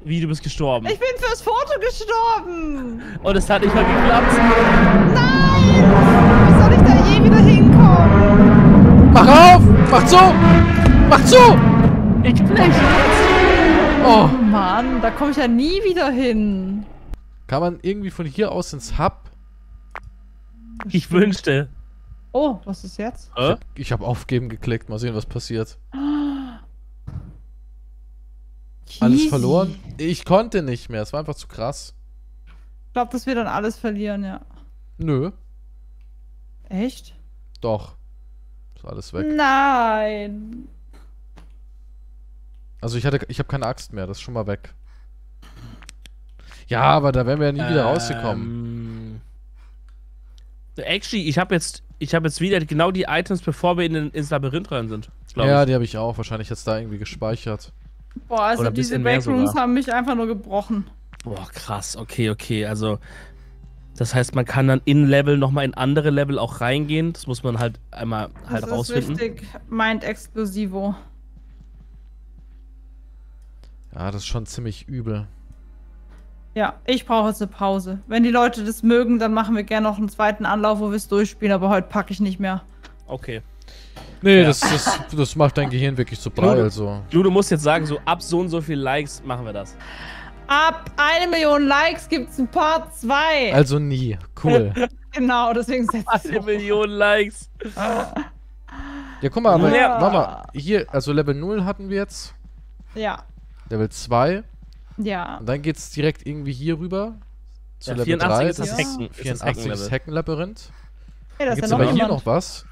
Wie, du bist gestorben? Ich bin fürs Foto gestorben! Und es hat nicht mal geklappt. Nein! Wie soll ich da je wieder hinkommen? Mach auf! Mach zu! Ich bleche! Oh Mann, da komme ich ja nie wieder hin. Kann man irgendwie von hier aus ins Hub? Ich wünschte. Oh, was ist jetzt? Ich hab aufgeben geklickt. Mal sehen, was passiert. Kiesi. Alles verloren? Ich konnte nicht mehr. Es war einfach zu krass. Ich glaube, dass wir dann alles verlieren, ja. Nö. Echt? Doch. Ist alles weg. Nein. Also ich habe keine Axt mehr. Das ist schon mal weg. Ja, aber da wären wir ja nie wieder rausgekommen. Actually, ich habe jetzt wieder genau die Items, bevor wir ins Labyrinth rein sind. Ja, die habe ich auch. Wahrscheinlich jetzt da irgendwie gespeichert. Boah, also oder diese Backrooms haben mich einfach nur gebrochen. Boah, krass. Okay. Also, das heißt, man kann dann in Level nochmal in andere Level auch reingehen. Das muss man halt einmal halt rausfinden. Das ist richtig. Mind Explosivo. Ja, das ist schon ziemlich übel. Ja, ich brauche jetzt eine Pause. Wenn die Leute das mögen, dann machen wir gerne noch einen zweiten Anlauf, wo wir es durchspielen, aber heute packe ich nicht mehr. Okay. Nee, ja. das macht dein Gehirn wirklich zu brei, also. Du musst jetzt sagen, so ab so und so viel Likes machen wir das. Ab 1 Million Likes gibt's ein Part 2. Also nie. Cool. Genau, deswegen setzt es 1 Million Likes. Ja, guck mal, aber warte mal, hier, also Level 0 hatten wir jetzt. Ja. Level 2. Ja. Und dann geht's direkt irgendwie hier rüber. Zu ja, Level 3. Ist das Hacken. 84 ist Hackenlabyrinth. Ja, da gibt's aber hier noch was.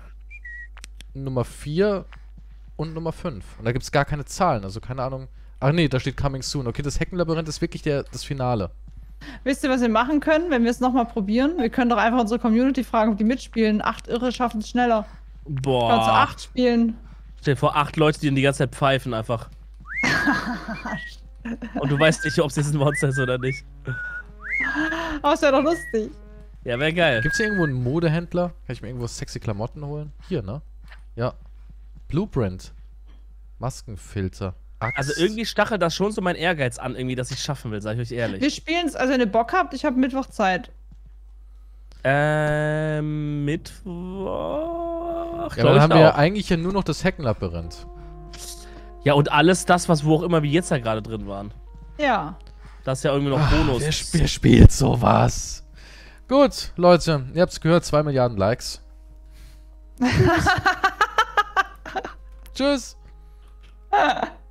Nummer 4 und Nummer 5. Und da gibt's gar keine Zahlen, also keine Ahnung. Ach nee, da steht Coming Soon. Okay, das Hackenlabyrinth ist wirklich das Finale. Wisst ihr, was wir machen können, wenn wir es nochmal probieren? Wir können doch einfach unsere Community fragen, ob die mitspielen. 8 Irre schaffen es schneller. Boah. Kannst du 8 spielen? Stell dir vor, 8 Leute, die die ganze Zeit pfeifen einfach. Und du weißt nicht, ob es jetzt ein Monster ist oder nicht. Aber es wäre doch lustig. Ja, wäre geil. Gibt's hier irgendwo einen Modehändler? Kann ich mir irgendwo sexy Klamotten holen? Hier, ne? Ja. Blueprint. Maskenfilter. Axt. Also irgendwie stachelt das schon so mein Ehrgeiz an, irgendwie, dass ich es schaffen will, sag ich euch ehrlich. Wir spielen es, also wenn ihr Bock habt, ich habe Mittwoch Zeit. Mittwoch. Ja, dann haben wir ja eigentlich ja nur noch das Heckenlabyrinth. Ja, und alles das, was wo auch immer wir jetzt da gerade drin waren. Ja. Das ist ja irgendwie noch Bonus. Wer spielt sowas? Gut, Leute, ihr habt's gehört, 2 Milliarden Likes. Tschüss. Tschüss.